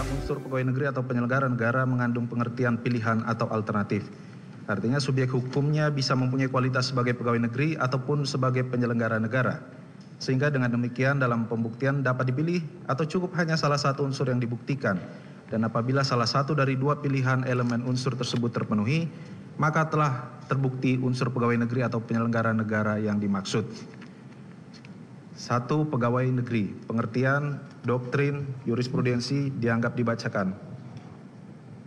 dalam unsur pegawai negeri atau penyelenggara negara mengandung pengertian pilihan atau alternatif. Artinya subjek hukumnya bisa mempunyai kualitas sebagai pegawai negeri ataupun sebagai penyelenggara negara. Sehingga dengan demikian dalam pembuktian dapat dipilih atau cukup hanya salah satu unsur yang dibuktikan. Dan apabila salah satu dari dua pilihan elemen unsur tersebut terpenuhi, maka telah terbukti unsur pegawai negeri atau penyelenggara negara yang dimaksud. 1. Pegawai negeri. Pengertian, doktrin, jurisprudensi dianggap dibacakan.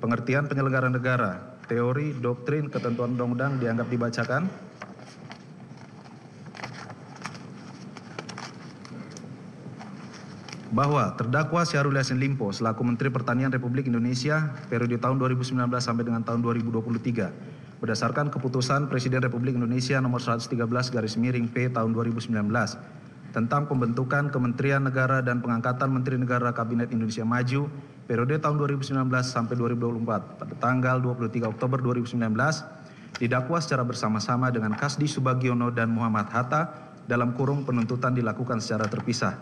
Pengertian penyelenggara negara. Teori, doktrin, ketentuan undang-undang dianggap dibacakan. Bahwa terdakwa Syahrul Yassin Limpo selaku Menteri Pertanian Republik Indonesia periode tahun 2019 sampai dengan tahun 2023 berdasarkan keputusan Presiden Republik Indonesia nomor 113/P tahun 2019 tentang pembentukan Kementerian Negara dan pengangkatan Menteri Negara Kabinet Indonesia Maju periode tahun 2019 sampai 2024 pada tanggal 23 Oktober 2019 didakwa secara bersama-sama dengan Kasdi Subagiono dan Muhammad Hatta dalam kurung penuntutan dilakukan secara terpisah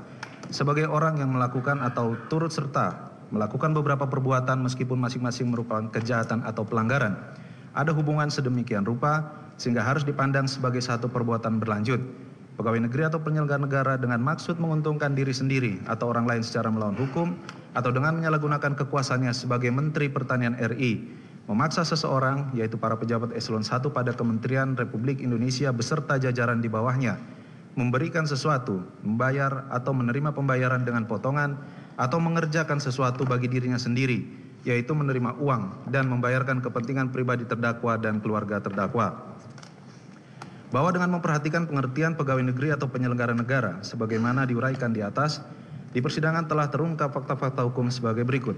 sebagai orang yang melakukan atau turut serta melakukan beberapa perbuatan meskipun masing-masing merupakan kejahatan atau pelanggaran. Ada hubungan sedemikian rupa sehingga harus dipandang sebagai satu perbuatan berlanjut. Pegawai negeri atau penyelenggara negara dengan maksud menguntungkan diri sendiri atau orang lain secara melawan hukum atau dengan menyalahgunakan kekuasaannya sebagai Menteri Pertanian RI, memaksa seseorang, yaitu para pejabat eselon 1 pada Kementerian Republik Indonesia beserta jajaran di bawahnya, memberikan sesuatu, membayar atau menerima pembayaran dengan potongan, atau mengerjakan sesuatu bagi dirinya sendiri, yaitu menerima uang dan membayarkan kepentingan pribadi terdakwa dan keluarga terdakwa. Bahwa dengan memperhatikan pengertian pegawai negeri atau penyelenggara negara, sebagaimana diuraikan di atas, di persidangan telah terungkap fakta-fakta hukum sebagai berikut.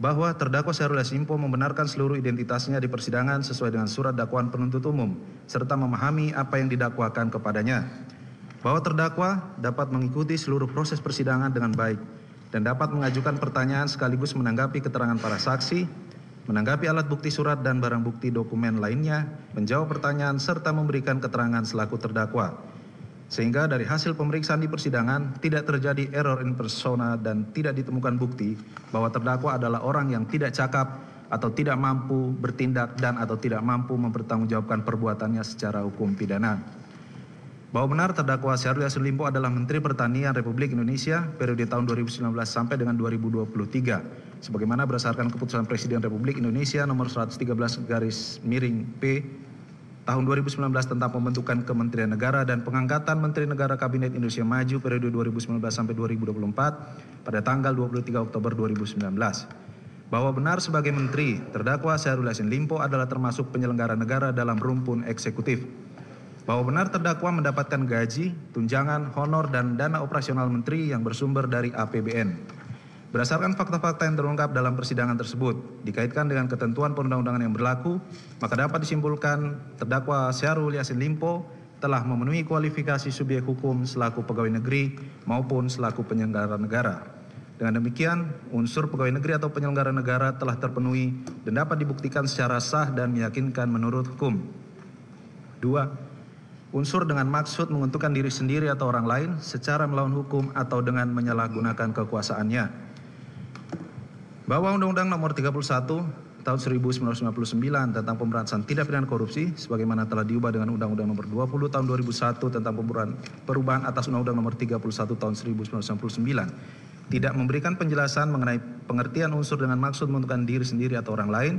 Bahwa terdakwa Syahrul Yassin Limpo membenarkan seluruh identitasnya di persidangan sesuai dengan surat dakwaan penuntut umum, serta memahami apa yang didakwakan kepadanya. Bahwa terdakwa dapat mengikuti seluruh proses persidangan dengan baik, dan dapat mengajukan pertanyaan sekaligus menanggapi keterangan para saksi, menanggapi alat bukti surat dan barang bukti dokumen lainnya, menjawab pertanyaan serta memberikan keterangan selaku terdakwa. Sehingga dari hasil pemeriksaan di persidangan tidak terjadi error in persona dan tidak ditemukan bukti bahwa terdakwa adalah orang yang tidak cakap atau tidak mampu bertindak dan atau tidak mampu mempertanggungjawabkan perbuatannya secara hukum pidana. Bahwa benar terdakwa Syahrul Yassin Limpo adalah Menteri Pertanian Republik Indonesia periode tahun 2019 sampai dengan 2023 sebagaimana berdasarkan keputusan Presiden Republik Indonesia nomor 113/P tahun 2019 tentang pembentukan Kementerian Negara dan pengangkatan Menteri Negara Kabinet Indonesia Maju periode 2019 sampai 2024 pada tanggal 23 Oktober 2019. Bahwa benar sebagai menteri, terdakwa Syahrul Yassin Limpo adalah termasuk penyelenggara negara dalam rumpun eksekutif. Bahwa benar terdakwa mendapatkan gaji, tunjangan, honor dan dana operasional menteri yang bersumber dari APBN. Berdasarkan fakta-fakta yang terungkap dalam persidangan tersebut, dikaitkan dengan ketentuan perundang-undangan yang berlaku, maka dapat disimpulkan terdakwa Syahrul Yassin Limpo telah memenuhi kualifikasi subjek hukum selaku pegawai negeri maupun selaku penyelenggara negara. Dengan demikian, unsur pegawai negeri atau penyelenggara negara telah terpenuhi dan dapat dibuktikan secara sah dan meyakinkan menurut hukum. 2. Unsur dengan maksud menguntungkan diri sendiri atau orang lain secara melawan hukum atau dengan menyalahgunakan kekuasaannya. Bahwa Undang-Undang Nomor 31 Tahun 1999 tentang pemberantasan Tindak Pidana Korupsi sebagaimana telah diubah dengan Undang-Undang Nomor 20 Tahun 2001 tentang perubahan atas Undang-Undang Nomor 31 Tahun 1999 tidak memberikan penjelasan mengenai pengertian unsur dengan maksud menguntungkan diri sendiri atau orang lain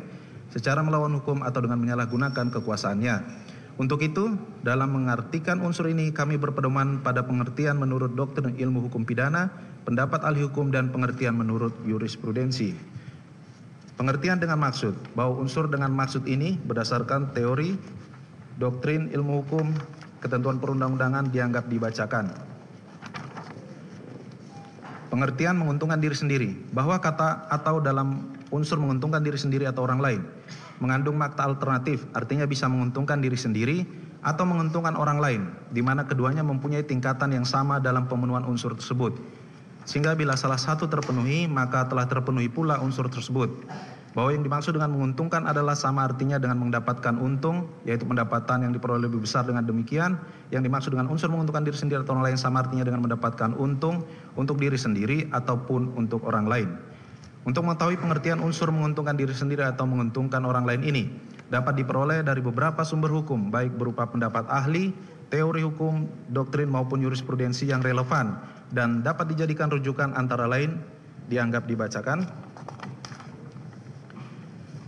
secara melawan hukum atau dengan menyalahgunakan kekuasaannya. Untuk itu, dalam mengartikan unsur ini kami berpedoman pada pengertian menurut doktrin ilmu hukum pidana, pendapat ahli hukum dan pengertian menurut jurisprudensi. Pengertian dengan maksud, bahwa unsur dengan maksud ini berdasarkan teori, doktrin, ilmu hukum, ketentuan perundang-undangan dianggap dibacakan. Pengertian menguntungkan diri sendiri, bahwa kata atau dalam unsur menguntungkan diri sendiri atau orang lain, mengandung makna alternatif, artinya bisa menguntungkan diri sendiri, atau menguntungkan orang lain, di mana keduanya mempunyai tingkatan yang sama dalam pemenuhan unsur tersebut. Sehingga bila salah satu terpenuhi, maka telah terpenuhi pula unsur tersebut. Bahwa yang dimaksud dengan menguntungkan adalah sama artinya dengan mendapatkan untung, yaitu pendapatan yang diperoleh lebih besar dengan demikian. Yang dimaksud dengan unsur menguntungkan diri sendiri atau orang lain sama artinya dengan mendapatkan untung untuk diri sendiri ataupun untuk orang lain. Untuk mengetahui pengertian unsur menguntungkan diri sendiri atau menguntungkan orang lain ini dapat diperoleh dari beberapa sumber hukum, baik berupa pendapat ahli, teori hukum, doktrin maupun jurisprudensi yang relevan, dan dapat dijadikan rujukan antara lain dianggap dibacakan.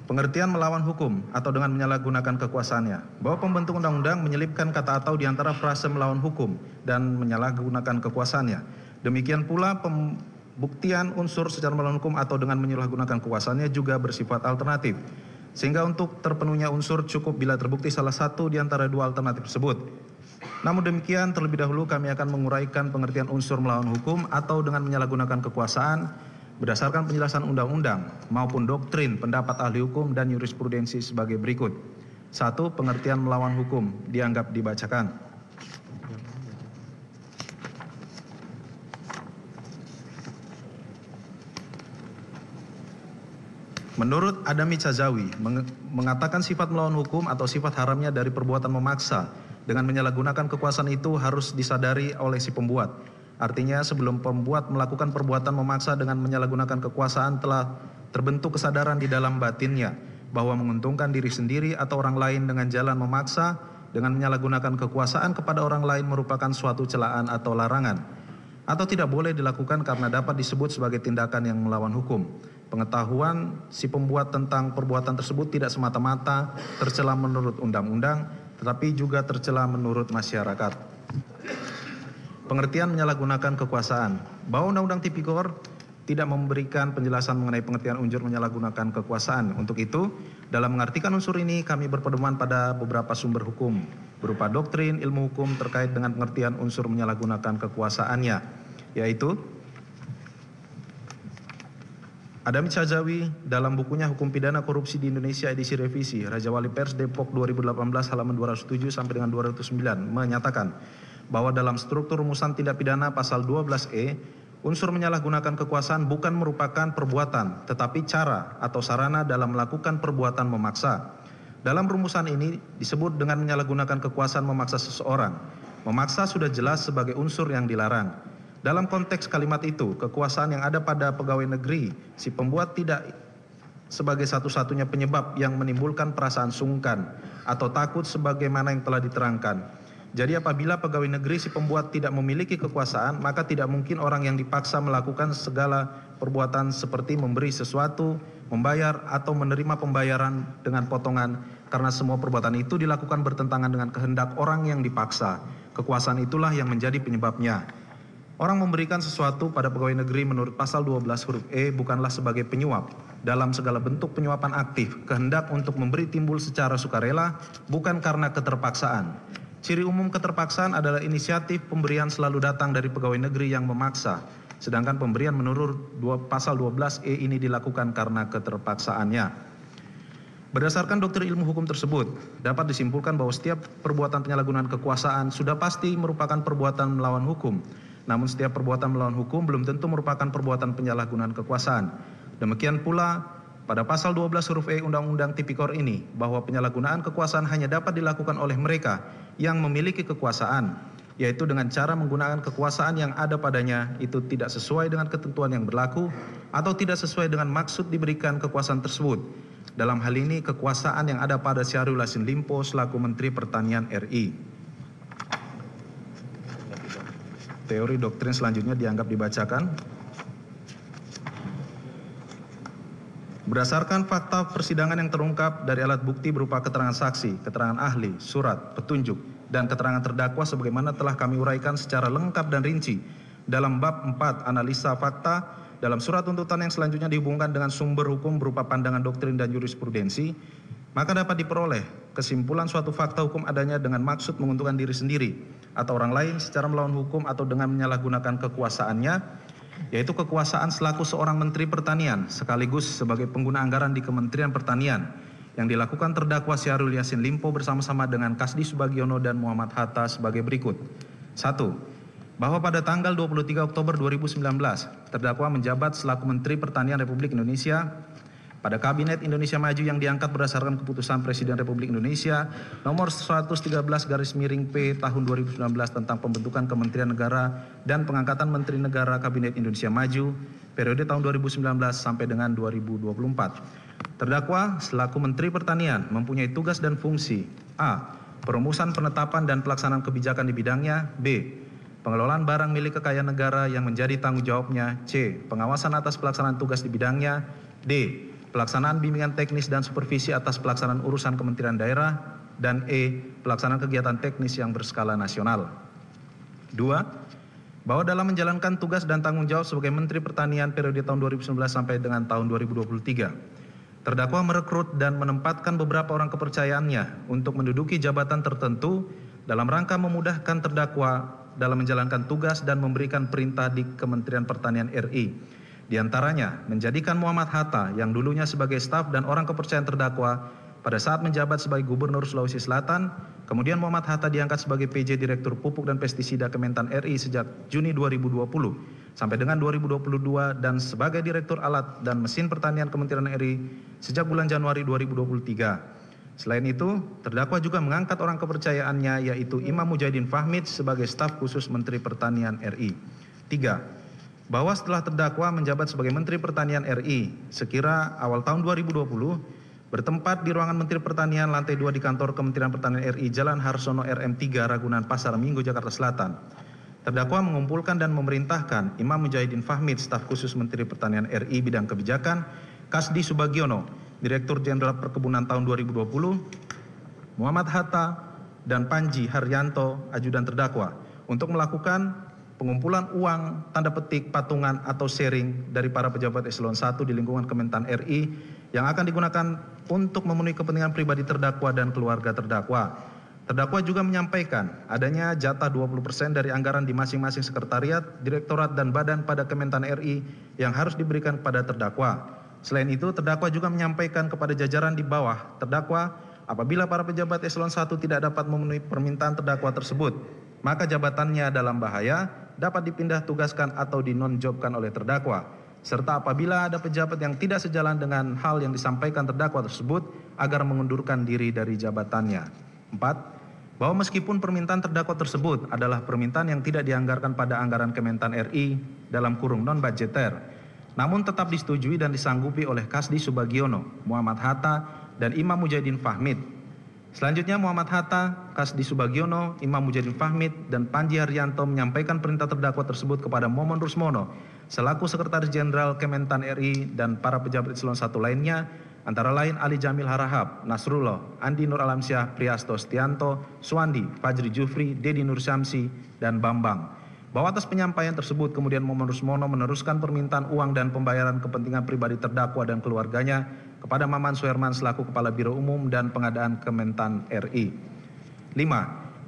Pengertian melawan hukum atau dengan menyalahgunakan kekuasaannya, bahwa pembentuk undang-undang menyelipkan kata atau di antara frase melawan hukum dan menyalahgunakan kekuasaannya. Demikian pula pembuktian unsur secara melawan hukum atau dengan menyalahgunakan kekuasaannya juga bersifat alternatif, sehingga untuk terpenuhnya unsur cukup bila terbukti salah satu di antara dua alternatif tersebut. Namun demikian, terlebih dahulu kami akan menguraikan pengertian unsur melawan hukum atau dengan menyalahgunakan kekuasaan berdasarkan penjelasan undang-undang maupun doktrin, pendapat ahli hukum dan jurisprudensi sebagai berikut. 1. Pengertian melawan hukum dianggap dibacakan. Menurut Adami Chazawi, mengatakan sifat melawan hukum atau sifat haramnya dari perbuatan memaksa dengan menyalahgunakan kekuasaan itu harus disadari oleh si pembuat. Artinya sebelum pembuat melakukan perbuatan memaksa dengan menyalahgunakan kekuasaan telah terbentuk kesadaran di dalam batinnya bahwa menguntungkan diri sendiri atau orang lain dengan jalan memaksa dengan menyalahgunakan kekuasaan kepada orang lain merupakan suatu celaan atau larangan atau tidak boleh dilakukan karena dapat disebut sebagai tindakan yang melawan hukum. Pengetahuan si pembuat tentang perbuatan tersebut tidak semata-mata tercela menurut undang-undang tetapi juga tercela menurut masyarakat. Pengertian menyalahgunakan kekuasaan, bahwa Undang-Undang Tipikor tidak memberikan penjelasan mengenai pengertian unsur menyalahgunakan kekuasaan. Untuk itu, dalam mengartikan unsur ini kami berpedoman pada beberapa sumber hukum berupa doktrin ilmu hukum terkait dengan pengertian unsur menyalahgunakan kekuasaannya, yaitu Adami Chazawi dalam bukunya Hukum Pidana Korupsi di Indonesia edisi revisi Rajawali Pers Depok 2018 halaman 207 sampai dengan 209 menyatakan bahwa dalam struktur rumusan tindak pidana pasal 12E, unsur menyalahgunakan kekuasaan bukan merupakan perbuatan, tetapi cara atau sarana dalam melakukan perbuatan memaksa. Dalam rumusan ini disebut dengan menyalahgunakan kekuasaan memaksa seseorang. Memaksa sudah jelas sebagai unsur yang dilarang. Dalam konteks kalimat itu, kekuasaan yang ada pada pegawai negeri, si pembuat tidak sebagai satu-satunya penyebab yang menimbulkan perasaan sungkan atau takut sebagaimana yang telah diterangkan. Jadi apabila pegawai negeri si pembuat tidak memiliki kekuasaan, maka tidak mungkin orang yang dipaksa melakukan segala perbuatan seperti memberi sesuatu, membayar, atau menerima pembayaran dengan potongan, karena semua perbuatan itu dilakukan bertentangan dengan kehendak orang yang dipaksa. Kekuasaan itulah yang menjadi penyebabnya. Orang memberikan sesuatu pada pegawai negeri menurut pasal 12 huruf E bukanlah sebagai penyuap. Dalam segala bentuk penyuapan aktif, kehendak untuk memberi timbul secara sukarela, bukan karena keterpaksaan. Ciri umum keterpaksaan adalah inisiatif pemberian selalu datang dari pegawai negeri yang memaksa, sedangkan pemberian menurut pasal 12E ini dilakukan karena keterpaksaannya. Berdasarkan doktrin ilmu hukum tersebut, dapat disimpulkan bahwa setiap perbuatan penyalahgunaan kekuasaan sudah pasti merupakan perbuatan melawan hukum. Namun setiap perbuatan melawan hukum belum tentu merupakan perbuatan penyalahgunaan kekuasaan. Demikian pula pada pasal 12 huruf E Undang-Undang Tipikor ini, bahwa penyalahgunaan kekuasaan hanya dapat dilakukan oleh mereka yang memiliki kekuasaan, yaitu dengan cara menggunakan kekuasaan yang ada padanya itu tidak sesuai dengan ketentuan yang berlaku atau tidak sesuai dengan maksud diberikan kekuasaan tersebut. Dalam hal ini kekuasaan yang ada pada Syahrul Yassin Limpo selaku Menteri Pertanian RI. Teori doktrin selanjutnya dianggap dibacakan. Berdasarkan fakta persidangan yang terungkap dari alat bukti berupa keterangan saksi, keterangan ahli, surat, petunjuk, dan keterangan terdakwa sebagaimana telah kami uraikan secara lengkap dan rinci dalam bab 4 analisa fakta dalam surat tuntutan yang selanjutnya dihubungkan dengan sumber hukum berupa pandangan doktrin dan jurisprudensi, maka dapat diperoleh kesimpulan suatu fakta hukum adanya dengan maksud menguntungkan diri sendiri atau orang lain secara melawan hukum atau dengan menyalahgunakan kekuasaannya, yaitu kekuasaan selaku seorang Menteri Pertanian sekaligus sebagai pengguna anggaran di Kementerian Pertanian yang dilakukan terdakwa Syahrul Yassin Limpo bersama-sama dengan Kasdi Subagiono dan Muhammad Hatta sebagai berikut. 1. Bahwa pada tanggal 23 Oktober 2019 terdakwa menjabat selaku Menteri Pertanian Republik Indonesia pada Kabinet Indonesia Maju yang diangkat berdasarkan keputusan Presiden Republik Indonesia nomor 113/P tahun 2019 tentang pembentukan Kementerian Negara dan pengangkatan Menteri Negara Kabinet Indonesia Maju periode tahun 2019 sampai dengan 2024. Terdakwa selaku Menteri Pertanian mempunyai tugas dan fungsi A. Perumusan penetapan dan pelaksanaan kebijakan di bidangnya. B. Pengelolaan barang milik kekayaan negara yang menjadi tanggung jawabnya. C. Pengawasan atas pelaksanaan tugas di bidangnya. D. Pelaksanaan bimbingan teknis dan supervisi atas pelaksanaan urusan kementerian daerah. Dan E. Pelaksanaan kegiatan teknis yang berskala nasional. 2. Bahwa dalam menjalankan tugas dan tanggung jawab sebagai Menteri Pertanian periode tahun 2019 sampai dengan tahun 2023, terdakwa merekrut dan menempatkan beberapa orang kepercayaannya untuk menduduki jabatan tertentu dalam rangka memudahkan terdakwa dalam menjalankan tugas dan memberikan perintah di Kementerian Pertanian RI. Di antaranya, menjadikan Muhammad Hatta yang dulunya sebagai staf dan orang kepercayaan terdakwa pada saat menjabat sebagai Gubernur Sulawesi Selatan, kemudian Muhammad Hatta diangkat sebagai PJ Direktur Pupuk dan Pestisida Kementan RI sejak Juni 2020 sampai dengan 2022 dan sebagai Direktur Alat dan Mesin Pertanian Kementerian RI sejak bulan Januari 2023. Selain itu, terdakwa juga mengangkat orang kepercayaannya yaitu Imam Mujadin Fahmid sebagai staf khusus Menteri Pertanian RI. 3. Bahwa setelah terdakwa menjabat sebagai Menteri Pertanian RI sekira awal tahun 2020, bertempat di ruangan Menteri Pertanian lantai 2 di kantor Kementerian Pertanian RI Jalan Harsono RM3 Ragunan Pasar Minggu Jakarta Selatan, terdakwa mengumpulkan dan memerintahkan Imam Mujahidin Fahmid, staf khusus Menteri Pertanian RI bidang kebijakan, Kasdi Subagiono, Direktur Jenderal Perkebunan tahun 2020, Muhammad Hatta dan Panji Haryanto, ajudan terdakwa, untuk melakukan pengumpulan uang, tanda petik, patungan atau sharing dari para pejabat eselon 1 di lingkungan Kementan RI yang akan digunakan untuk memenuhi kepentingan pribadi terdakwa dan keluarga terdakwa. Terdakwa juga menyampaikan adanya jatah 20% dari anggaran di masing-masing sekretariat, direktorat, dan badan pada Kementan RI yang harus diberikan kepada terdakwa. Selain itu, terdakwa juga menyampaikan kepada jajaran di bawah terdakwa apabila para pejabat eselon 1 tidak dapat memenuhi permintaan terdakwa tersebut, maka jabatannya dalam bahaya dapat dipindah tugaskan atau dinon-jobkan oleh terdakwa. Serta apabila ada pejabat yang tidak sejalan dengan hal yang disampaikan terdakwa tersebut agar mengundurkan diri dari jabatannya. 4. Bahwa meskipun permintaan terdakwa tersebut adalah permintaan yang tidak dianggarkan pada anggaran Kementan RI dalam kurung non-budgeter, namun tetap disetujui dan disanggupi oleh Kasdi Subagiono, Muhammad Hatta, dan Imam Mujadin Fahmid. Selanjutnya Muhammad Hatta, Kasdi Subagiono, Imam Mujadin Fahmid, dan Panji Haryanto menyampaikan perintah terdakwa tersebut kepada Momon Rusmono, selaku Sekretaris Jenderal Kementan RI dan para pejabat eselon 1 lainnya, antara lain Ali Jamil Harahap, Nasrullah, Andi Nur Alamsyah, Priyasto Setianto, Suwandi, Fajri Jufri, Dedi Nur Syamsi, dan Bambang. Bahwa atas penyampaian tersebut kemudian Momon Rusmono meneruskan permintaan uang dan pembayaran kepentingan pribadi terdakwa dan keluarganya kepada Maman Suherman selaku Kepala Biro Umum dan Pengadaan Kementan RI. 5.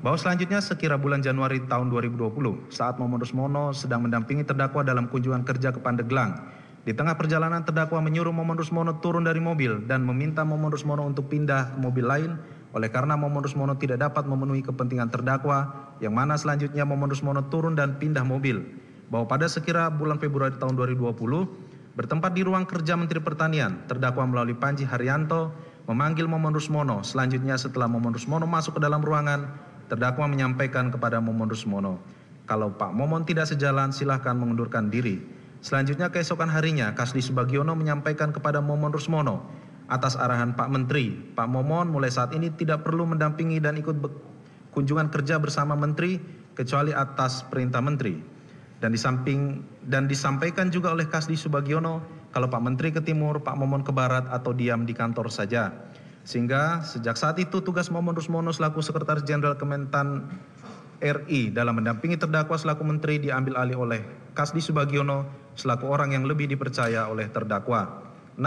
Bahwa selanjutnya sekira bulan Januari tahun 2020, saat Momon Rusmono sedang mendampingi terdakwa dalam kunjungan kerja ke Pandeglang, di tengah perjalanan terdakwa menyuruh Momon Rusmono turun dari mobil dan meminta Momon Rusmono untuk pindah ke mobil lain oleh karena Momon Rusmono tidak dapat memenuhi kepentingan terdakwa, yang mana selanjutnya Momon Rusmono turun dan pindah mobil. Bahwa pada sekira bulan Februari tahun 2020, bertempat di ruang kerja Menteri Pertanian, terdakwa melalui Panji Haryanto memanggil Momon Rusmono. Selanjutnya setelah Momon Rusmono masuk ke dalam ruangan, terdakwa menyampaikan kepada Momon Rusmono, kalau Pak Momon tidak sejalan silahkan mengundurkan diri. Selanjutnya keesokan harinya Kasdi Subagiono menyampaikan kepada Momon Rusmono, atas arahan Pak Menteri, Pak Momon mulai saat ini tidak perlu mendampingi dan ikut kunjungan kerja bersama Menteri kecuali atas perintah Menteri. Dan disampaikan juga oleh Kasdi Subagiono, kalau Pak Menteri ke timur, Pak Momon ke barat atau diam di kantor saja. Sehingga sejak saat itu tugas Momon Rusmono selaku Sekretaris Jenderal Kementan RI dalam mendampingi terdakwa selaku menteri diambil alih oleh Kasdi Subagiono selaku orang yang lebih dipercaya oleh terdakwa. 6.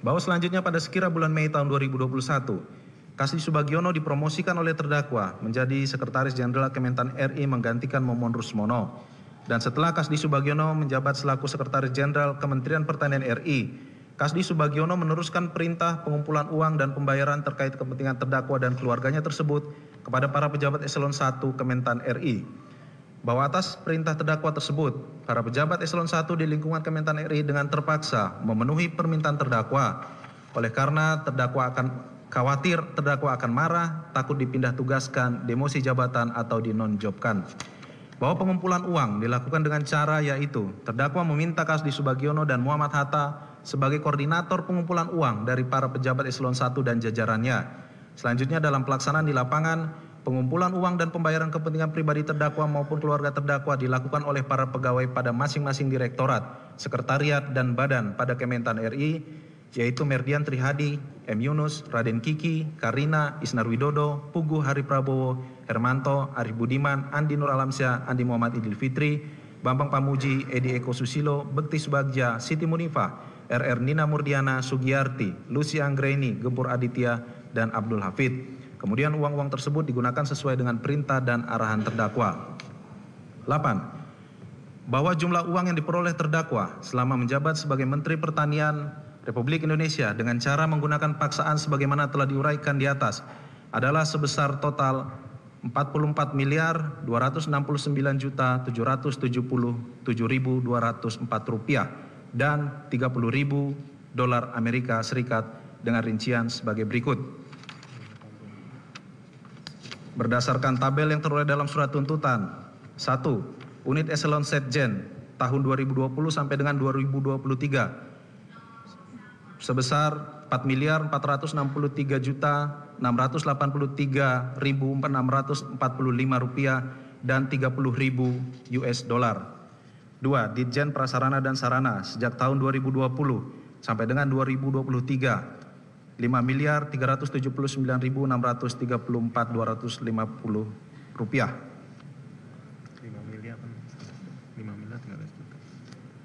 Bahwa selanjutnya pada sekira bulan Mei tahun 2021, Kasdi Subagiono dipromosikan oleh terdakwa menjadi Sekretaris Jenderal Kementan RI menggantikan Momon Rusmono. Dan setelah Kasdi Subagiono menjabat selaku Sekretaris Jenderal Kementerian Pertanian RI, Kasdi Subagiono meneruskan perintah pengumpulan uang dan pembayaran terkait kepentingan terdakwa dan keluarganya tersebut kepada para pejabat eselon 1 Kementan RI. Bahwa atas perintah terdakwa tersebut, para pejabat eselon 1 di lingkungan Kementan RI dengan terpaksa memenuhi permintaan terdakwa. Oleh karena terdakwa akan khawatir, terdakwa akan marah, takut dipindah tugaskan, demosi jabatan atau dinon-jobkan. bahwa pengumpulan uang dilakukan dengan cara yaitu terdakwa meminta Kasdi Subagiono dan Muhammad Hatta sebagai koordinator pengumpulan uang dari para pejabat eselon 1 dan jajarannya. Selanjutnya dalam pelaksanaan di lapangan, pengumpulan uang dan pembayaran kepentingan pribadi terdakwa maupun keluarga terdakwa dilakukan oleh para pegawai pada masing-masing direktorat, sekretariat, dan badan pada Kementan RI, yaitu Merdian Trihadi, M. Yunus, Raden Kiki, Karina, Isnar Widodo, Puguh Hari Prabowo, Hermanto, Arif Budiman, Andi Nur Alamsyah, Andi Muhammad Idil Fitri, Bambang Pamuji, Edi Eko Susilo, Bekti Subagja, Siti Munifah, R.R. Nina Murdiana, Sugiyarti, Lucy Anggreni, Gempur Aditya, dan Abdul Hafid. Kemudian uang-uang tersebut digunakan sesuai dengan perintah dan arahan terdakwa. 8. Bahwa jumlah uang yang diperoleh terdakwa selama menjabat sebagai Menteri Pertanian Republik Indonesia dengan cara menggunakan paksaan sebagaimana telah diuraikan di atas adalah sebesar total 44.269.777.204 rupiah dan $30.000 Amerika Serikat dengan rincian sebagai berikut. Berdasarkan tabel yang teroleh dalam surat tuntutan, 1. Unit Eselon Setjen tahun 2020 sampai dengan 2023 sebesar Rp4.463.683.645 dan $30.000. 2. Ditjen Prasarana dan Sarana sejak tahun 2020 sampai dengan 2023 Rp5.379.634.250.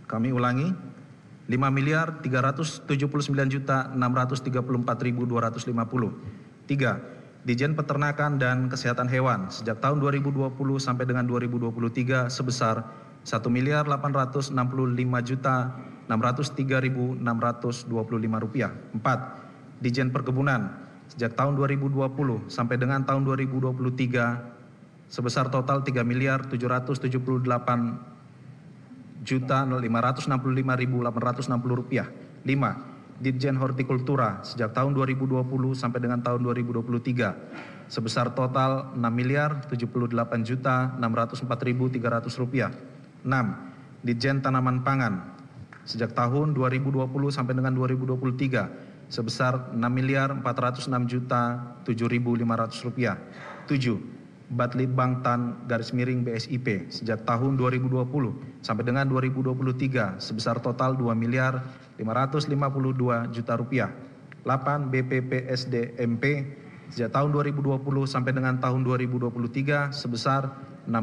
Kami ulangi, Rp5.379.634.250. 3. Ditjen Peternakan dan Kesehatan Hewan sejak tahun 2020 sampai dengan 2023 sebesar Rp1.865.603.625. 4. Ditjen Perkebunan sejak tahun 2020 sampai dengan tahun 2023 sebesar total Rp3.768.565.860. 5. Ditjen Hortikultura sejak tahun 2020 sampai dengan tahun 2023 sebesar total Rp6.078.604.300. 6. Ditjen Tanaman Pangan sejak tahun 2020 sampai dengan 2023 sebesar Rp6.406.007.500. 7. Batlitbangtan /BSIP sejak tahun 2020 sampai dengan 2023 sebesar total Rp2.552.000.000. 8. BPPSDMP sejak tahun 2020 sampai dengan tahun 2023 sebesar Rp6.860.530.800. 9.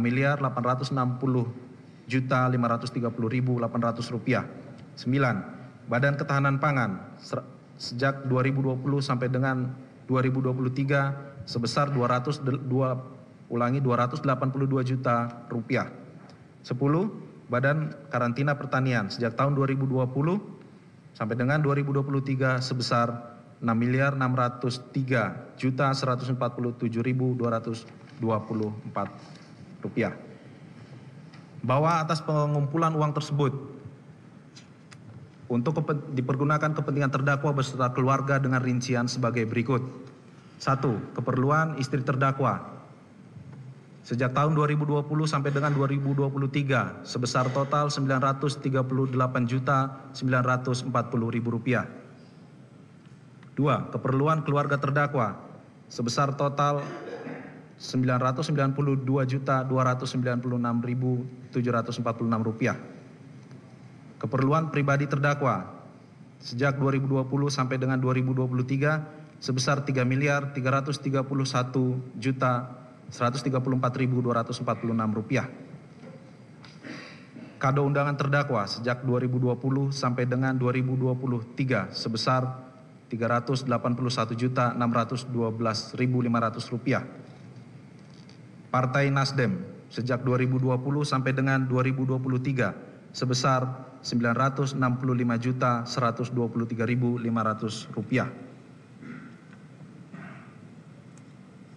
Badan Ketahanan Pangan sejak 2020 sampai dengan 2023 sebesar $282 juta. 10. Badan Karantina Pertanian sejak tahun 2020 sampai dengan 2023 sebesar Rp6.603.147.224. Bahwa atas pengumpulan uang tersebut untuk dipergunakan kepentingan terdakwa beserta keluarga dengan rincian sebagai berikut. 1. Keperluan istri terdakwa sejak tahun 2020 sampai dengan 2023 sebesar total Rp938.940.000. 2. Keperluan keluarga terdakwa sebesar total Rp992.296.746. Keperluan pribadi terdakwa sejak 2020 sampai dengan 2023 sebesar Rp3.331.134.246. Kado undangan terdakwa sejak 2020 sampai dengan 2023 sebesar Rp381.612.500. Partai Nasdem sejak 2020 sampai dengan 2023 sebesar Rp965.123.500.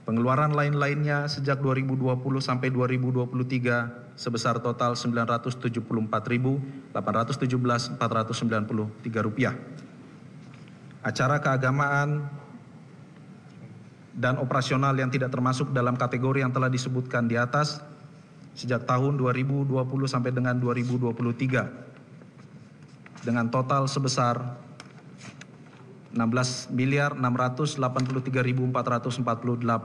Pengeluaran lain-lainnya sejak 2020 sampai 2023 sebesar total Rp974.817.493. Acara keagamaan dan operasional yang tidak termasuk dalam kategori yang telah disebutkan di atas sejak tahun 2020 sampai dengan 2023 dengan total sebesar 16.683.448.302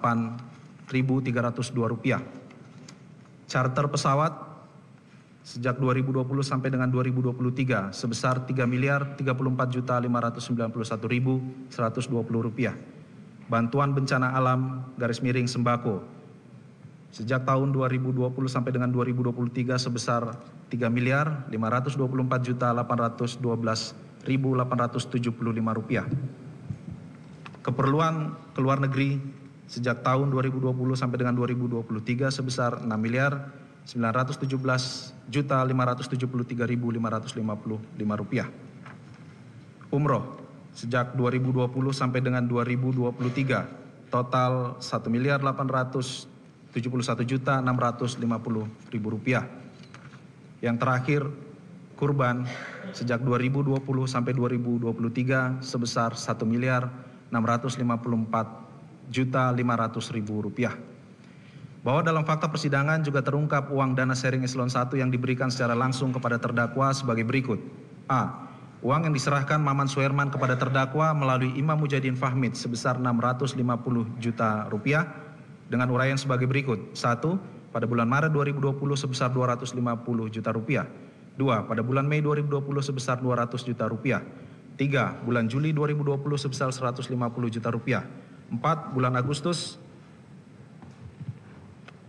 rupiah. Charter pesawat sejak 2020 sampai dengan 2023 sebesar 3.034.591.120 rupiah. Bantuan bencana alam / sembako sejak tahun 2020 sampai dengan 2023 sebesar 3.524.812.875 rupiah. Keperluan ke luar negeri sejak tahun 2020 sampai dengan 2023 sebesar 6.917.573.555 rupiah. Umroh sejak 2020 sampai dengan 2023 total 1.871.650.000 rupiah. Yang terakhir, kurban sejak 2020 sampai 2023 sebesar 1.654.500.000 rupiah. Bahwa dalam fakta persidangan juga terungkap uang dana sharing eselon 1 yang diberikan secara langsung kepada terdakwa sebagai berikut. A. Uang yang diserahkan Maman Suherman kepada terdakwa melalui Imam Mujadin Fahmid sebesar 650 juta rupiah dengan uraian sebagai berikut. 1. Pada bulan Maret 2020 sebesar 250 juta rupiah. 2. Pada bulan Mei 2020 sebesar 200 juta rupiah. 3. Bulan Juli 2020 sebesar 150 juta rupiah. 4. Bulan Agustus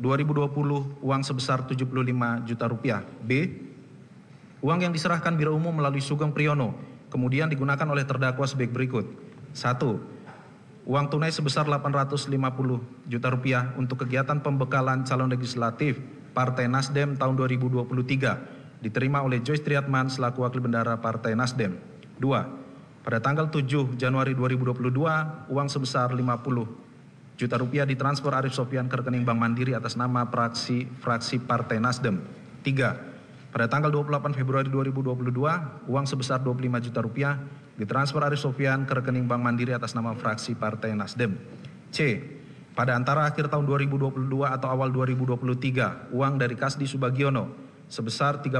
2020 uang sebesar 75 juta rupiah. B. Uang yang diserahkan Biro Umum melalui Sugeng Priyono kemudian digunakan oleh terdakwa sebagai berikut. 1. Uang tunai sebesar 850 juta rupiah untuk kegiatan pembekalan calon legislatif Partai Nasdem tahun 2023 diterima oleh Joyce Triatman selaku Wakil Bendahara Partai Nasdem. 2. Pada tanggal 7 Januari 2022 uang sebesar 50 juta rupiah ditransfer Arief Sofian ke rekening Bank Mandiri atas nama fraksi Partai Nasdem. 3. Pada tanggal 28 Februari 2022, uang sebesar 25 juta rupiah ditransfer Arief Sofian ke rekening Bank Mandiri atas nama fraksi Partai Nasdem. C. Pada antara akhir tahun 2022 atau awal 2023, uang dari Kasdi Subagiono sebesar 30.000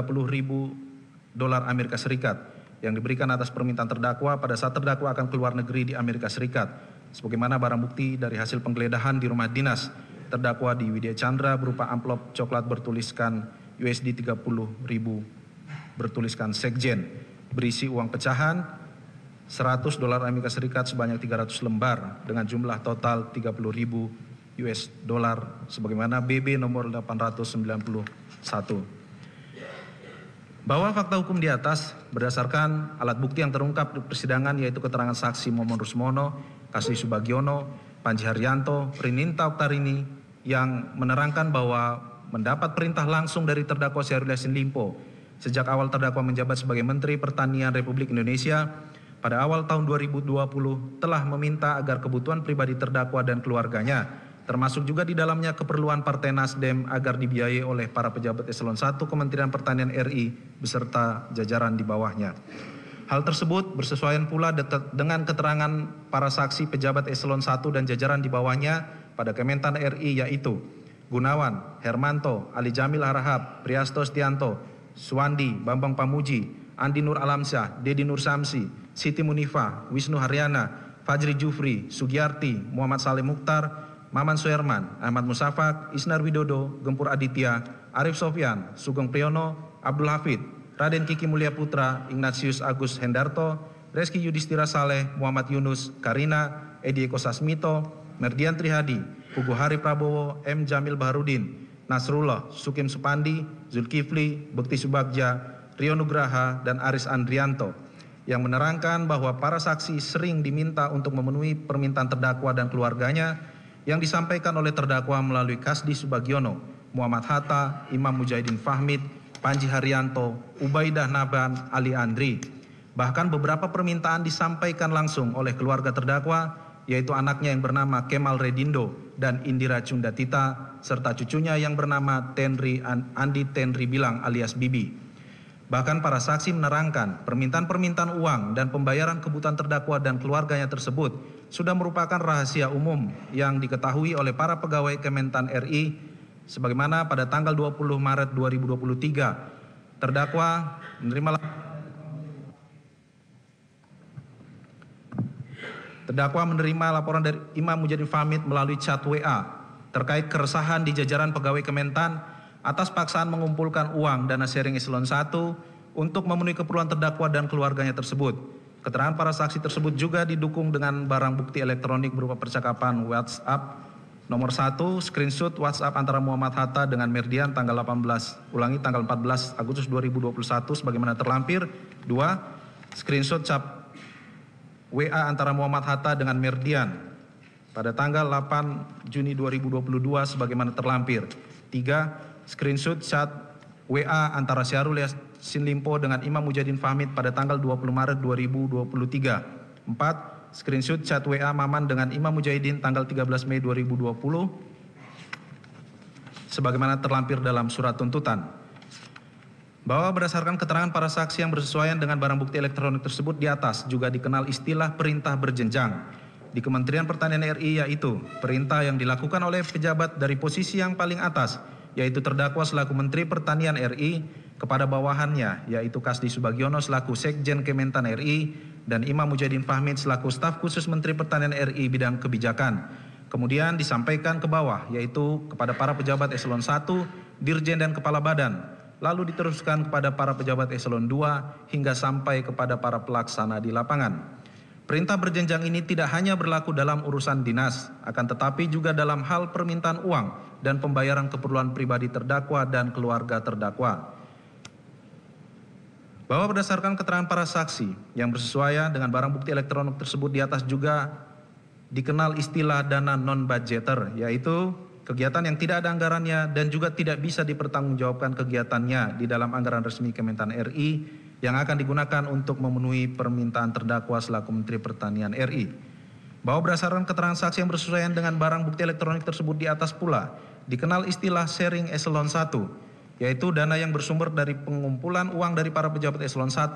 dolar Amerika Serikat yang diberikan atas permintaan terdakwa pada saat terdakwa akan keluar negeri di Amerika Serikat, sebagaimana barang bukti dari hasil penggeledahan di rumah dinas terdakwa di Widya Chandra berupa amplop coklat bertuliskan USD 30.000 bertuliskan Sekjen berisi uang pecahan 100 dolar Amerika Serikat sebanyak 300 lembar dengan jumlah total 30.000 US dolar sebagaimana BB nomor 891. Bahwa fakta hukum di atas berdasarkan alat bukti yang terungkap di persidangan yaitu keterangan saksi Momon Rusmono, Kasdi Subagiono, Panji Haryanto, Rininta Oktarini yang menerangkan bahwa mendapat perintah langsung dari terdakwa Syahrul Yassin Limpo sejak awal terdakwa menjabat sebagai Menteri Pertanian Republik Indonesia pada awal tahun 2020 telah meminta agar kebutuhan pribadi terdakwa dan keluarganya termasuk juga di dalamnya keperluan Partai Nasdem agar dibiayai oleh para pejabat eselon 1 Kementerian Pertanian RI beserta jajaran di bawahnya. Hal tersebut bersesuaian pula dengan keterangan para saksi pejabat eselon 1 dan jajaran di bawahnya pada Kementan RI yaitu Gunawan, Hermanto, Ali Jamil Harahap, Priyasto Setianto, Suwandi, Bambang Pamuji, Andi Nur Alamsyah, Dedi Nur Samsi, Siti Munifah, Wisnu Haryana, Fajri Jufri, Sugiyarti, Muhammad Saleh Mukhtar, Maman Suherman, Ahmad Musafak, Isnar Widodo, Gempur Aditya, Arief Sofian, Sugeng Priyono, Abdul Hafid, Raden Kiki Mulya Putra, Ignatius Agus Hendarto, Reski Yudhistira Saleh, Muhammad Yunus, Karina, Edi Eko Sasmito, Merdian Trihadi, Puguh Hari Prabowo, M. Jamil Baharudin, Nasrullah, Sukim Supandi, Zulkifli, Bekti Subagja, Rio Nugraha, dan Aris Andrianto yang menerangkan bahwa para saksi sering diminta untuk memenuhi permintaan terdakwa dan keluarganya yang disampaikan oleh terdakwa melalui Kasdi Subagiono, Muhammad Hatta, Imam Mujadin Fahmid, Panji Haryanto, Ubaidah Naban, Ali Andri. Bahkan beberapa permintaan disampaikan langsung oleh keluarga terdakwa yaitu anaknya yang bernama Kemal Redindo dan Indira Cundatita, serta cucunya yang bernama Andi Tenri Bilang alias Bibi. Bahkan para saksi menerangkan permintaan-permintaan uang dan pembayaran kebutuhan terdakwa dan keluarganya tersebut sudah merupakan rahasia umum yang diketahui oleh para pegawai Kementan RI sebagaimana pada tanggal 20 Maret 2023 terdakwa menerima laporan dari Imam Mujadin Famid melalui chat WA terkait keresahan di jajaran pegawai Kementan atas paksaan mengumpulkan uang dana sharing eselon 1 untuk memenuhi keperluan terdakwa dan keluarganya tersebut. Keterangan para saksi tersebut juga didukung dengan barang bukti elektronik berupa percakapan WhatsApp nomor 1, screenshot WhatsApp antara Muhammad Hatta dengan Merdian tanggal 14 Agustus 2021 sebagaimana terlampir. 2, screenshot cap WA antara Muhammad Hatta dengan Merdian pada tanggal 8 Juni 2022 sebagaimana terlampir. 3. Screenshot chat WA antara Syahrul Yassin Limpo dengan Imam Mujadin Famid pada tanggal 20 Maret 2023. 4. Screenshot chat WA Maman dengan Imam Mujahidin tanggal 13 Mei 2020 sebagaimana terlampir dalam surat tuntutan. Bahwa berdasarkan keterangan para saksi yang bersesuaian dengan barang bukti elektronik tersebut di atas juga dikenal istilah perintah berjenjang di Kementerian Pertanian RI, yaitu perintah yang dilakukan oleh pejabat dari posisi yang paling atas, yaitu terdakwa selaku Menteri Pertanian RI, kepada bawahannya, yaitu Kasdi Subagiono selaku Sekjen Kementan RI, dan Imam Mujadin Fahmid selaku Staf Khusus Menteri Pertanian RI bidang kebijakan. Kemudian disampaikan ke bawah, yaitu kepada para pejabat eselon 1, dirjen dan kepala badan, lalu diteruskan kepada para pejabat eselon 2, hingga sampai kepada para pelaksana di lapangan. Perintah berjenjang ini tidak hanya berlaku dalam urusan dinas, akan tetapi juga dalam hal permintaan uang dan pembayaran keperluan pribadi terdakwa dan keluarga terdakwa. Bahwa berdasarkan keterangan para saksi yang bersesuaian dengan barang bukti elektronik tersebut di atas juga dikenal istilah dana non-budgeter, yaitu kegiatan yang tidak ada anggarannya dan juga tidak bisa dipertanggungjawabkan kegiatannya di dalam anggaran resmi Kementan RI, yang akan digunakan untuk memenuhi permintaan terdakwa selaku Menteri Pertanian RI. Bahwa berdasarkan keterangan saksi yang bersesuaian dengan barang bukti elektronik tersebut di atas pula, dikenal istilah sharing eselon 1, yaitu dana yang bersumber dari pengumpulan uang dari para pejabat eselon 1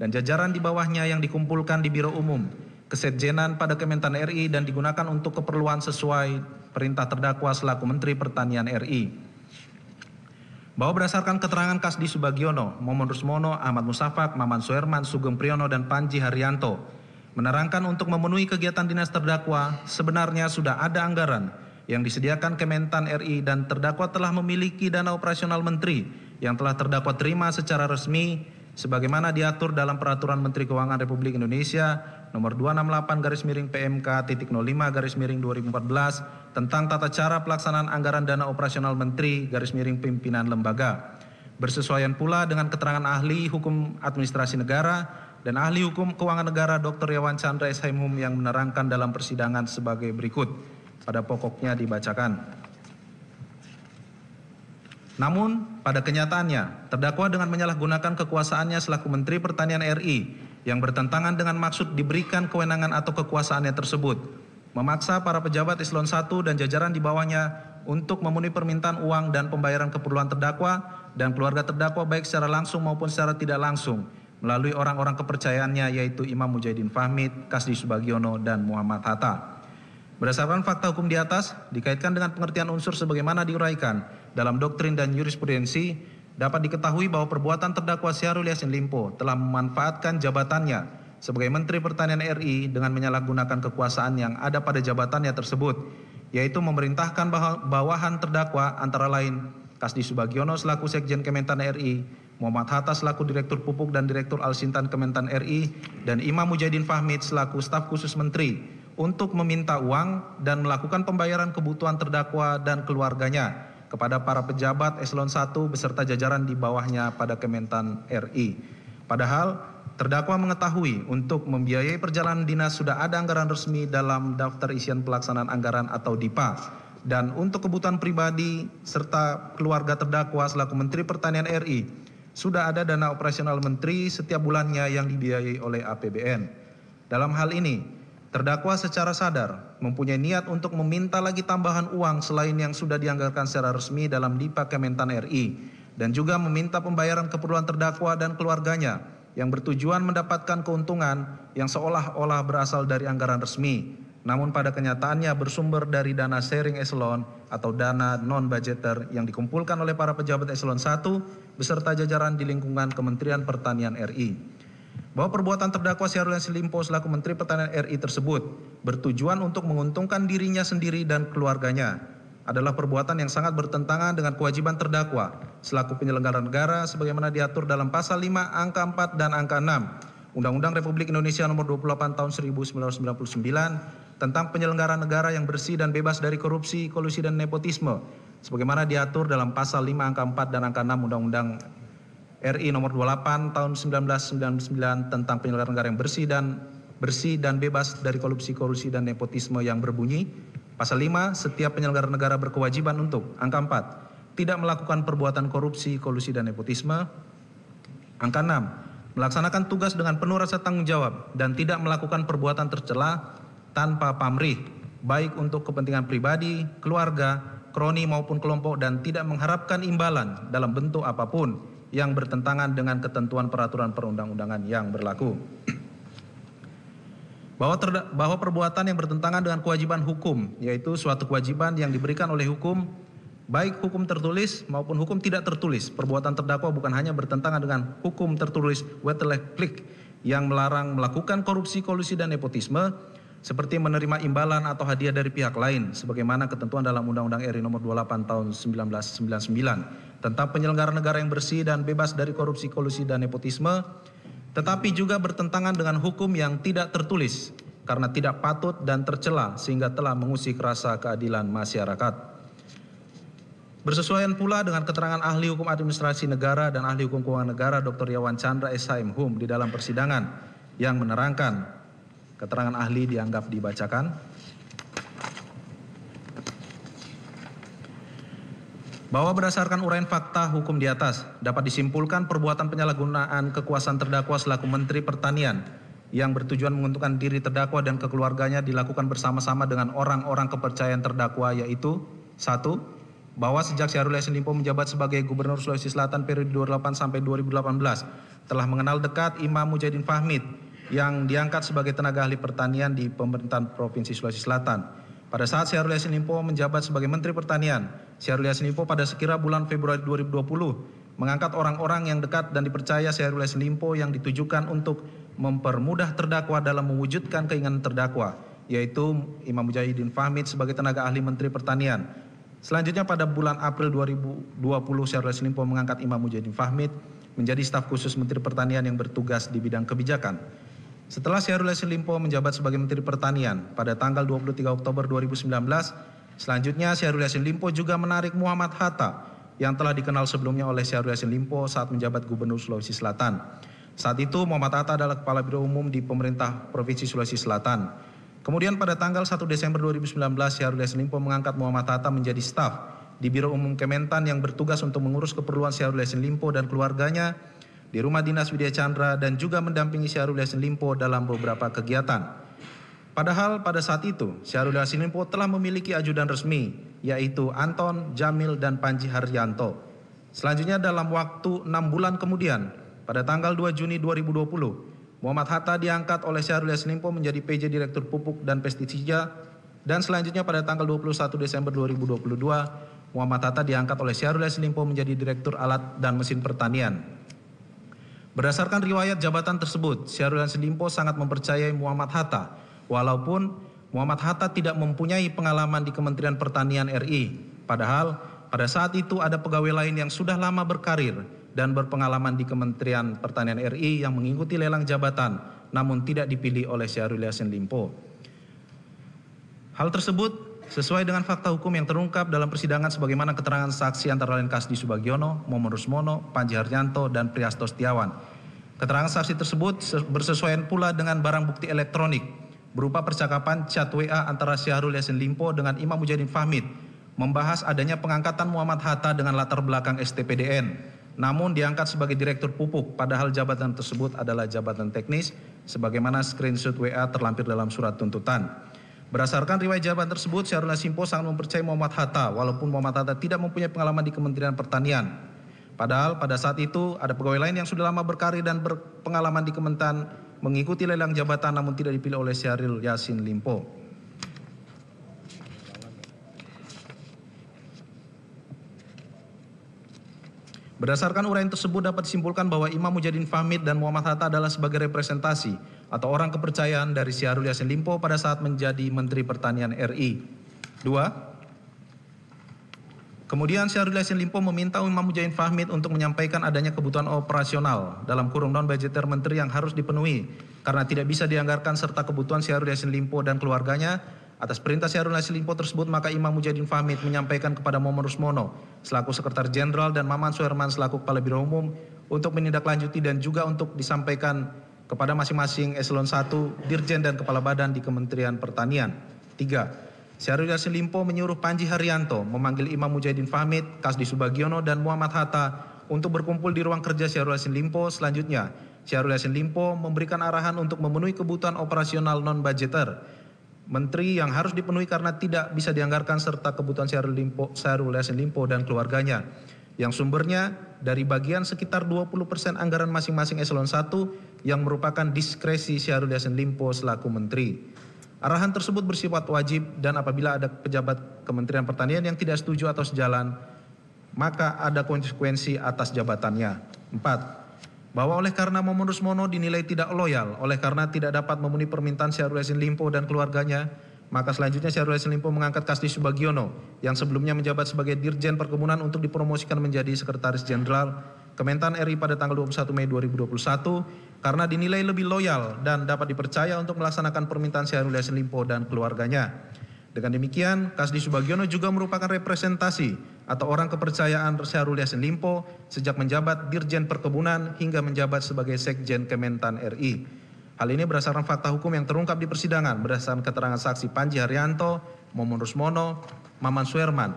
dan jajaran di bawahnya yang dikumpulkan di Biro Umum Kesekjenan pada Kementan RI dan digunakan untuk keperluan sesuai perintah terdakwa selaku Menteri Pertanian RI. Bahwa berdasarkan keterangan Kasdi Subagiono, Momon Rusmono, Ahmad Musafak, Maman Suherman, Sugeng Priyono, dan Panji Haryanto menerangkan untuk memenuhi kegiatan dinas terdakwa sebenarnya sudah ada anggaran yang disediakan Kementan RI dan terdakwa telah memiliki dana operasional menteri yang telah terdakwa terima secara resmi sebagaimana diatur dalam Peraturan Menteri Keuangan Republik Indonesia nomor 268/PMK.05/2014 tentang tata cara pelaksanaan anggaran dana operasional menteri / pimpinan lembaga. Bersesuaian pula dengan keterangan ahli hukum administrasi negara dan ahli hukum keuangan negara Dr. Yawan Chandra S.Hum yang menerangkan dalam persidangan sebagai berikut. Pada pokoknya dibacakan. Namun, pada kenyataannya, terdakwa dengan menyalahgunakan kekuasaannya selaku Menteri Pertanian RI yang bertentangan dengan maksud diberikan kewenangan atau kekuasaannya tersebut, memaksa para pejabat eselon 1 dan jajaran di bawahnya untuk memenuhi permintaan uang dan pembayaran keperluan terdakwa dan keluarga terdakwa baik secara langsung maupun secara tidak langsung melalui orang-orang kepercayaannya, yaitu Imam Mujadin Fahmid, Kasdi Subagiono, dan Muhammad Hatta. Berdasarkan fakta hukum di atas, dikaitkan dengan pengertian unsur sebagaimana diuraikan dalam doktrin dan jurisprudensi, dapat diketahui bahwa perbuatan terdakwa Syahrul Yassin Limpo telah memanfaatkan jabatannya sebagai Menteri Pertanian RI dengan menyalahgunakan kekuasaan yang ada pada jabatannya tersebut, yaitu memerintahkan bawahan terdakwa antara lain Kasdi Subagiono selaku Sekjen Kementan RI, Muhammad Hatta selaku Direktur Pupuk dan Direktur Alsintan Kementan RI, dan Imam Mujadin Fahmid selaku Staf Khusus Menteri, untuk meminta uang dan melakukan pembayaran kebutuhan terdakwa dan keluarganya kepada para pejabat eselon 1 beserta jajaran di bawahnya pada Kementan RI. Padahal terdakwa mengetahui untuk membiayai perjalanan dinas sudah ada anggaran resmi dalam daftar isian pelaksanaan anggaran atau DIPA, dan untuk kebutuhan pribadi serta keluarga terdakwa selaku Menteri Pertanian RI sudah ada dana operasional menteri setiap bulannya yang dibiayai oleh APBN. Dalam hal ini, terdakwa secara sadar mempunyai niat untuk meminta lagi tambahan uang selain yang sudah dianggarkan secara resmi dalam DIPA Kementan RI dan juga meminta pembayaran keperluan terdakwa dan keluarganya yang bertujuan mendapatkan keuntungan yang seolah-olah berasal dari anggaran resmi namun pada kenyataannya bersumber dari dana sharing eselon atau dana non-budgeter yang dikumpulkan oleh para pejabat eselon 1 beserta jajaran di lingkungan Kementerian Pertanian RI. Bahwa perbuatan terdakwa Syahrul Yassin Limpo selaku Menteri Pertanian RI tersebut bertujuan untuk menguntungkan dirinya sendiri dan keluarganya adalah perbuatan yang sangat bertentangan dengan kewajiban terdakwa selaku penyelenggara negara sebagaimana diatur dalam pasal 5 angka 4 dan angka 6 Undang-Undang Republik Indonesia Nomor 28 Tahun 1999 tentang penyelenggaraan negara yang bersih dan bebas dari korupsi, kolusi dan nepotisme sebagaimana diatur dalam pasal 5 angka 4 dan angka 6 Undang-Undang RI Nomor 28 Tahun 1999 tentang penyelenggaraan negara yang bersih dan bebas dari korupsi, kolusi dan nepotisme yang berbunyi pasal 5 setiap penyelenggara negara berkewajiban untuk angka 4 tidak melakukan perbuatan korupsi, kolusi dan nepotisme, angka 6 melaksanakan tugas dengan penuh rasa tanggung jawab dan tidak melakukan perbuatan tercela tanpa pamrih, baik untuk kepentingan pribadi, keluarga, kroni maupun kelompok dan tidak mengharapkan imbalan dalam bentuk apapun yang bertentangan dengan ketentuan peraturan perundang-undangan yang berlaku. Bahwa perbuatan yang bertentangan dengan kewajiban hukum, yaitu suatu kewajiban yang diberikan oleh hukum, baik hukum tertulis maupun hukum tidak tertulis, perbuatan terdakwa bukan hanya bertentangan dengan hukum tertulis Wetlek-Klik yang melarang melakukan korupsi, kolusi, dan nepotisme seperti menerima imbalan atau hadiah dari pihak lain sebagaimana ketentuan dalam Undang-Undang RI Nomor 28 Tahun 1999 tentang penyelenggara negara yang bersih dan bebas dari korupsi, kolusi, dan nepotisme, tetapi juga bertentangan dengan hukum yang tidak tertulis karena tidak patut dan tercela sehingga telah mengusik rasa keadilan masyarakat. Bersesuaian pula dengan keterangan ahli hukum administrasi negara dan ahli hukum keuangan negara Dr. Yawan Chandra SHM Hum di dalam persidangan yang menerangkan, keterangan ahli dianggap dibacakan, bahwa berdasarkan uraian fakta hukum di atas dapat disimpulkan perbuatan penyalahgunaan kekuasaan terdakwa selaku Menteri Pertanian yang bertujuan menguntungkan diri terdakwa dan kekeluarganya dilakukan bersama-sama dengan orang-orang kepercayaan terdakwa, yaitu 1. Bahwa sejak Syahrul Yassin Limpo menjabat sebagai Gubernur Sulawesi Selatan periode 2008 sampai 2018 telah mengenal dekat Imam Mujadin Fahmid yang diangkat sebagai tenaga ahli pertanian di pemerintahan Provinsi Sulawesi Selatan. Pada saat Syahrul Yassin Limpo menjabat sebagai Menteri Pertanian, Syahrul Yassin Limpo pada sekira bulan Februari 2020 mengangkat orang-orang yang dekat dan dipercaya Syahrul Yassin Limpo yang ditujukan untuk mempermudah terdakwa dalam mewujudkan keinginan terdakwa, yaitu Imam Mujadin Fahmid sebagai tenaga ahli Menteri Pertanian. Selanjutnya pada bulan April 2020 Syahrul Yassin Limpo mengangkat Imam Mujadin Fahmid menjadi staf khusus Menteri Pertanian yang bertugas di bidang kebijakan. Setelah Syahrul Yassin Limpo menjabat sebagai Menteri Pertanian pada tanggal 23 Oktober 2019, selanjutnya Syahrul Yassin Limpo juga menarik Muhammad Hatta yang telah dikenal sebelumnya oleh Syahrul Yassin Limpo saat menjabat Gubernur Sulawesi Selatan. Saat itu Muhammad Hatta adalah Kepala Biro Umum di pemerintah Provinsi Sulawesi Selatan. Kemudian pada tanggal 1 Desember 2019, Syahrul Yassin Limpo mengangkat Muhammad Hatta menjadi staf di Biro Umum Kementan yang bertugas untuk mengurus keperluan Syahrul Yassin Limpo dan keluarganya di rumah dinas Widya Chandra dan juga mendampingi Syahrul Yassin Limpo dalam beberapa kegiatan. Padahal pada saat itu, Syahrul Yassin Limpo telah memiliki ajudan resmi, yaitu Anton, Jamil, dan Panji Haryanto. Selanjutnya dalam waktu 6 bulan kemudian, pada tanggal 2 Juni 2020, Muhammad Hatta diangkat oleh Syahrul Yassin Limpo menjadi PJ Direktur Pupuk dan Pestisida dan selanjutnya pada tanggal 21 Desember 2022 Muhammad Hatta diangkat oleh Syahrul Yassin Limpo menjadi Direktur Alat dan Mesin Pertanian. Berdasarkan riwayat jabatan tersebut, Syahrul Yassin Limpo sangat mempercayai Muhammad Hatta walaupun Muhammad Hatta tidak mempunyai pengalaman di Kementerian Pertanian RI. Padahal pada saat itu ada pegawai lain yang sudah lama berkarir dan berpengalaman di Kementerian Pertanian RI yang mengikuti lelang jabatan namun tidak dipilih oleh Syahrul Yassin Limpo. Hal tersebut sesuai dengan fakta hukum yang terungkap dalam persidangan sebagaimana keterangan saksi antara lain Kasdi Subagiono, Momon Rusmono, Panji Haryanto, dan Priyasto Setiawan. Keterangan saksi tersebut bersesuaian pula dengan barang bukti elektronik berupa percakapan chat WA antara Syahrul Yassin Limpo dengan Imam Mujadin Fahmid membahas adanya pengangkatan Muhammad Hatta dengan latar belakang STPDN. Namun diangkat sebagai Direktur Pupuk, padahal jabatan tersebut adalah jabatan teknis, sebagaimana screenshot WA terlampir dalam surat tuntutan. Berdasarkan riwayat jabatan tersebut, Syahrul Yassin Limpo sangat mempercayai Muhammad Hatta, walaupun Muhammad Hatta tidak mempunyai pengalaman di Kementerian Pertanian. Padahal pada saat itu ada pegawai lain yang sudah lama berkarir dan berpengalaman di Kementan mengikuti lelang jabatan namun tidak dipilih oleh Syahrul Yassin Limpo. Berdasarkan uraian tersebut dapat disimpulkan bahwa Imam Mujadin Fahmid dan Muhammad Hatta adalah sebagai representasi atau orang kepercayaan dari Syahrul Yassin Limpo pada saat menjadi Menteri Pertanian RI. 2. Kemudian Syahrul Yassin Limpo meminta Imam Mujadin Fahmid untuk menyampaikan adanya kebutuhan operasional dalam kurung non-budgeter menteri yang harus dipenuhi karena tidak bisa dianggarkan serta kebutuhan Syahrul Yassin Limpo dan keluarganya. Atas perintah Syahrul Yassin Limpo tersebut, maka Imam Mujadin Fahmid menyampaikan kepada Momon Rusmono selaku Sekretaris Jenderal dan Maman Suherman selaku Kepala Biro Umum untuk menindaklanjuti dan juga untuk disampaikan kepada masing-masing eselon 1, dirjen dan kepala badan di Kementerian Pertanian. 3. Syahrul Yassin Limpo menyuruh Panji Haryanto memanggil Imam Mujadin Fahmid, Kasdi Subagiono dan Muhammad Hatta untuk berkumpul di ruang kerja Syahrul Yassin Limpo. Selanjutnya, Syahrul Yassin Limpo memberikan arahan untuk memenuhi kebutuhan operasional non-budgeter menteri yang harus dipenuhi karena tidak bisa dianggarkan serta kebutuhan Syahrul Yassin Limpo dan keluarganya yang sumbernya dari bagian sekitar 20% anggaran masing-masing eselon 1 yang merupakan diskresi Syahrul Yassin Limpo selaku menteri. Arahan tersebut bersifat wajib dan apabila ada pejabat Kementerian Pertanian yang tidak setuju atau sejalan, maka ada konsekuensi atas jabatannya. 4. Bahwa oleh karena Momon Rusmono dinilai tidak loyal, oleh karena tidak dapat memenuhi permintaan Syahrul Yassin Limpo dan keluarganya, maka selanjutnya Syahrul Yassin Limpo mengangkat Kasdi Subagiono yang sebelumnya menjabat sebagai Dirjen Perkebunan untuk dipromosikan menjadi Sekretaris Jenderal Kementan RI pada tanggal 21 Mei 2021 karena dinilai lebih loyal dan dapat dipercaya untuk melaksanakan permintaan Syahrul Yassin Limpo dan keluarganya. Dengan demikian, Kasdi Subagiono juga merupakan representasi atau orang kepercayaan Syahrul Yassin Limpo sejak menjabat Dirjen Perkebunan hingga menjabat sebagai Sekjen Kementan RI. Hal ini berdasarkan fakta hukum yang terungkap di persidangan berdasarkan keterangan saksi Panji Haryanto, Momon Rusmono, Maman Suherman,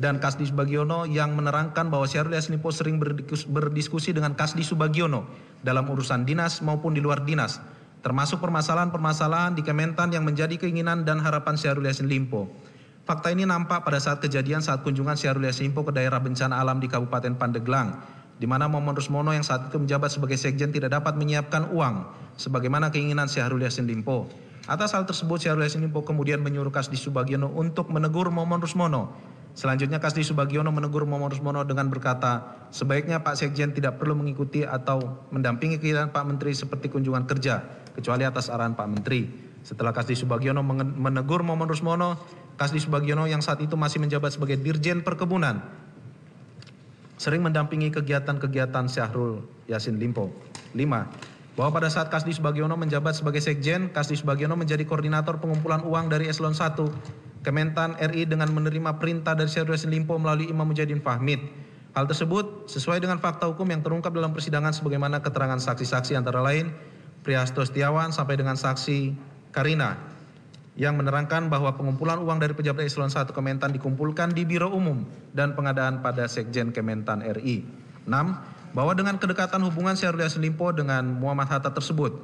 dan Kasdi Subagiono yang menerangkan bahwa Syahrul Yassin Limpo sering berdiskusi dengan Kasdi Subagiono dalam urusan dinas maupun di luar dinas, termasuk permasalahan-permasalahan di Kementan yang menjadi keinginan dan harapan Syahrul Yassin Limpo. Fakta ini nampak pada saat kejadian saat kunjungan Syahrul Yassin Limpo ke daerah bencana alam di Kabupaten Pandeglang, di mana Momon Rusmono yang saat itu menjabat sebagai sekjen tidak dapat menyiapkan uang sebagaimana keinginan Syahrul Yassin Limpo. Atas hal tersebut, Syahrul Yassin Limpo kemudian menyuruh Kasdi Subagiono untuk menegur Momon Rusmono. Selanjutnya Kasdi Subagiono menegur Momon Rusmono dengan berkata, sebaiknya Pak Sekjen tidak perlu mengikuti atau mendampingi keinginan Pak Menteri seperti kunjungan kerja, kecuali atas arahan Pak Menteri. Setelah Kasdi Subagiono menegur Momon Rusmono, Kasdi Subagiono yang saat itu masih menjabat sebagai Dirjen Perkebunan sering mendampingi kegiatan-kegiatan Syahrul Yassin Limpo. 5. Bahwa pada saat Kasdi Subagiono menjabat sebagai Sekjen, Kasdi Subagiono menjadi koordinator pengumpulan uang dari eselon 1 Kementan RI dengan menerima perintah dari Syahrul Yassin Limpo melalui Imam Mujadin Fahmid. Hal tersebut sesuai dengan fakta hukum yang terungkap dalam persidangan sebagaimana keterangan saksi-saksi antara lain Prihasto Setiawan sampai dengan saksi Karina yang menerangkan bahwa pengumpulan uang dari pejabat eselon 1 Kementan dikumpulkan di Biro Umum dan pengadaan pada Sekjen Kementan RI. 6. Bahwa dengan kedekatan hubungan Syahrul Yassin Limpo dengan Muhammad Hatta tersebut,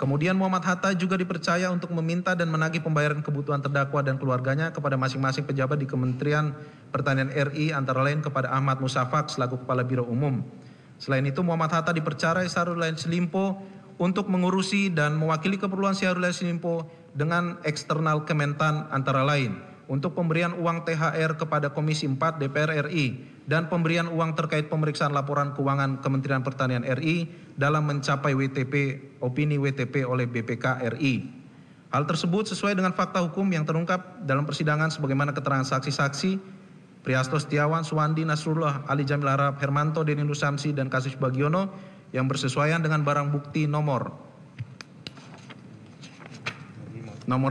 kemudian Muhammad Hatta juga dipercaya untuk meminta dan menagih pembayaran kebutuhan terdakwa dan keluarganya kepada masing-masing pejabat di Kementerian Pertanian RI antara lain kepada Ahmad Musafak selaku Kepala Biro Umum. Selain itu Muhammad Hatta dipercaya Syahrul Yassin Limpo untuk mengurusi dan mewakili keperluan Syahrul Yassin Limpo dengan eksternal Kementan antara lain untuk pemberian uang THR kepada Komisi 4 DPR RI dan pemberian uang terkait pemeriksaan laporan keuangan Kementerian Pertanian RI dalam mencapai opini WTP oleh BPK RI. Hal tersebut sesuai dengan fakta hukum yang terungkap dalam persidangan sebagaimana keterangan saksi-saksi Prihasto Setiawan, Suwandi, Nasrullah, Ali Jamil Arab, Hermanto, Deni Nusamsi, dan Kasdi Subagiono yang bersesuaian dengan barang bukti nomor 5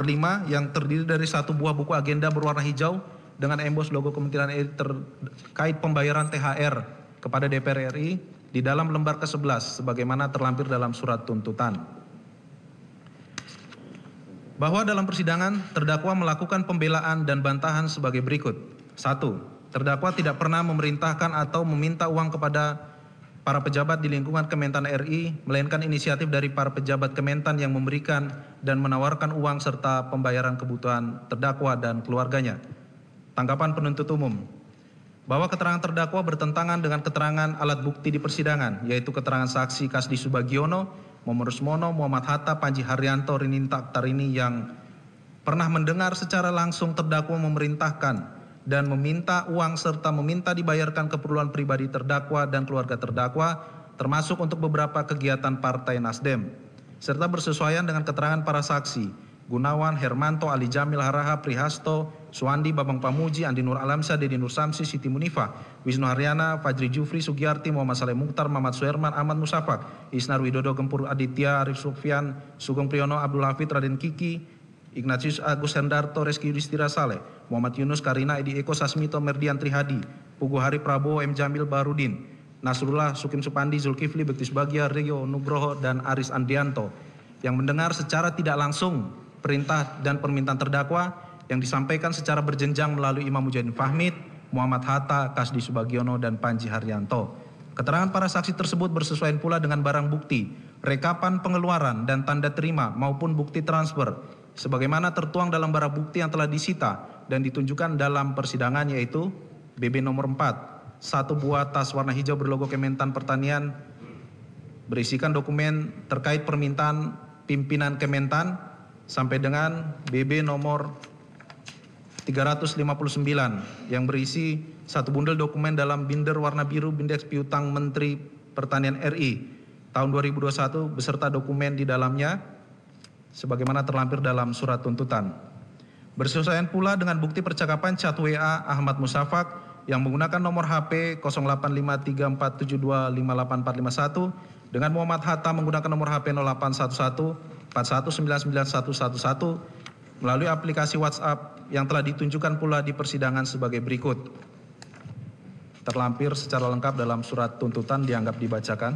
yang terdiri dari 1 buah buku agenda berwarna hijau dengan embos logo Kementerian RI terkait pembayaran THR kepada DPR RI di dalam lembar ke-11 sebagaimana terlampir dalam surat tuntutan. Bahwa dalam persidangan terdakwa melakukan pembelaan dan bantahan sebagai berikut. 1. Terdakwa tidak pernah memerintahkan atau meminta uang kepada para pejabat di lingkungan Kementan RI, melainkan inisiatif dari para pejabat Kementan yang memberikan dan menawarkan uang serta pembayaran kebutuhan terdakwa dan keluarganya. Tanggapan penuntut umum, bahwa keterangan terdakwa bertentangan dengan keterangan alat bukti di persidangan, yaitu keterangan saksi Kasdi Subagiono, Momon Rusmono, Muhammad Hatta, Panji Haryanto, Rininta Aktarini yang pernah mendengar secara langsung terdakwa memerintahkan dan meminta uang serta meminta dibayarkan keperluan pribadi terdakwa dan keluarga terdakwa, termasuk untuk beberapa kegiatan Partai Nasdem, serta bersesuaian dengan keterangan para saksi Gunawan, Hermanto, Ali Jamil, Haraha, Prihasto, Suwandi, Babang Pamuji, Andi Nur Alamsyah, Deddy Nur Samsi, Siti Munifah, Wisnu Haryana, Fajri Jufri, Sugiarti, Muhammad Saleh Mukhtar, Mamat Suherman, Ahmad Musafak, Isnar Widodo, Gempur Aditya, Arif Sufyan, Sugeng Priyono, Abdul Hafid, Raden Kiki, Ignatius Agus Hendarto, Reski Yudhistira Saleh, Muhammad Yunus, Karina, Edi Eko, Sasmito, Merdian Trihadi, Pugu Hari Prabowo, M. Jamil, Baharudin, Nasrullah, Sukim Supandi, Zulkifli, Bektis Bagia, Rio Nugroho, dan Aris Andrianto, yang mendengar secara tidak langsung perintah dan permintaan terdakwa yang disampaikan secara berjenjang melalui Imam Mujahidin Fahmid, Muhammad Hatta, Kasdi Subagiono, dan Panji Haryanto. Keterangan para saksi tersebut bersesuaian pula dengan barang bukti, rekapan pengeluaran dan tanda terima maupun bukti transfer, sebagaimana tertuang dalam barang bukti yang telah disita dan ditunjukkan dalam persidangan, yaitu BB nomor 4, 1 buah tas warna hijau berlogo Kementan Pertanian berisikan dokumen terkait permintaan pimpinan Kementan, sampai dengan BB nomor 359 yang berisi 1 bundel dokumen dalam binder warna biru bindeks piutang Menteri Pertanian RI tahun 2021 beserta dokumen di dalamnya sebagaimana terlampir dalam surat tuntutan. Bersesuaian pula dengan bukti percakapan chat WA Ahmad Musafak yang menggunakan nomor HP 085347258451 dengan Muhammad Hatta menggunakan nomor HP 0811 4199111 melalui aplikasi WhatsApp yang telah ditunjukkan pula di persidangan sebagai berikut. Terlampir secara lengkap dalam surat tuntutan, dianggap dibacakan.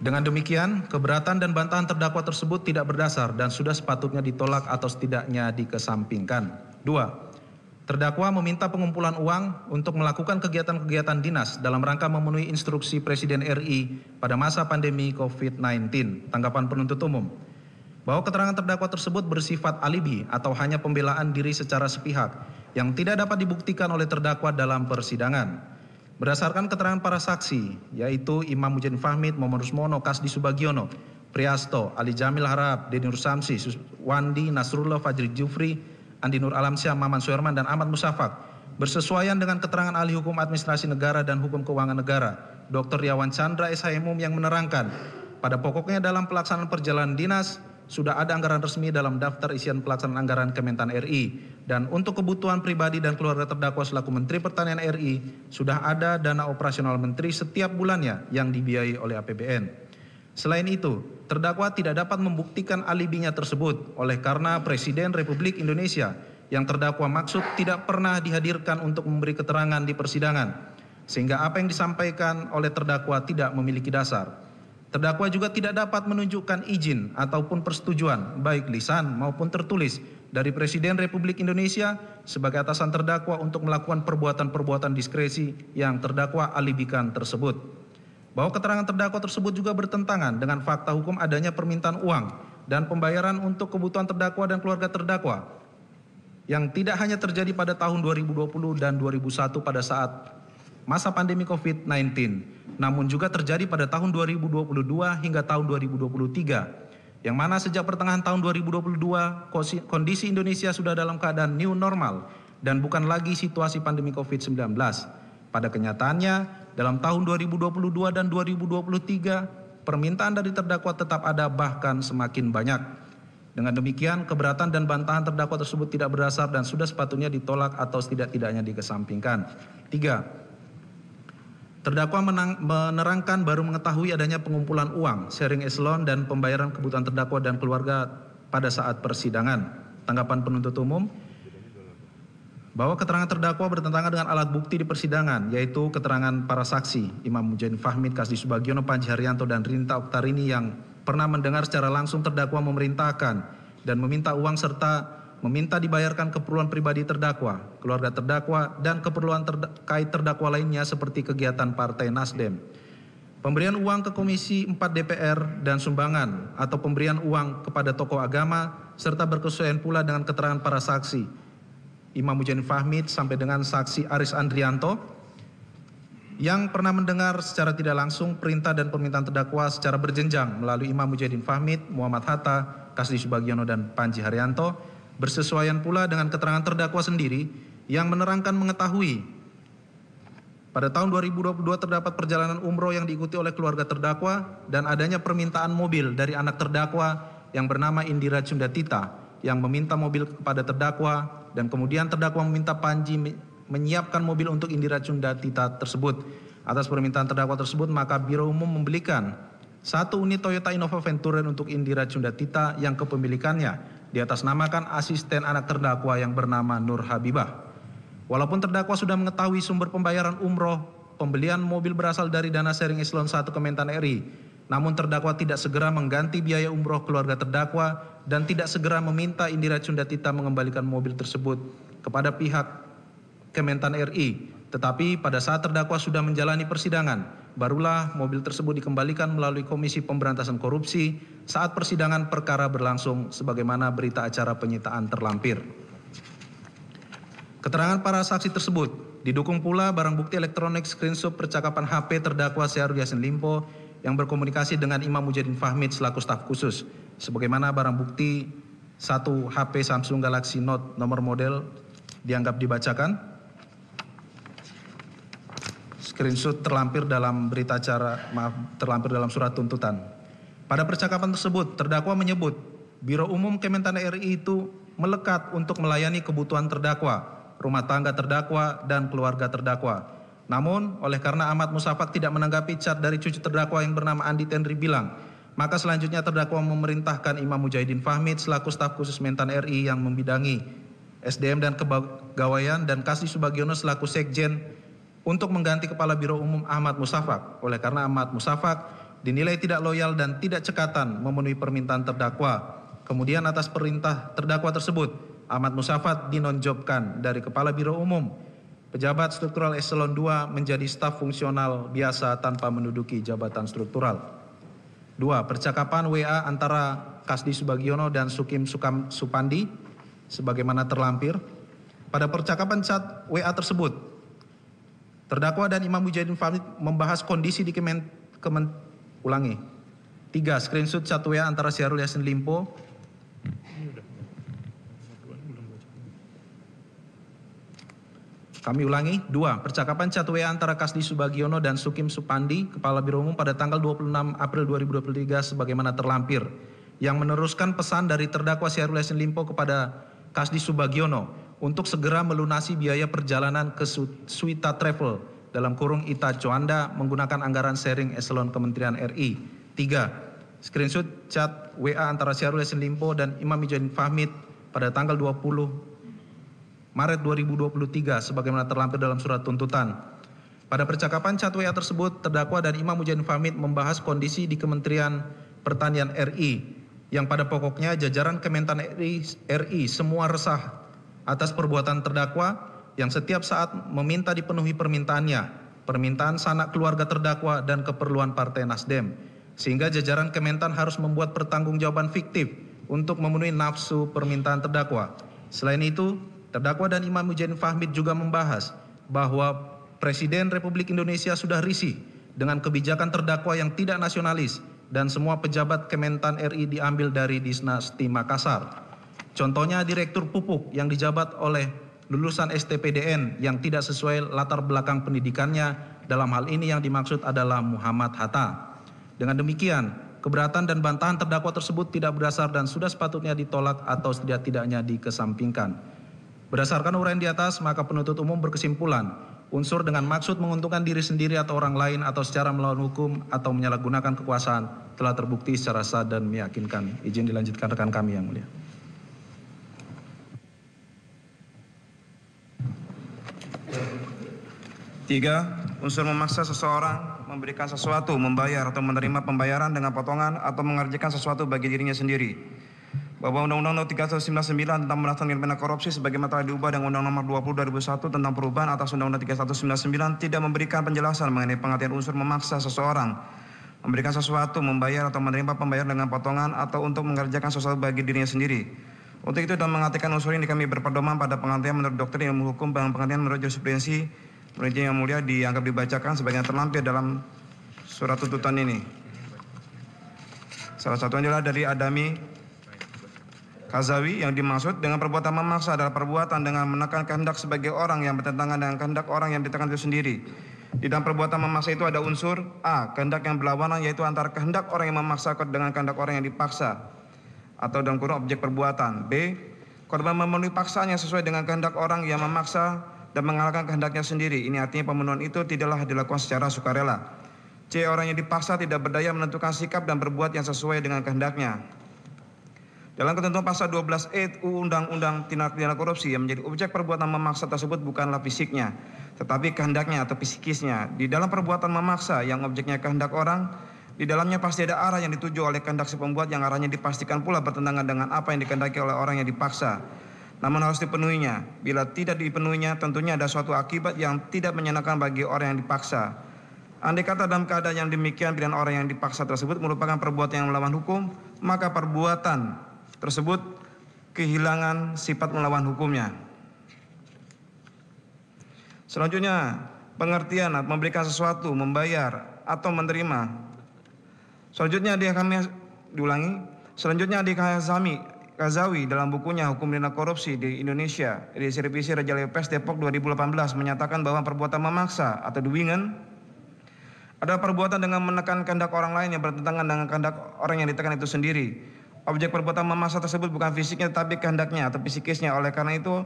Dengan demikian, keberatan dan bantahan terdakwa tersebut tidak berdasar dan sudah sepatutnya ditolak atau setidaknya dikesampingkan. 2. Terdakwa meminta pengumpulan uang untuk melakukan kegiatan-kegiatan dinas dalam rangka memenuhi instruksi Presiden RI pada masa pandemi COVID-19. Tanggapan penuntut umum, bahwa keterangan terdakwa tersebut bersifat alibi atau hanya pembelaan diri secara sepihak yang tidak dapat dibuktikan oleh terdakwa dalam persidangan. Berdasarkan keterangan para saksi, yaitu Imam Mujahidin Fahmid, Muhammad Rusmono, Kasdi Subagiono, Prihasto, Ali Jamil Harab, Deddy Nur Samsi, Wandi, Nasrullah, Fajri Jufri, Andi Nur Alamsyah, Maman Suherman, dan Ahmad Musafak, bersesuaian dengan keterangan ahli hukum administrasi negara dan hukum keuangan negara, Dr. Riawan Chandra SHMUM, yang menerangkan, pada pokoknya dalam pelaksanaan perjalanan dinas, sudah ada anggaran resmi dalam daftar isian pelaksanaan anggaran Kementan RI, dan untuk kebutuhan pribadi dan keluarga terdakwa selaku Menteri Pertanian RI, sudah ada dana operasional menteri setiap bulannya yang dibiayai oleh APBN. Selain itu, terdakwa tidak dapat membuktikan alibinya tersebut oleh karena Presiden Republik Indonesia yang terdakwa maksud tidak pernah dihadirkan untuk memberi keterangan di persidangan, sehingga apa yang disampaikan oleh terdakwa tidak memiliki dasar. Terdakwa juga tidak dapat menunjukkan izin ataupun persetujuan, baik lisan maupun tertulis, dari Presiden Republik Indonesia sebagai atasan terdakwa untuk melakukan perbuatan-perbuatan diskresi yang terdakwa alibikan tersebut. Bahwa keterangan terdakwa tersebut juga bertentangan dengan fakta hukum adanya permintaan uang dan pembayaran untuk kebutuhan terdakwa dan keluarga terdakwa yang tidak hanya terjadi pada tahun 2020 dan 2001 pada saat masa pandemi COVID-19, namun juga terjadi pada tahun 2022 hingga tahun 2023, yang mana sejak pertengahan tahun 2022 kondisi Indonesia sudah dalam keadaan new normal dan bukan lagi situasi pandemi COVID-19. Pada kenyataannya, dalam tahun 2022 dan 2023, permintaan dari terdakwa tetap ada bahkan semakin banyak. Dengan demikian, keberatan dan bantahan terdakwa tersebut tidak berdasar dan sudah sepatutnya ditolak atau setidak-tidaknya dikesampingkan. 3. Terdakwa menerangkan baru mengetahui adanya pengumpulan uang, sharing eselon, dan pembayaran kebutuhan terdakwa dan keluarga pada saat persidangan. Tanggapan penuntut umum, bahwa keterangan terdakwa bertentangan dengan alat bukti di persidangan, yaitu keterangan para saksi Imam Mujahidin Fahmid, Kasdi Subagiono, Panji Haryanto, dan Rinta Oktarini yang pernah mendengar secara langsung terdakwa memerintahkan dan meminta uang serta meminta dibayarkan keperluan pribadi terdakwa, keluarga terdakwa, dan keperluan terkait terdakwa lainnya seperti kegiatan Partai Nasdem, pemberian uang ke Komisi 4 DPR dan sumbangan atau pemberian uang kepada tokoh agama, serta berkesesuaian pula dengan keterangan para saksi Imam Mujahidin Fahmid sampai dengan saksi Aris Andrianto, yang pernah mendengar secara tidak langsung perintah dan permintaan terdakwa secara berjenjang melalui Imam Mujahidin Fahmid, Muhammad Hatta, Kasdi Subagiono, dan Panji Haryanto, bersesuaian pula dengan keterangan terdakwa sendiri yang menerangkan mengetahui pada tahun 2022 terdapat perjalanan umroh yang diikuti oleh keluarga terdakwa dan adanya permintaan mobil dari anak terdakwa yang bernama Indira Cundatita yang meminta mobil kepada terdakwa dan kemudian terdakwa meminta Panji menyiapkan mobil untuk Indira Cundatita tersebut. Atas permintaan terdakwa tersebut, maka Biro Umum membelikan 1 unit Toyota Innova Venturen untuk Indira Cundatita yang kepemilikannya diatasnamakan asisten anak terdakwa yang bernama Nur Habibah. Walaupun terdakwa sudah mengetahui sumber pembayaran umroh, pembelian mobil berasal dari dana sharing eselon 1 Kementan RI, namun terdakwa tidak segera mengganti biaya umroh keluarga terdakwa dan tidak segera meminta Indira Cundatita mengembalikan mobil tersebut kepada pihak Kementan RI, tetapi pada saat terdakwa sudah menjalani persidangan, barulah mobil tersebut dikembalikan melalui Komisi Pemberantasan Korupsi saat persidangan perkara berlangsung sebagaimana berita acara penyitaan terlampir. Keterangan para saksi tersebut didukung pula barang bukti elektronik screenshot percakapan HP terdakwa Syahrul Yassin Limpo yang berkomunikasi dengan Imam Mujahidin Fahmid selaku staf khusus, sebagaimana barang bukti 1 HP Samsung Galaxy Note nomor model dianggap dibacakan. Screenshot terlampir dalam berita acara, terlampir dalam surat tuntutan. Pada percakapan tersebut, terdakwa menyebut Biro Umum Kementan RI itu melekat untuk melayani kebutuhan terdakwa, rumah tangga terdakwa, dan keluarga terdakwa. Namun, oleh karena Ahmad Musafak tidak menanggapi cat dari cucu terdakwa yang bernama Andi Tendri Bilang, maka selanjutnya terdakwa memerintahkan Imam Mujahidin Fahmid selaku staf khusus Mentan RI yang membidangi SDM dan Kepegawaian dan Kasdi Subagiono selaku sekjen untuk mengganti Kepala Biro Umum Ahmad Musafak, oleh karena Ahmad Musafak dinilai tidak loyal dan tidak cekatan memenuhi permintaan terdakwa. Kemudian atas perintah terdakwa tersebut, Ahmad Musafak dinonjobkan dari Kepala Biro Umum Pejabat Struktural Eselon 2 menjadi staf fungsional biasa tanpa menduduki jabatan struktural. 2. Percakapan WA antara Kasdi Subagiono dan Sukim Supandi, sebagaimana terlampir. Pada percakapan chat WA tersebut, terdakwa dan Imam Mujahidin Fahmid membahas kondisi di ulangi. 3. Screenshot chat WA antara Syahrul Yassin Limpo kami ulangi. 2. Percakapan chat WA antara Kasdi Subagiono dan Sukim Supandi, Kepala Biro Umum pada tanggal 26 April 2023 sebagaimana terlampir, yang meneruskan pesan dari terdakwa Syahrul Yassin Limpo kepada Kasdi Subagiono untuk segera melunasi biaya perjalanan ke Suita Travel dalam kurung Ita Coanda menggunakan anggaran sharing eselon Kementerian RI. 3. Screenshot chat WA antara Syahrul Yassin Limpo dan Imam Mujahidin Fahmid pada tanggal 20 Maret 2023 sebagaimana terlampir dalam surat tuntutan. Pada percakapan chat WA tersebut, terdakwa dan Imam Mujahidin Fahmid membahas kondisi di Kementerian Pertanian RI yang pada pokoknya jajaran Kementan RI semua resah atas perbuatan terdakwa yang setiap saat meminta dipenuhi permintaannya, permintaan sanak keluarga terdakwa dan keperluan Partai Nasdem, sehingga jajaran Kementan harus membuat pertanggungjawaban fiktif untuk memenuhi nafsu permintaan terdakwa. Selain itu, terdakwa dan Imam Mujahidin Fahmid juga membahas bahwa Presiden Republik Indonesia sudah risih dengan kebijakan terdakwa yang tidak nasionalis dan semua pejabat Kementan RI diambil dari Disnasdi Makassar. Contohnya Direktur Pupuk yang dijabat oleh lulusan STPDN yang tidak sesuai latar belakang pendidikannya, dalam hal ini yang dimaksud adalah Muhammad Hatta. Dengan demikian, keberatan dan bantahan terdakwa tersebut tidak berdasar dan sudah sepatutnya ditolak atau setidak-tidaknya dikesampingkan. Berdasarkan uraian di atas, maka penuntut umum berkesimpulan, unsur dengan maksud menguntungkan diri sendiri atau orang lain atau secara melawan hukum atau menyalahgunakan kekuasaan telah terbukti secara sah dan meyakinkan. Izin dilanjutkan rekan kami yang mulia. Tiga, unsur memaksa seseorang memberikan sesuatu, membayar atau menerima pembayaran dengan potongan atau mengerjakan sesuatu bagi dirinya sendiri. Bahwa Undang-Undang Nomor 399 tentang pemberantasan tindak pidana korupsi sebagaimana telah diubah dengan Undang-Undang Nomor 20 2001 tentang perubahan atas Undang-Undang 399 tidak memberikan penjelasan mengenai pengertian unsur memaksa seseorang memberikan sesuatu, membayar atau menerima pembayaran dengan potongan atau untuk mengerjakan sesuatu bagi dirinya sendiri. Untuk itu, dalam mengartikan unsur ini kami berpedoman pada pengertian menurut doktrin ilmu hukum dan pengertian menurut jurisprudensi Perjanjian yang mulia dianggap dibacakan sebagian terlampir dalam surat tuntutan ini. Salah satunya adalah dari Adami Kazawi yang dimaksud dengan perbuatan memaksa adalah perbuatan dengan menekan kehendak sebagai orang yang bertentangan dengan kehendak orang yang ditekan itu sendiri. Di dalam perbuatan memaksa itu ada unsur A. Kehendak yang berlawanan yaitu antara kehendak orang yang memaksa dengan kehendak orang yang dipaksa atau dalam kurung objek perbuatan. B. Korban memenuhi paksanya sesuai dengan kehendak orang yang memaksa dan mengalahkan kehendaknya sendiri. Ini artinya pemenuhan itu tidaklah dilakukan secara sukarela. C. Orang yang dipaksa tidak berdaya menentukan sikap dan berbuat yang sesuai dengan kehendaknya. Dalam ketentuan pasal 12E UU Undang-Undang Tindak Pidana Korupsi yang menjadi objek perbuatan memaksa tersebut bukanlah fisiknya, tetapi kehendaknya atau psikisnya. Di dalam perbuatan memaksa yang objeknya kehendak orang, di dalamnya pasti ada arah yang dituju oleh kehendak si pembuat yang arahnya dipastikan pula bertentangan dengan apa yang dikehendaki oleh orang yang dipaksa. Namun harus dipenuhinya. Bila tidak dipenuhinya, tentunya ada suatu akibat yang tidak menyenangkan bagi orang yang dipaksa. Andai kata dalam keadaan yang demikian pilihan orang yang dipaksa tersebut merupakan perbuatan yang melawan hukum, maka perbuatan tersebut kehilangan sifat melawan hukumnya. Selanjutnya, pengertian memberikan sesuatu, membayar atau menerima. Selanjutnya Kazawi dalam bukunya Hukum Pidana Korupsi di Indonesia, edisi revisi Raja Lepes Depok 2018 menyatakan bahwa perbuatan memaksa atau doingen adalah perbuatan dengan menekan kehendak orang lain yang bertentangan dengan kehendak orang yang ditekan itu sendiri. Objek perbuatan memaksa tersebut bukan fisiknya tetapi kehendaknya atau psikisnya. Oleh karena itu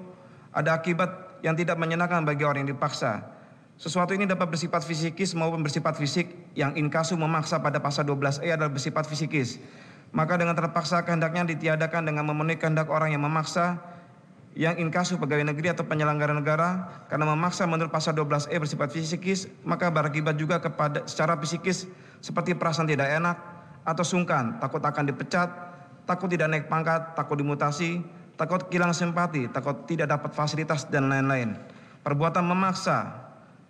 ada akibat yang tidak menyenangkan bagi orang yang dipaksa. Sesuatu ini dapat bersifat fisikis maupun bersifat fisik. Yang inkasu memaksa pada pasal 12E adalah bersifat fisikis. Maka dengan terpaksa kehendaknya ditiadakan dengan memenuhi kehendak orang yang memaksa. Yang inkasu pegawai negeri atau penyelenggara negara karena memaksa menurut pasal 12E bersifat fisikis, maka berakibat juga kepada secara fisikis seperti perasaan tidak enak atau sungkan, takut akan dipecat, takut tidak naik pangkat, takut dimutasi, takut kehilangan simpati, takut tidak dapat fasilitas dan lain-lain. Perbuatan memaksa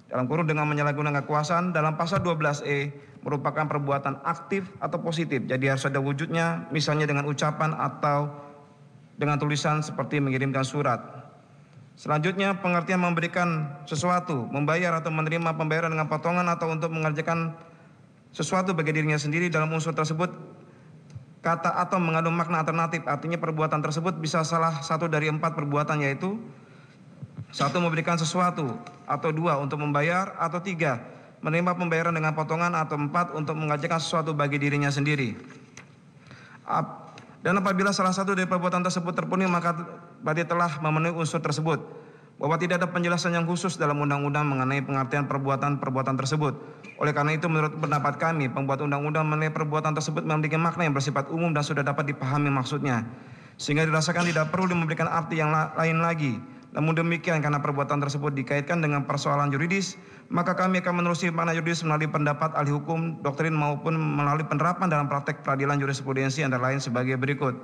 dalam kurung dengan menyalahgunakan kekuasaan dalam pasal 12E merupakan perbuatan aktif atau positif. Jadi harus ada wujudnya, misalnya dengan ucapan atau dengan tulisan seperti mengirimkan surat. Selanjutnya pengertian memberikan sesuatu, membayar atau menerima pembayaran dengan potongan atau untuk mengerjakan sesuatu bagi dirinya sendiri. Dalam unsur tersebut kata atau mengandung makna alternatif, artinya perbuatan tersebut bisa salah satu dari 4 perbuatan, yaitu 1. Memberikan sesuatu, atau 2. Untuk membayar, atau 3. Menerima pembayaran dengan potongan, atau 4. Untuk mengerjakan sesuatu bagi dirinya sendiri. Dan apabila salah satu dari perbuatan tersebut terpenuhi, maka berarti telah memenuhi unsur tersebut. Bahwa tidak ada penjelasan yang khusus dalam undang-undang mengenai pengertian perbuatan-perbuatan tersebut. Oleh karena itu menurut pendapat kami, pembuat undang-undang mengenai perbuatan tersebut memiliki makna yang bersifat umum dan sudah dapat dipahami maksudnya. Sehingga dirasakan tidak perlu memberikan arti yang lain lagi. Namun demikian karena perbuatan tersebut dikaitkan dengan persoalan yuridis, maka kami akan menerusi makna yuridis melalui pendapat ahli hukum, doktrin maupun melalui penerapan dalam praktek peradilan jurisprudensi antara lain sebagai berikut.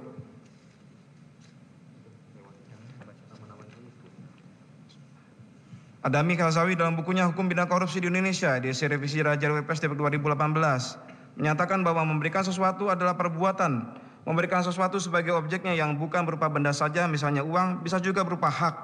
Adami Kazawi dalam bukunya Hukum Pidana Korupsi di Indonesia di edisi revisi Raja Lepes Depok 2018 menyatakan bahwa memberikan sesuatu adalah perbuatan memberikan sesuatu sebagai objeknya yang bukan berupa benda saja, misalnya uang, bisa juga berupa hak,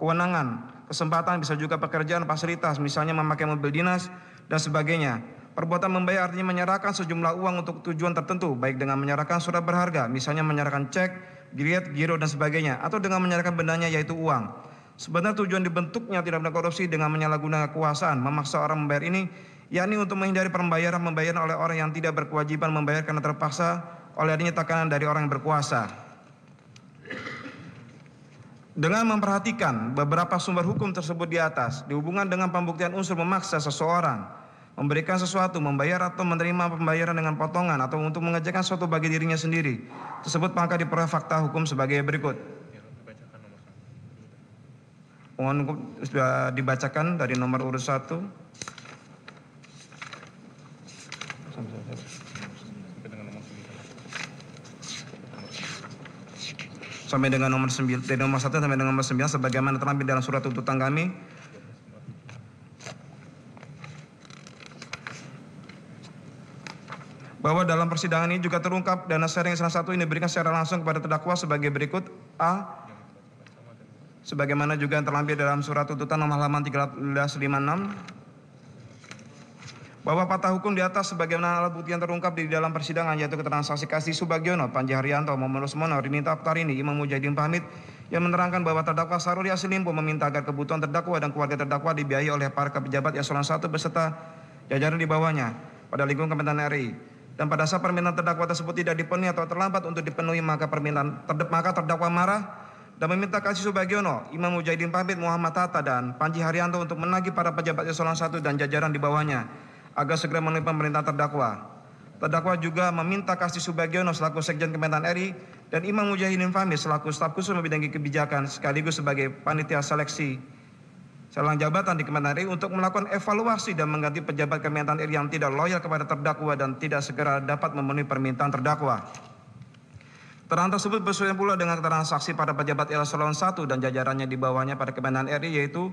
kewenangan, kesempatan, bisa juga pekerjaan, fasilitas, misalnya memakai mobil dinas dan sebagainya. Perbuatan membayar artinya menyerahkan sejumlah uang untuk tujuan tertentu, baik dengan menyerahkan surat berharga, misalnya menyerahkan cek, giliat, giro dan sebagainya, atau dengan menyerahkan bendanya yaitu uang. Sebenarnya tujuan dibentuknya tindak pidana korupsi dengan menyalahgunakan kekuasaan, memaksa orang membayar ini, yakni untuk menghindari pembayaran oleh orang yang tidak berkewajiban membayar karena terpaksa oleh adanya tekanan dari orang yang berkuasa. Dengan memperhatikan beberapa sumber hukum tersebut di atas, dihubungkan dengan pembuktian unsur memaksa seseorang, memberikan sesuatu, membayar atau menerima pembayaran dengan potongan atau untuk mengerjakan sesuatu bagi dirinya sendiri, tersebut maka diperoleh fakta hukum sebagai berikut. Mohon sudah dibacakan dari nomor urut 1 sampai dengan nomor 9, dari nomor 1 sampai dengan nomor 9 sebagaimana terlampir dalam surat tuntutan kami. Bahwa dalam persidangan ini juga terungkap dana sharing yang salah satu ini diberikan secara langsung kepada terdakwa sebagai berikut. A. sebagaimana juga yang terlampir dalam surat tuntutan nomor halaman 1356. Bahwa fakta hukum di atas sebagaimana alat bukti yang terungkap di dalam persidangan yaitu keterangan saksi Kasdi Subagiono, Panji Haryanto, Muhammad Usmono, Rinita Aptarini, Imam Mujahidin Pamit yang menerangkan bahwa terdakwa Sahrul Yassin Limpo meminta agar kebutuhan terdakwa dan keluarga terdakwa dibiayai oleh para pejabat eselon 1 beserta jajaran di bawahnya pada lingkungan Kementerian RI. Dan pada saat permintaan terdakwa tersebut tidak dipenuhi atau terlambat untuk dipenuhi maka terdakwa marah dan meminta Kasdi Subagiono, Imam Mujahidin Pamit, Muhammad Hatta dan Panji Haryanto untuk menagih para pejabat eselon 1 dan jajaran di bawahnya agar segera memenuhi pemerintahan terdakwa. Terdakwa juga meminta Kasdi Subagiono selaku Sekjen Kementerian RI dan Imam Mujahidin Fahmi selaku staf khusus membidangi kebijakan sekaligus sebagai panitia seleksi selang jabatan di Kementerian RI untuk melakukan evaluasi dan mengganti pejabat Kementerian RI yang tidak loyal kepada terdakwa dan tidak segera dapat memenuhi permintaan terdakwa. Keterangan tersebut bersesuaian pula dengan keterangan saksi pada pejabat eselon 1 dan jajarannya di bawahnya pada Kementerian RI yaitu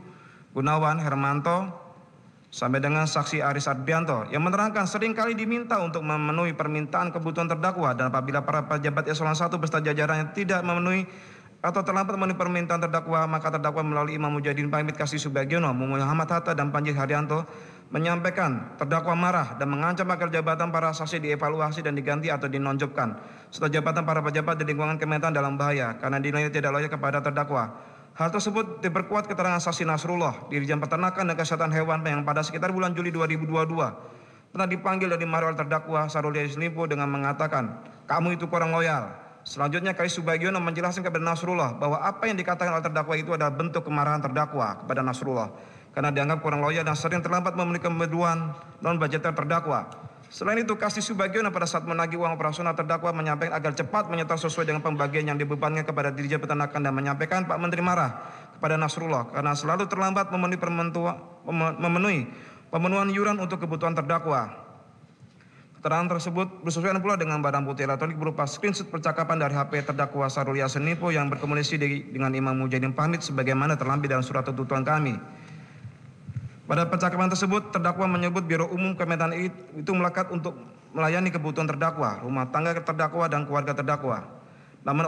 Gunawan Hermanto sampai dengan saksi Aris Ardianto yang menerangkan seringkali diminta untuk memenuhi permintaan kebutuhan terdakwa dan apabila para pejabat eselon 1 beserta jajarannya tidak memenuhi atau terlambat memenuhi permintaan terdakwa maka terdakwa melalui Imam Mujahidin Pamit, Kasdi Subagiono, Muhammad Hatta dan Panji Haryanto menyampaikan terdakwa marah dan mengancam agar jabatan para saksi dievaluasi dan diganti atau dinonjobkan serta jabatan para pejabat di lingkungan Kementan dalam bahaya karena dinilai tidak layak kepada terdakwa. Hal tersebut diperkuat keterangan saksi Nasrullah, Dirjen Peternakan dan Kesehatan Hewan yang pada sekitar bulan Juli 2022 pernah dipanggil dan dimarahi oleh terdakwa Sahrul Yassin Limpo dengan mengatakan, "Kamu itu kurang loyal." Selanjutnya Kasdi Subagiono menjelaskan kepada Nasrullah bahwa apa yang dikatakan oleh terdakwa itu adalah bentuk kemarahan terdakwa kepada Nasrullah karena dianggap kurang loyal dan sering terlambat memenuhi kebutuhan non-budgeter terdakwa. Selain itu Kasdi Subagiono pada saat menagih uang operasional terdakwa menyampaikan agar cepat menyetor sesuai dengan pembagian yang dibebankan kepada Dirjen Peternakan dan menyampaikan Pak Menteri marah kepada Nasrullah karena selalu terlambat memenuhi pemenuhan iuran untuk kebutuhan terdakwa. Keterangan tersebut bersesuaian pula dengan barang bukti elektronik berupa screenshot percakapan dari HP terdakwa Sahrul Yassin Limpo yang berkomunikasi dengan Imam Mujahidin Pamit sebagaimana terlampir dalam surat tuntutan kami. Pada percakapan tersebut, terdakwa menyebut Biro Umum Kementerian RI itu melekat untuk melayani kebutuhan terdakwa, rumah tangga terdakwa, dan keluarga terdakwa. Namun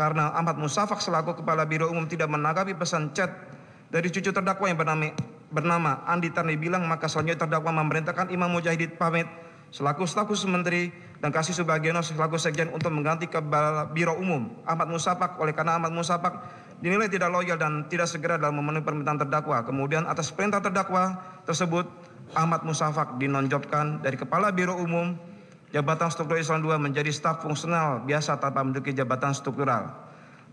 karena Ahmad Musafak selaku Kepala Biro Umum tidak menanggapi pesan chat dari cucu terdakwa yang bernama Andi Tarni Bilang, maka selanjutnya terdakwa memerintahkan Imam Mujahidin Pamit selaku staf khusus menteri dan Kasdi Subagiono selaku sekjen untuk mengganti Kepala Biro Umum Ahmad Musafak oleh karena Ahmad Musafak dinilai tidak loyal dan tidak segera dalam memenuhi permintaan terdakwa. Kemudian atas perintah terdakwa tersebut, Ahmad Musafak dinonjobkan dari Kepala Biro Umum Jabatan Struktural Eselon 2 menjadi staf fungsional biasa tanpa menduduki jabatan struktural.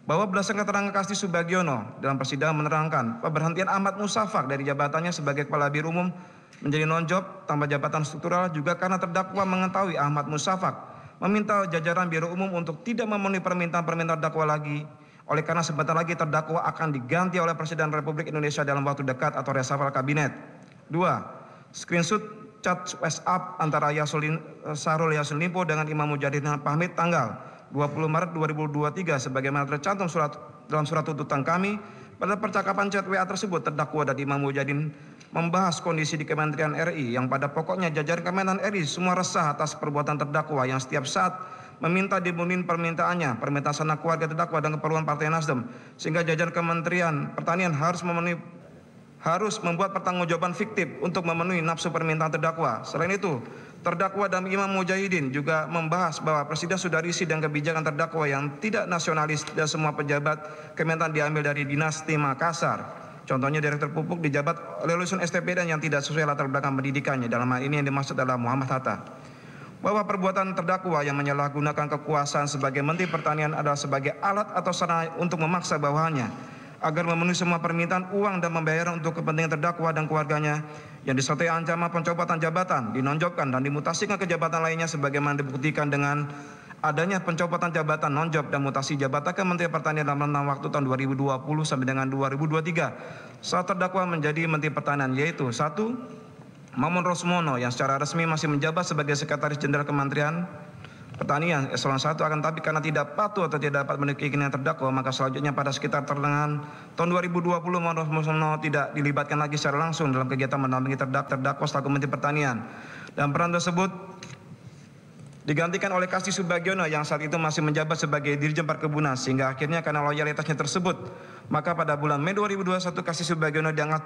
Bahwa berdasarkan keterangan Kasdi Subagiono dalam persidangan menerangkan pemberhentian Ahmad Musafak dari jabatannya sebagai Kepala Biro Umum menjadi nonjob tanpa jabatan struktural juga karena terdakwa mengetahui Ahmad Musafak meminta jajaran Biro Umum untuk tidak memenuhi permintaan terdakwa lagi. Oleh karena sebentar lagi terdakwa akan diganti oleh Presiden Republik Indonesia dalam waktu dekat atau reshuffle kabinet. 2. Screenshot chat WhatsApp antara Sahrul Yassin Limpo dengan Imam Mujahidin Pamit tanggal 20 Maret 2023 sebagaimana tercantum dalam surat tuntutan kami. Pada percakapan chat WA tersebut terdakwa dan Imam Mujahidin membahas kondisi di Kementerian RI yang pada pokoknya jajaran Kementerian RI semua resah atas perbuatan terdakwa yang setiap saat meminta dibunin permintaannya, permintaan sanak keluarga terdakwa dan keperluan Partai Nasdem, sehingga jajaran Kementerian Pertanian harus membuat pertanggungjawaban fiktif untuk memenuhi nafsu permintaan terdakwa. Selain itu, terdakwa dan Imam Mujahidin juga membahas bahwa Presiden sudah risih dan kebijakan terdakwa yang tidak nasionalis dan semua pejabat Kementerian diambil dari dinasti Makassar. Contohnya Direktur Pupuk dijabat oleh lulusan STP dan yang tidak sesuai latar belakang pendidikannya. Dalam hal ini yang dimaksud adalah Muhammad Hatta. Bahwa perbuatan terdakwa yang menyalahgunakan kekuasaan sebagai Menteri Pertanian adalah sebagai alat atau sarana untuk memaksa bawahannya agar memenuhi semua permintaan uang dan pembayaran untuk kepentingan terdakwa dan keluarganya yang disertai ancaman pencopotan jabatan, dinonjobkan dan dimutasikan ke jabatan lainnya sebagaimana dibuktikan dengan adanya pencopotan jabatan nonjob dan mutasi jabatan ke Menteri Pertanian dalam rentang waktu tahun 2020 sampai dengan 2023 saat terdakwa menjadi Menteri Pertanian yaitu 1. Mamun Rosmono yang secara resmi masih menjabat sebagai Sekretaris Jenderal Kementerian Pertanian eselon 1 akan tapi karena tidak patuh atau tidak dapat memenuhi keinginan terdakwa maka selanjutnya pada sekitar pertengahan tahun 2020 Mamun Rosmono tidak dilibatkan lagi secara langsung dalam kegiatan mendampingi terdakwa selaku Menteri Pertanian dan peran tersebut Digantikan oleh Kasdi Subagiono yang saat itu masih menjabat sebagai Dirjen Perkebunan, sehingga akhirnya karena loyalitasnya tersebut, maka pada bulan Mei 2021 Kasdi Subagiono diangkat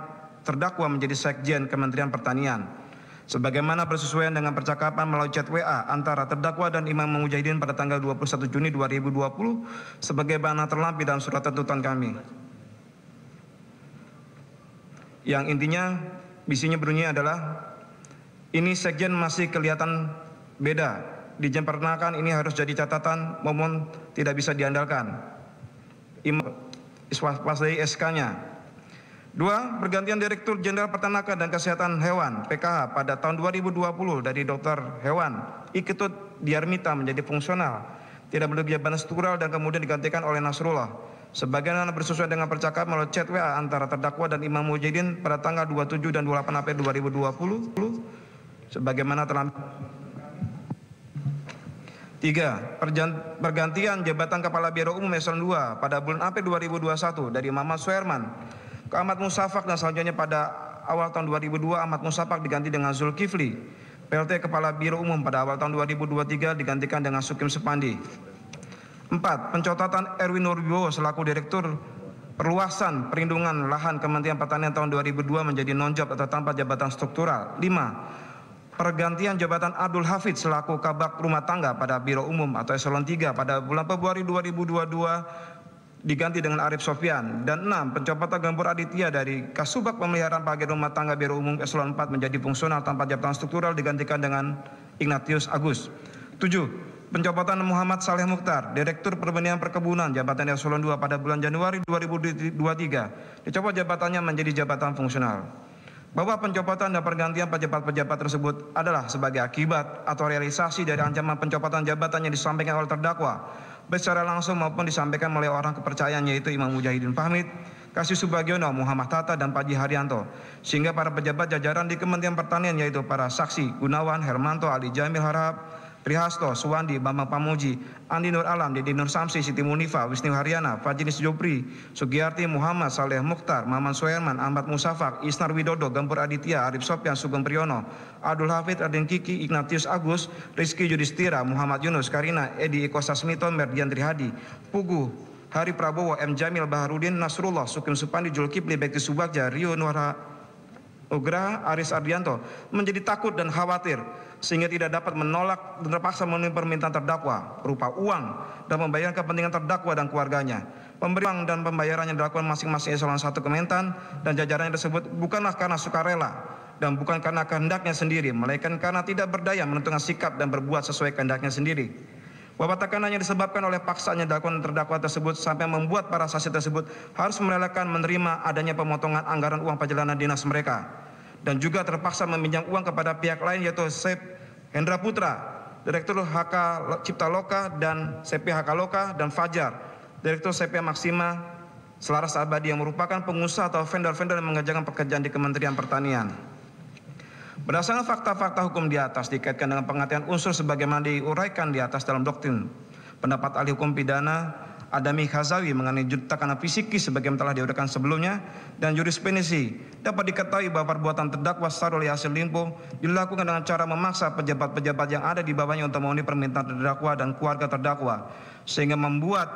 terdakwa menjadi Sekjen Kementerian Pertanian. Sebagaimana bersesuaian dengan percakapan melalui chat WA antara terdakwa dan Imam Mujahidin pada tanggal 21 Juni 2020 sebagaimana terlampir dalam surat tuntutan kami. Yang intinya isinya berbunyi adalah ini sekjen masih kelihatan beda. Dirjen Peternakan ini harus jadi catatan, momen tidak bisa diandalkan. Iswaspadai SK-nya. 2. Pergantian Direktur Jenderal Peternakan dan Kesehatan Hewan (PKH) pada tahun 2020 dari Dr. Hewan Iketut Diarmita menjadi fungsional, tidak memiliki jabatan struktural dan kemudian digantikan oleh Nasrullah. Sebagaimana bersesuaian dengan percakapan melalui chat WA antara terdakwa dan Imam Mujahidin pada tanggal 27 dan 28 April 2020 sebagaimana terlampir. 3. Pergantian Jabatan Kepala Biro Umum Eselon 2 pada bulan April 2021 dari Muhammad Suherman ke Ahmad Musafak dan selanjutnya pada awal tahun 2002 Ahmad Musafak diganti dengan Zulkifli. PLT Kepala Biro Umum pada awal tahun 2023 digantikan dengan Sukim Sepandi. 4. Pencatatan Erwin Nurwiwo selaku Direktur Perluasan Perlindungan Lahan Kementerian Pertanian tahun 2002 menjadi non-job atau tanpa jabatan struktural. 5. Pergantian jabatan Abdul Hafid selaku Kabak Rumah Tangga pada Biro Umum atau Eselon 3 pada bulan Februari 2022 diganti dengan Arif Sofyan. Dan 6. Pencopotan Gempur Aditya dari Kasubag Pemeliharaan Bagian Rumah Tangga Biro Umum Eselon 4 menjadi fungsional tanpa jabatan struktural digantikan dengan Ignatius Agus. 7. Pencopotan Muhammad Saleh Mukhtar, Direktur Perbenihan Perkebunan jabatan Eselon 2 pada bulan Januari 2023 dicopot jabatannya menjadi jabatan fungsional. Bahwa pencopotan dan pergantian pejabat-pejabat tersebut adalah sebagai akibat atau realisasi dari ancaman pencopotan jabatan yang disampaikan oleh terdakwa secara langsung maupun disampaikan oleh orang kepercayaan yaitu Imam Mujahidin Fahmid, Kasdi Subagiono, Muhammad Tata, dan Pak Haji Haryanto, sehingga para pejabat jajaran di Kementerian Pertanian yaitu para saksi Gunawan, Hermanto, Ali Jamil Harahap, Rihasto, Suwandi, Bambang Pamuji, Andi Nur Alam, Deddy Nur Samsi, Siti Munifa, Wisnu Haryana, Fajinis Jopri, Sugiyarti, Muhammad Saleh Mukhtar, Maman Suherman, Ahmad Musafak, Isnar Widodo, Gempur Aditya, Arif Sofyan, Sugeng Priyono, Abdul Hafid, Raden Kiki, Ignatius Agus, Rizky Yudhistira, Muhammad Yunus, Karina, Edi Eko Sasmito, Merdian Trihadi, Pugu, Hari Prabowo, M. Jamil, Baharudin, Nasrullah, Sukim Supandi, Julkipli, Bekti Subakja, Rio Nuara Ugraha, Aris Ardianto menjadi takut dan khawatir sehingga tidak dapat menolak dan terpaksa memenuhi permintaan terdakwa berupa uang dan membayar kepentingan terdakwa dan keluarganya. Pemberian dan pembayaran yang dilakukan masing-masing eselon 1 Kementan dan jajarannya tersebut bukanlah karena sukarela dan bukan karena kehendaknya sendiri, melainkan karena tidak berdaya menentukan sikap dan berbuat sesuai kehendaknya sendiri. Bahwa tekanan yang disebabkan oleh paksaan yang dilakukan terdakwa tersebut sampai membuat para saksi tersebut harus merelakan menerima adanya pemotongan anggaran uang perjalanan dinas mereka. Dan juga terpaksa meminjam uang kepada pihak lain yaitu Sep Hendra Putra, Direktur HK Cipta Loka dan CP HK Loka dan Fajar, Direktur CP Maksima Selaras Abadi yang merupakan pengusaha atau vendor-vendor yang mengerjakan pekerjaan di Kementerian Pertanian. Berdasarkan fakta-fakta hukum di atas dikaitkan dengan pengertian unsur sebagaimana diuraikan di atas dalam doktrin pendapat ahli hukum pidana Adami Khazawi mengenai tekanan psikis sebagaimana telah diuraikan sebelumnya dan jurisprudensi dapat diketahui bahwa perbuatan terdakwa secara oleh hasil limpo dilakukan dengan cara memaksa pejabat-pejabat yang ada di bawahnya untuk memenuhi permintaan terdakwa dan keluarga terdakwa sehingga membuat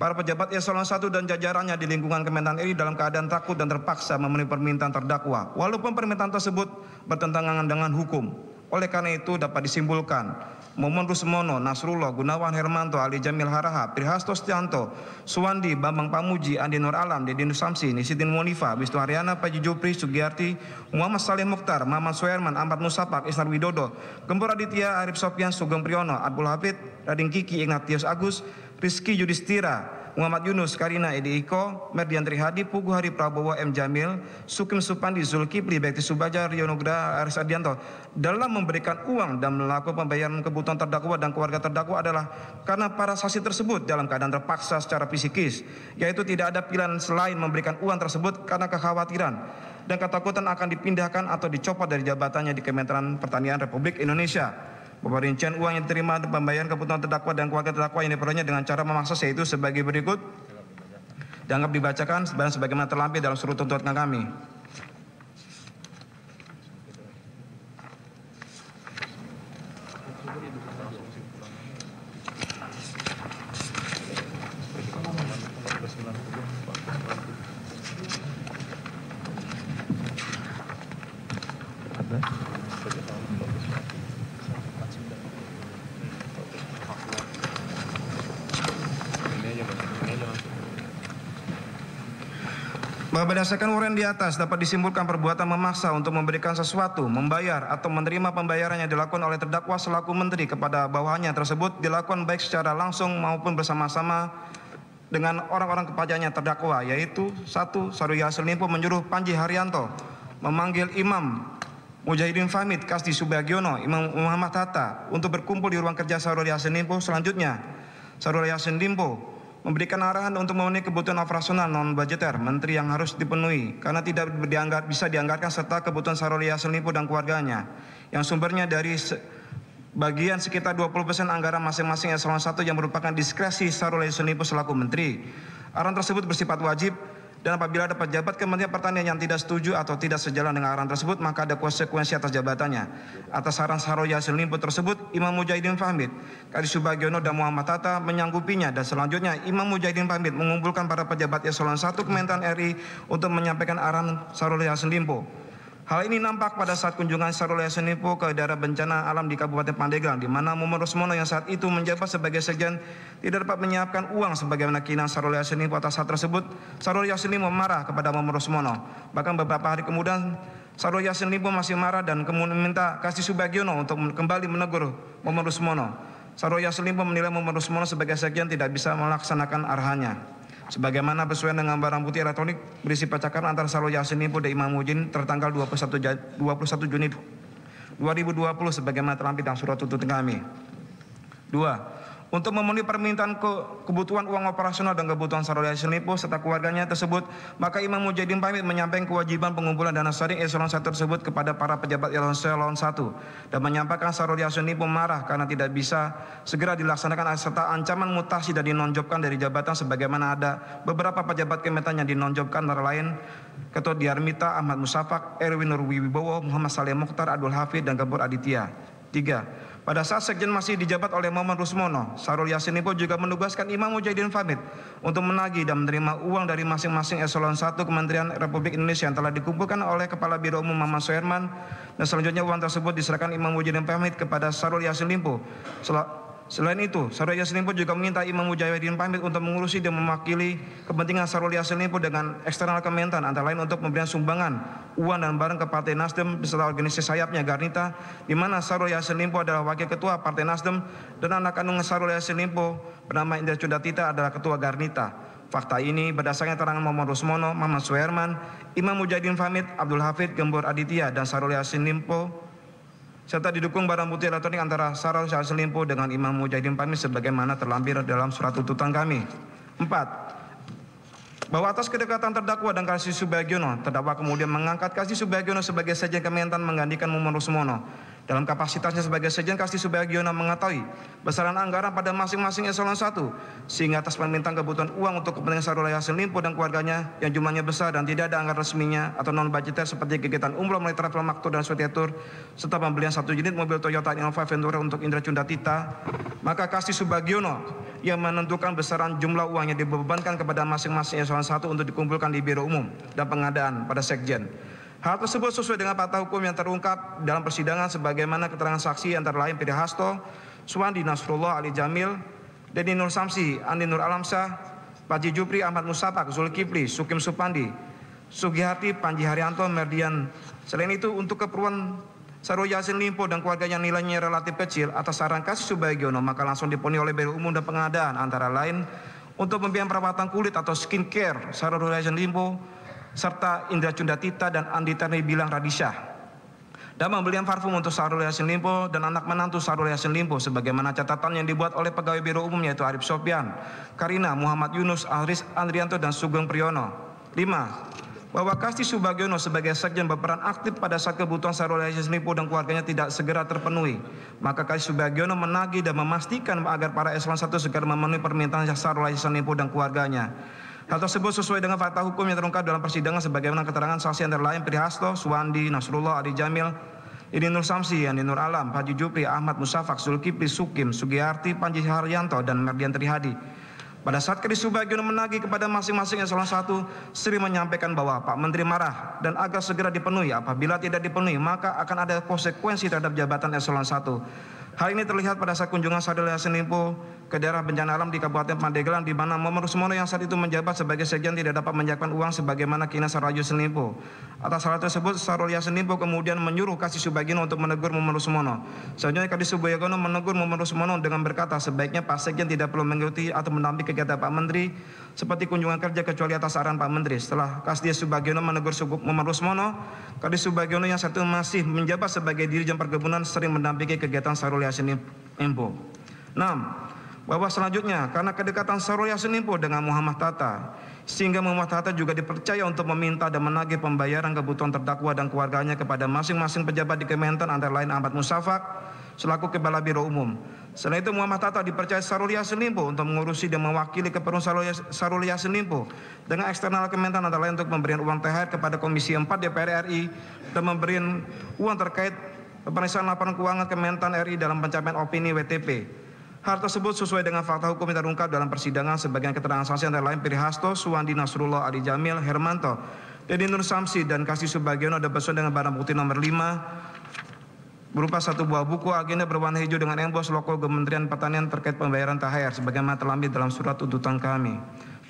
para pejabat eselon 1 dan jajarannya di lingkungan Kementan RI dalam keadaan takut dan terpaksa memenuhi permintaan terdakwa, walaupun permintaan tersebut bertentangan dengan hukum. Oleh karena itu dapat disimpulkan, Momon Rusmono, Nasrullah, Gunawan Hermanto, Ali Jamil Harahap, Prihasto Setianto, Suwandi, Bambang Pamuji, Andi Nur Alam, Deddy Nur Samsi, Nisitin Monifa, Wisnu Haryana, Paji Jopri, Sugiyarti, Muhammad Saleh Mukhtar, Maman Suherman, Ahmad Musafak, Isnar Widodo, Gempur Aditya, Arif Sofyan, Sugeng Priyono, Abdul Hafid, Raden Kiki, Ignatius Agus, Rizky Yudhistira, Muhammad Yunus, Karina Edi Iko, Merdian Trihadi, Pugu Hari Prabowo, M. Jamil, Sukim Supandi, Zulkifli, Bekti Subagja, Rio Nugraha, Aris Ardianto dalam memberikan uang dan melakukan pembayaran kebutuhan terdakwa dan keluarga terdakwa adalah karena para saksi tersebut dalam keadaan terpaksa secara psikis, yaitu tidak ada pilihan selain memberikan uang tersebut karena kekhawatiran dan ketakutan akan dipindahkan atau dicopot dari jabatannya di Kementerian Pertanian Republik Indonesia. Bahwa rincian uang yang diterima pembayaran kebutuhan terdakwa dan keluarga terdakwa yang diperolehnya dengan cara memaksa yaitu sebagai berikut dianggap dibacakan sebagaimana terlampir dalam surat tuntutan kami. Bahwa berdasarkan uraian di atas dapat disimpulkan perbuatan memaksa untuk memberikan sesuatu, membayar atau menerima pembayaran yang dilakukan oleh terdakwa selaku menteri kepada bawahannya tersebut dilakukan baik secara langsung maupun bersama-sama dengan orang-orang kepercayaannya terdakwa, yaitu 1. Sahrul Yassin Limpo menyuruh Pandji Haryanto memanggil Imam Mujahidin Famid Kasdi Subagiono, Imam Muhammad Hatta untuk berkumpul di ruang kerja Sahrul Yassin Limpo. Selanjutnya, Sahrul Yassin Limpo memberikan arahan untuk memenuhi kebutuhan operasional non-budgeter menteri yang harus dipenuhi karena tidak bisa dianggarkan serta kebutuhan Sahrul Yassin Limpo dan keluarganya yang sumbernya dari bagian sekitar 20% anggaran masing-masing eselon 1 yang merupakan diskresi Sahrul Yassin Limpo selaku menteri. Arahan tersebut bersifat wajib dan apabila ada pejabat Kementerian Pertanian yang tidak setuju atau tidak sejalan dengan arahan tersebut maka ada konsekuensi atas jabatannya. Atas saran Sahrul Yassin Limpo tersebut, Imam Mujahidin Famid, Kasdi Subagiono dan Muhammad Hatta menyanggupinya dan selanjutnya Imam Mujahidin Famid mengumpulkan para pejabat eselon 1 Kementerian RI untuk menyampaikan arahan Sahrul Yassin Limpo. Hal ini nampak pada saat kunjungan Sahrul Yassin Limpo ke daerah bencana alam di Kabupaten Pandeglang, di mana Muhammad Rusmono yang saat itu menjabat sebagai sekjen tidak dapat menyiapkan uang sebagaimana keinginan Sahrul Yassin Limpo. Atas hal tersebut, Sahrul Yassin Limpo marah kepada Muhammad Rusmono. Bahkan beberapa hari kemudian, Sahrul Yassin Limpo masih marah dan kemudian meminta Kasdi Subagiono untuk kembali menegur Muhammad Rusmono. Sahrul Yassin Limpo menilai Muhammad Rusmono sebagai sekjen tidak bisa melaksanakan arahannya. Sebagaimana sesuai dengan barang bukti elektronik berisi percakapan antara Sahrul Yassin Limpo dan Imam Mujahidin tertanggal 21 Juni 2020 sebagaimana terlampir dalam surat tuntutan kami. 2. Untuk memenuhi permintaan kebutuhan uang operasional dan kebutuhan Sahrul Yassin Limpo serta keluarganya tersebut, maka Imam Mujahidin Famid menyampaikan kewajiban pengumpulan dana sharing eselon 1 tersebut kepada para pejabat eselon 1 dan menyampaikan Sahrul Yassin Limpo marah karena tidak bisa segera dilaksanakan serta ancaman mutasi dan dinonjobkan dari jabatan sebagaimana ada beberapa pejabat Kementan yang dinonjobkan antara lain Ketua Diarmita, Ahmad Musafak, Erwin Nurwibowo, Muhammad Saleh Mokhtar, Abdul Hafid, dan Gempur Aditya. 3. Pada saat sekjen masih dijabat oleh Muhammad Rusmono, Sahrul Yassin Limpo juga menugaskan Imam Mujahidin Famid untuk menagih dan menerima uang dari masing-masing eselon 1 Kementerian Republik Indonesia yang telah dikumpulkan oleh Kepala Biro Umum Muhammad Soeherman dan selanjutnya uang tersebut diserahkan Imam Mujahidin Famid kepada Sahrul Yassin Limpo. Selain itu, Sahrul Yassin Limpo juga meminta Imam Mujahidin Famid untuk mengurusi dan mewakili kepentingan Sahrul Yassin Limpo dengan eksternal Kementan antara lain untuk memberikan sumbangan uang dan barang ke Partai Nasdem beserta organisasi sayapnya Garnita, di mana Sahrul Yassin Limpo adalah wakil ketua Partai Nasdem dan anak kandung Sahrul Yassin Limpo bernama Indah Cudatita adalah ketua Garnita. Fakta ini berdasarkan keterangan Muhammad Rusmono, Muhammad Soeherman, Imam Mujahidin Famid, Abdul Hafid, Gempur Aditya, dan Sahrul Yassin Limpo serta didukung barang bukti elektronik antara Sahrul Yassin Limpo dengan Imam Mujahidin Famid sebagaimana terlampir dalam surat tuntutan kami. 4. Bahwa atas kedekatan terdakwa dan Kasdi Subagiono, terdakwa kemudian mengangkat Kasdi Subagiono sebagai sekjen Kementan menggantikan Muhammad Rusmono. Dalam kapasitasnya sebagai sekjen, Kasdi Subagiono mengetahui besaran anggaran pada masing-masing eselon 1 sehingga atas permintaan kebutuhan uang untuk kepentingan Sahrul Yassin Limpo dan keluarganya yang jumlahnya besar dan tidak ada anggaran resminya atau non-budgeter seperti kegiatan umroh melalui travel maktur dan suatu tur serta pembelian 1 unit mobil Toyota Innova Ventura untuk Indra Cundatita, maka Kasdi Subagiono yang menentukan besaran jumlah uang yang dibebankan kepada masing-masing eselon 1 untuk dikumpulkan di Biro Umum dan pengadaan pada sekjen. Hal tersebut sesuai dengan fakta hukum yang terungkap dalam persidangan sebagaimana keterangan saksi antara lain Firdi Hasto, Suwandi Nasrullah, Ali Jamil, Deni Nur Samsi, Andi Nur Alamsyah, Paji Jupri, Ahmad Musafak, Zulkifli, Sukim Supandi, Sugihati, Pandji Haryanto, Merdian. Selain itu untuk keperluan Sahrul Yassin Limpo dan keluarganya nilainya relatif kecil atas saran Kasdi Subagiono maka langsung dipenuhi oleh Biro Umum dan pengadaan antara lain untuk pembiayaan perawatan kulit atau skincare Sahrul Yassin Limpo serta Indra Cundatita dan Andi Terni Bilang Radisyah dan pembelian parfum untuk Sahrul Yassin Limpo dan anak menantu Sahrul Yassin Limpo sebagaimana catatan yang dibuat oleh pegawai Biro Umum yaitu Arif Sofyan, Karina, Muhammad Yunus, Aris Andrianto dan Sugeng Priyono. 5. Bahwa Kasdi Subagiono sebagai sekjen berperan aktif pada saat kebutuhan Sahrul Yassin Limpo dan keluarganya tidak segera terpenuhi. Maka Kasdi Subagiono menagih dan memastikan agar para eselon 1 segera memenuhi permintaan Sahrul Yassin Limpo dan keluarganya. Hal tersebut sesuai dengan fakta hukum yang terungkap dalam persidangan sebagaimana keterangan saksi antara lain Firdi Hasto, Suwandi Nasrullah, Adi Jamil, Ini Nur Samsi, Yani Nur Alam, Haji Jupri, Ahmad Musafak, Zulkifli, Sukim, Sugiyarti, Pandji Haryanto, dan Merdian Trihadi. Pada saat Kasdi Subagiono menagih kepada masing-masing eselon 1, Sri menyampaikan bahwa Pak Menteri marah dan agar segera dipenuhi. Apabila tidak dipenuhi, maka akan ada konsekuensi terhadap jabatan eselon 1. Hal ini terlihat pada saat kunjungan Sahrul Yassin Limpo ke daerah bencana alam di Kabupaten Pandeglang, di mana Momor Sumono yang saat itu menjabat sebagai sekjen tidak dapat menjalankan uang sebagaimana keinginan Sahrul Yassin Limpo. Atas hal tersebut, Sahrul Yassin Limpo kemudian menyuruh Kasih Subagiono untuk menegur Momor Sumono. Selanjutnya Kasih Subagiono menegur Momor Sumono dengan berkata sebaiknya Pak Sekjen tidak perlu mengikuti atau mendampingi kegiatan Pak Menteri seperti kunjungan kerja kecuali atas saran Pak Menteri. Setelah Kasih Subagiono menegur Momor Sumono, Kasih Subagiono yang saat itu masih menjabat sebagai Dirjen Perkebunan sering mendampingi kegiatan Sahrul Yassin Limpo. 6. Bahwa selanjutnya karena kedekatan Sahrul Yassin Limpo dengan Muhammad Tata, sehingga Muhammad Tata juga dipercaya untuk meminta dan menagih pembayaran kebutuhan terdakwa dan keluarganya kepada masing-masing pejabat di Kementan, antara lain Ahmad Musafak selaku Kepala Biro Umum. Selain itu Muhammad Tata dipercaya Sahrul Yassin Limpo untuk mengurusi dan mewakili keperluan Sahrul Yassin Limpo dengan eksternal Kementan, antara lain untuk memberikan uang THR kepada Komisi 4 DPR RI dan memberikan uang terkait pemeriksaan laporan keuangan Kementan RI dalam pencapaian opini WTP. Hal tersebut sesuai dengan fakta hukum yang terungkap dalam persidangan sebagian keterangan saksi antara lain Piri Hasto, Suwandi Nasrullah, Ali Jamil, Hermanto, Deddy Nur Samsi, dan Kasih Subagiono ada bersuai dengan barang bukti nomor 5 berupa 1 buah buku agenda berwarna hijau dengan embos logo Kementerian Pertanian terkait pembayaran THR sebagaimana terlampir dalam surat tuntutan kami.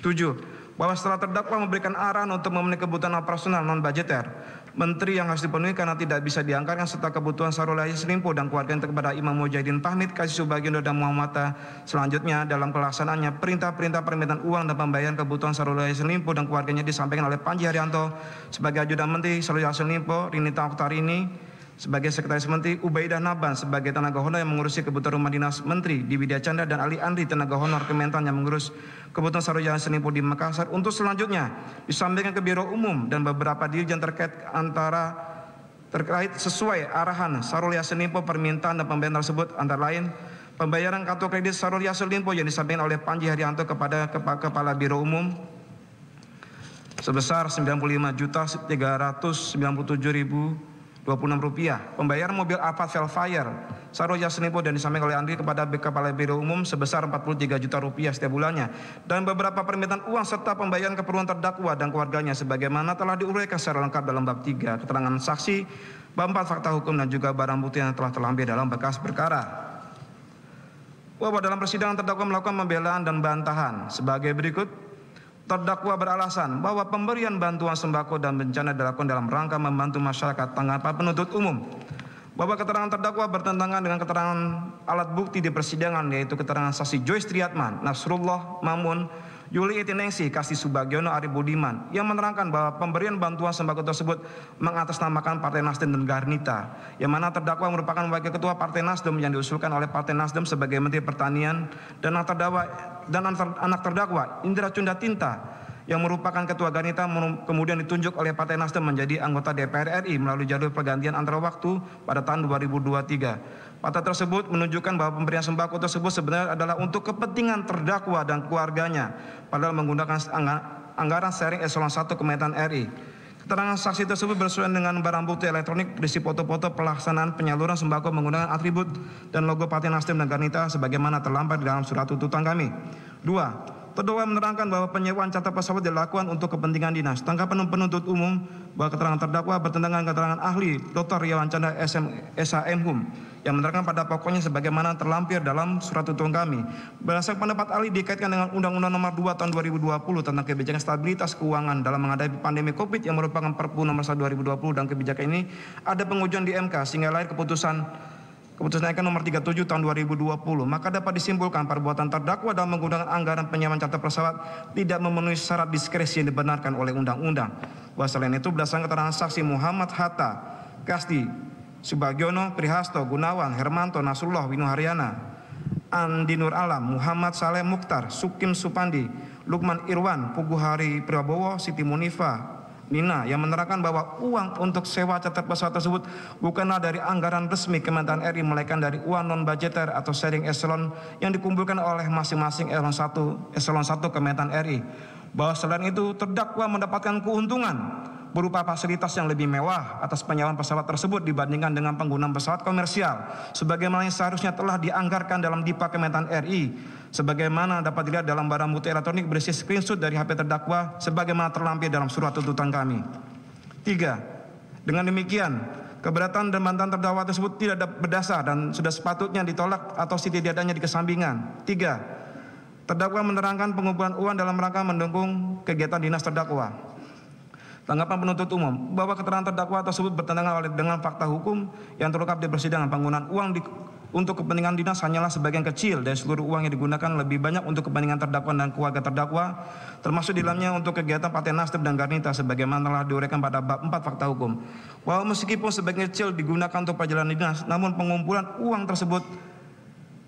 7. Bahwa setelah terdakwa memberikan arahan untuk memenuhi kebutuhan operasional non-budgeter menteri yang harus dipenuhi karena tidak bisa dianggarkan serta kebutuhan Sahrul Yassin Limpo dan keluarganya kepada Imam Mujahidin Pahmid, Kasih Subagiono dan Muhammad Tata. Selanjutnya dalam pelaksanaannya perintah-perintah permintaan uang dan pembayaran kebutuhan Sahrul Yassin Limpo dan keluarganya disampaikan oleh Panji Haryanto sebagai Ajudan Menteri Sahrul Yassin Limpo, Rinita Oktarini sebagai Sekretaris Menteri, Ubaidah Naban sebagai tenaga honor yang mengurusi kebutuhan rumah dinas Menteri di Widya Chandra, dan Ali Andri tenaga honor Kementan yang mengurus kebutuhan Sahrul Yassin Limpo di Makassar, untuk selanjutnya disampaikan ke Biro Umum dan beberapa dirjen terkait sesuai arahan Sahrul Yassin Limpo. Permintaan dan pembayaran tersebut antara lain pembayaran kartu kredit Sahrul Yassin Limpo yang disampaikan oleh Panji Haryanto kepada Kepala Biro Umum sebesar Rp95.397.026, pembayaran mobil Alphard Velfire Sahrul Yassin Limpo dan disampaikan oleh Andri kepada Kepala Biro Umum sebesar Rp43 juta setiap bulannya, dan beberapa permintaan uang serta pembayaran keperluan terdakwa dan keluarganya sebagaimana telah diuraikan secara lengkap dalam bab 3 keterangan saksi, bab 4 fakta hukum, dan juga barang bukti yang telah terlampir dalam berkas perkara. Bahwa dalam persidangan terdakwa melakukan pembelaan dan bantahan sebagai berikut. Terdakwa beralasan bahwa pemberian bantuan sembako dan bencana dilakukan dalam rangka membantu masyarakat tanpa penuntut umum. Bahwa keterangan terdakwa bertentangan dengan keterangan alat bukti di persidangan, yaitu keterangan saksi Joyce Triatman, Nasrullah Mamun, Yuli Itinengsi, Kasih Subagiono, Arief Budiman, yang menerangkan bahwa pemberian bantuan sembako tersebut mengatasnamakan Partai Nasdem dan Garnita, yang mana terdakwa merupakan wakil ketua Partai Nasdem yang diusulkan oleh Partai Nasdem sebagai Menteri Pertanian, dan anak terdakwa Indra Cundatinta yang merupakan ketua Garnita kemudian ditunjuk oleh Partai Nasdem menjadi anggota DPR RI melalui jalur pergantian antara waktu pada tahun 2023. Fakta tersebut menunjukkan bahwa pemberian sembako tersebut sebenarnya adalah untuk kepentingan terdakwa dan keluarganya, padahal menggunakan anggaran sharing eselon 1 Kementan RI. Keterangan saksi tersebut bersesuaian dengan barang bukti elektronik berisi foto-foto pelaksanaan penyaluran sembako menggunakan atribut dan logo Partai Nasdem dan Garnita sebagaimana terlampir dalam surat tuntutan kami. 2. Terdakwa menerangkan bahwa penyewaan carta pesawat dilakukan untuk kepentingan dinas. Tanggapan penuntut umum bahwa keterangan terdakwa bertentangan dengan keterangan ahli Dr. Riawan Chandra SHM Hum yang menerangkan pada pokoknya sebagaimana terlampir dalam surat tuntutan kami. Berdasarkan pendapat ahli dikaitkan dengan Undang-Undang Nomor 2 Tahun 2020 tentang Kebijakan Stabilitas Keuangan dalam menghadapi pandemi Covid yang merupakan Perpu Nomor 1 2020, dan kebijakan ini ada pengujian di MK sehingga lahir Keputusan IKN nomor 37 tahun 2020, maka dapat disimpulkan perbuatan terdakwa dalam menggunakan anggaran penyewaan carta pesawat tidak memenuhi syarat diskresi yang dibenarkan oleh undang-undang. Bahwa selain itu berdasarkan keterangan saksi Muhammad Hatta, Kasih Subagiono, Piri Hasto, Gunawan, Hermanto, Nasrullah, Winu Haryana, Andi Nur Alam, Muhammad Saleh Mukhtar, Sukim Supandi, Lukman Irwan, Pugu Hari Prabowo, Siti Munifa Nina yang menerangkan bahwa uang untuk sewa carta pesawat tersebut bukanlah dari anggaran resmi Kementerian RI melainkan dari uang non-budgeter atau sharing eselon yang dikumpulkan oleh masing-masing eselon 1 Kementerian RI. Bahwa selain itu terdakwa mendapatkan keuntungan berupa fasilitas yang lebih mewah atas penyewaan pesawat tersebut dibandingkan dengan penggunaan pesawat komersial sebagaimana yang seharusnya telah dianggarkan dalam DIPA Kementan RI sebagaimana dapat dilihat dalam barang bukti elektronik berisi screenshot dari HP terdakwa sebagaimana terlampir dalam surat tuntutan kami. 3. Dengan demikian Keberatan dan mantan terdakwa tersebut tidak ada berdasar dan sudah sepatutnya ditolak atau setidaknya dikesampingkan. 3. Terdakwa menerangkan pengumpulan uang dalam rangka mendukung kegiatan dinas terdakwa. Tanggapan penuntut umum bahwa keterangan terdakwa tersebut bertentangan dengan fakta hukum yang terungkap di persidangan. Penggunaan uang untuk kepentingan dinas hanyalah sebagian kecil dari seluruh uang yang digunakan, lebih banyak untuk kepentingan terdakwa dan keluarga terdakwa, termasuk di dalamnya untuk kegiatan Partai Nasdem dan Garnita sebagaimana telah diuraikan pada bab 4 fakta hukum. Walau meskipun sebagian kecil digunakan untuk perjalanan dinas, namun pengumpulan uang tersebut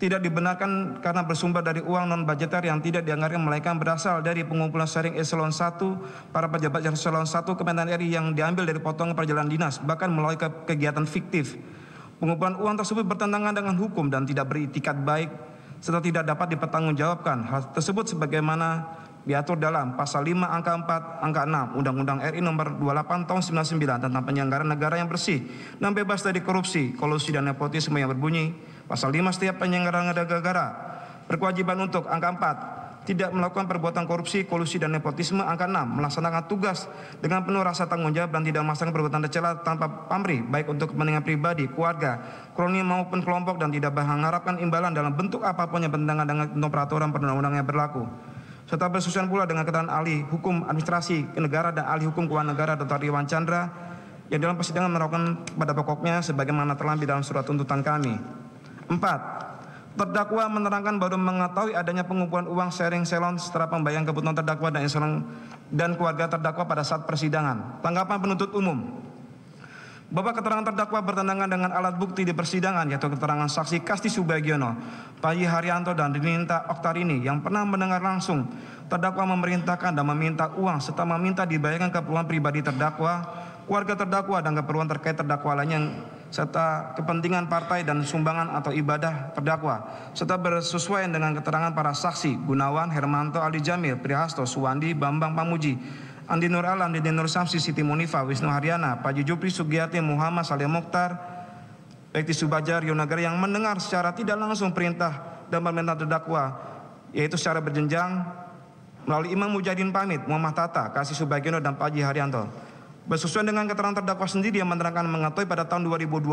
tidak dibenarkan karena bersumber dari uang non-budgeter yang tidak dianggarkan melainkan berasal dari pengumpulan sharing eselon 1 para pejabat eselon 1 Kementerian RI yang diambil dari potongan perjalanan dinas, bahkan melalui kegiatan fiktif. Pengumpulan uang tersebut bertentangan dengan hukum dan tidak beritikat baik serta tidak dapat dipertanggungjawabkan. Hal tersebut sebagaimana diatur dalam pasal 5 angka 4 angka 6 Undang-Undang RI nomor 28 tahun 99 tentang penyelenggaraan negara yang bersih dan bebas dari korupsi, kolusi dan nepotisme yang berbunyi Pasal 5 setiap penyelenggaraan negara berkewajiban untuk angka 4 tidak melakukan perbuatan korupsi, kolusi dan nepotisme, angka 6 melaksanakan tugas dengan penuh rasa tanggung jawab dan tidak melaksanakan perbuatan tercela tanpa pamrih baik untuk kepentingan pribadi, keluarga, kroni maupun kelompok dan tidak mengharapkan imbalan dalam bentuk apapun yang bertentangan dengan peraturan perundang-undang yang berlaku. Serta bersusuan pula dengan keterangan ahli hukum administrasi negara dan ahli hukum keuangan negara Dr. Irwan Chandra yang dalam persidangan melakukan pada pokoknya sebagaimana terlampir dalam surat tuntutan kami. 4. Terdakwa menerangkan baru mengetahui adanya pengumpulan uang sharing selon setelah pembayaran kebutuhan terdakwa dan keluarga terdakwa pada saat persidangan. Tanggapan penuntut umum bahwa keterangan terdakwa bertentangan dengan alat bukti di persidangan, yaitu keterangan saksi Kasti Subagiono, Panji Haryanto dan Rininta Oktarini yang pernah mendengar langsung terdakwa memerintahkan dan meminta uang serta meminta dibayarkan keperluan pribadi terdakwa, keluarga terdakwa dan keperluan terkait terdakwa lainnya yang serta kepentingan partai dan sumbangan atau ibadah terdakwa serta bersesuaian dengan keterangan para saksi Gunawan, Hermanto, Ali Jamil, Prihasto, Suwandi, Bambang Pamuji, Andi Nur Alam, Dede Nur Samsi, Siti Munifa, Wisnu Haryana, Paji Jupri, Sugiyati, Muhammad Saleh Mokhtar, Bekti Subajar, Yonagar yang mendengar secara tidak langsung perintah dan permintaan terdakwa yaitu secara berjenjang melalui Imam Mujadin Pamit, Muhammad Tata, Kasih Subagiono dan Paji Haryanto. Bersesuaian dengan keterangan terdakwa sendiri yang menerangkan mengetahui pada tahun 2022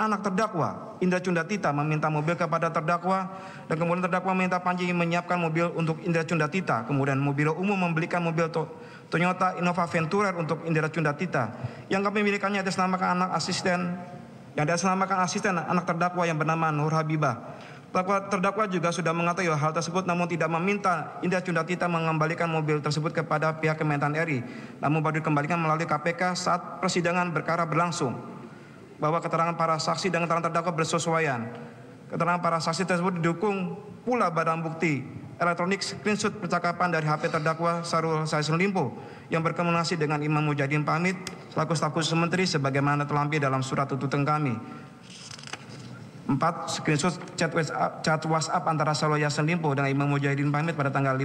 anak terdakwa Indra Cundatita meminta mobil kepada terdakwa dan kemudian terdakwa meminta Panji menyiapkan mobil untuk Indra Cundatita, kemudian Mobil Umum membelikan mobil Toyota Innova Venturer untuk Indra Cundatita yang kepemilikannya atas namakan asisten anak terdakwa yang bernama Nur Habibah. Terdakwa juga sudah mengetahui hal tersebut namun tidak meminta Indra Cundatita mengembalikan mobil tersebut kepada pihak Kementerian RI namun baru dikembalikan melalui KPK saat persidangan perkara berlangsung. Bahwa keterangan para saksi dan keterangan terdakwa bersesuaian. Keterangan para saksi tersebut didukung pula barang bukti elektronik screenshot percakapan dari HP terdakwa Syahrul Yassin Limpo yang berkomunikasi dengan Imam Mujadin Pamit selaku staf khusus menteri sebagaimana terlampir dalam surat tuntutan kami. 4. Screenshot chat WhatsApp antara Syahrul Yassin Limpo dengan Imam Mujadin Pamit pada tanggal 5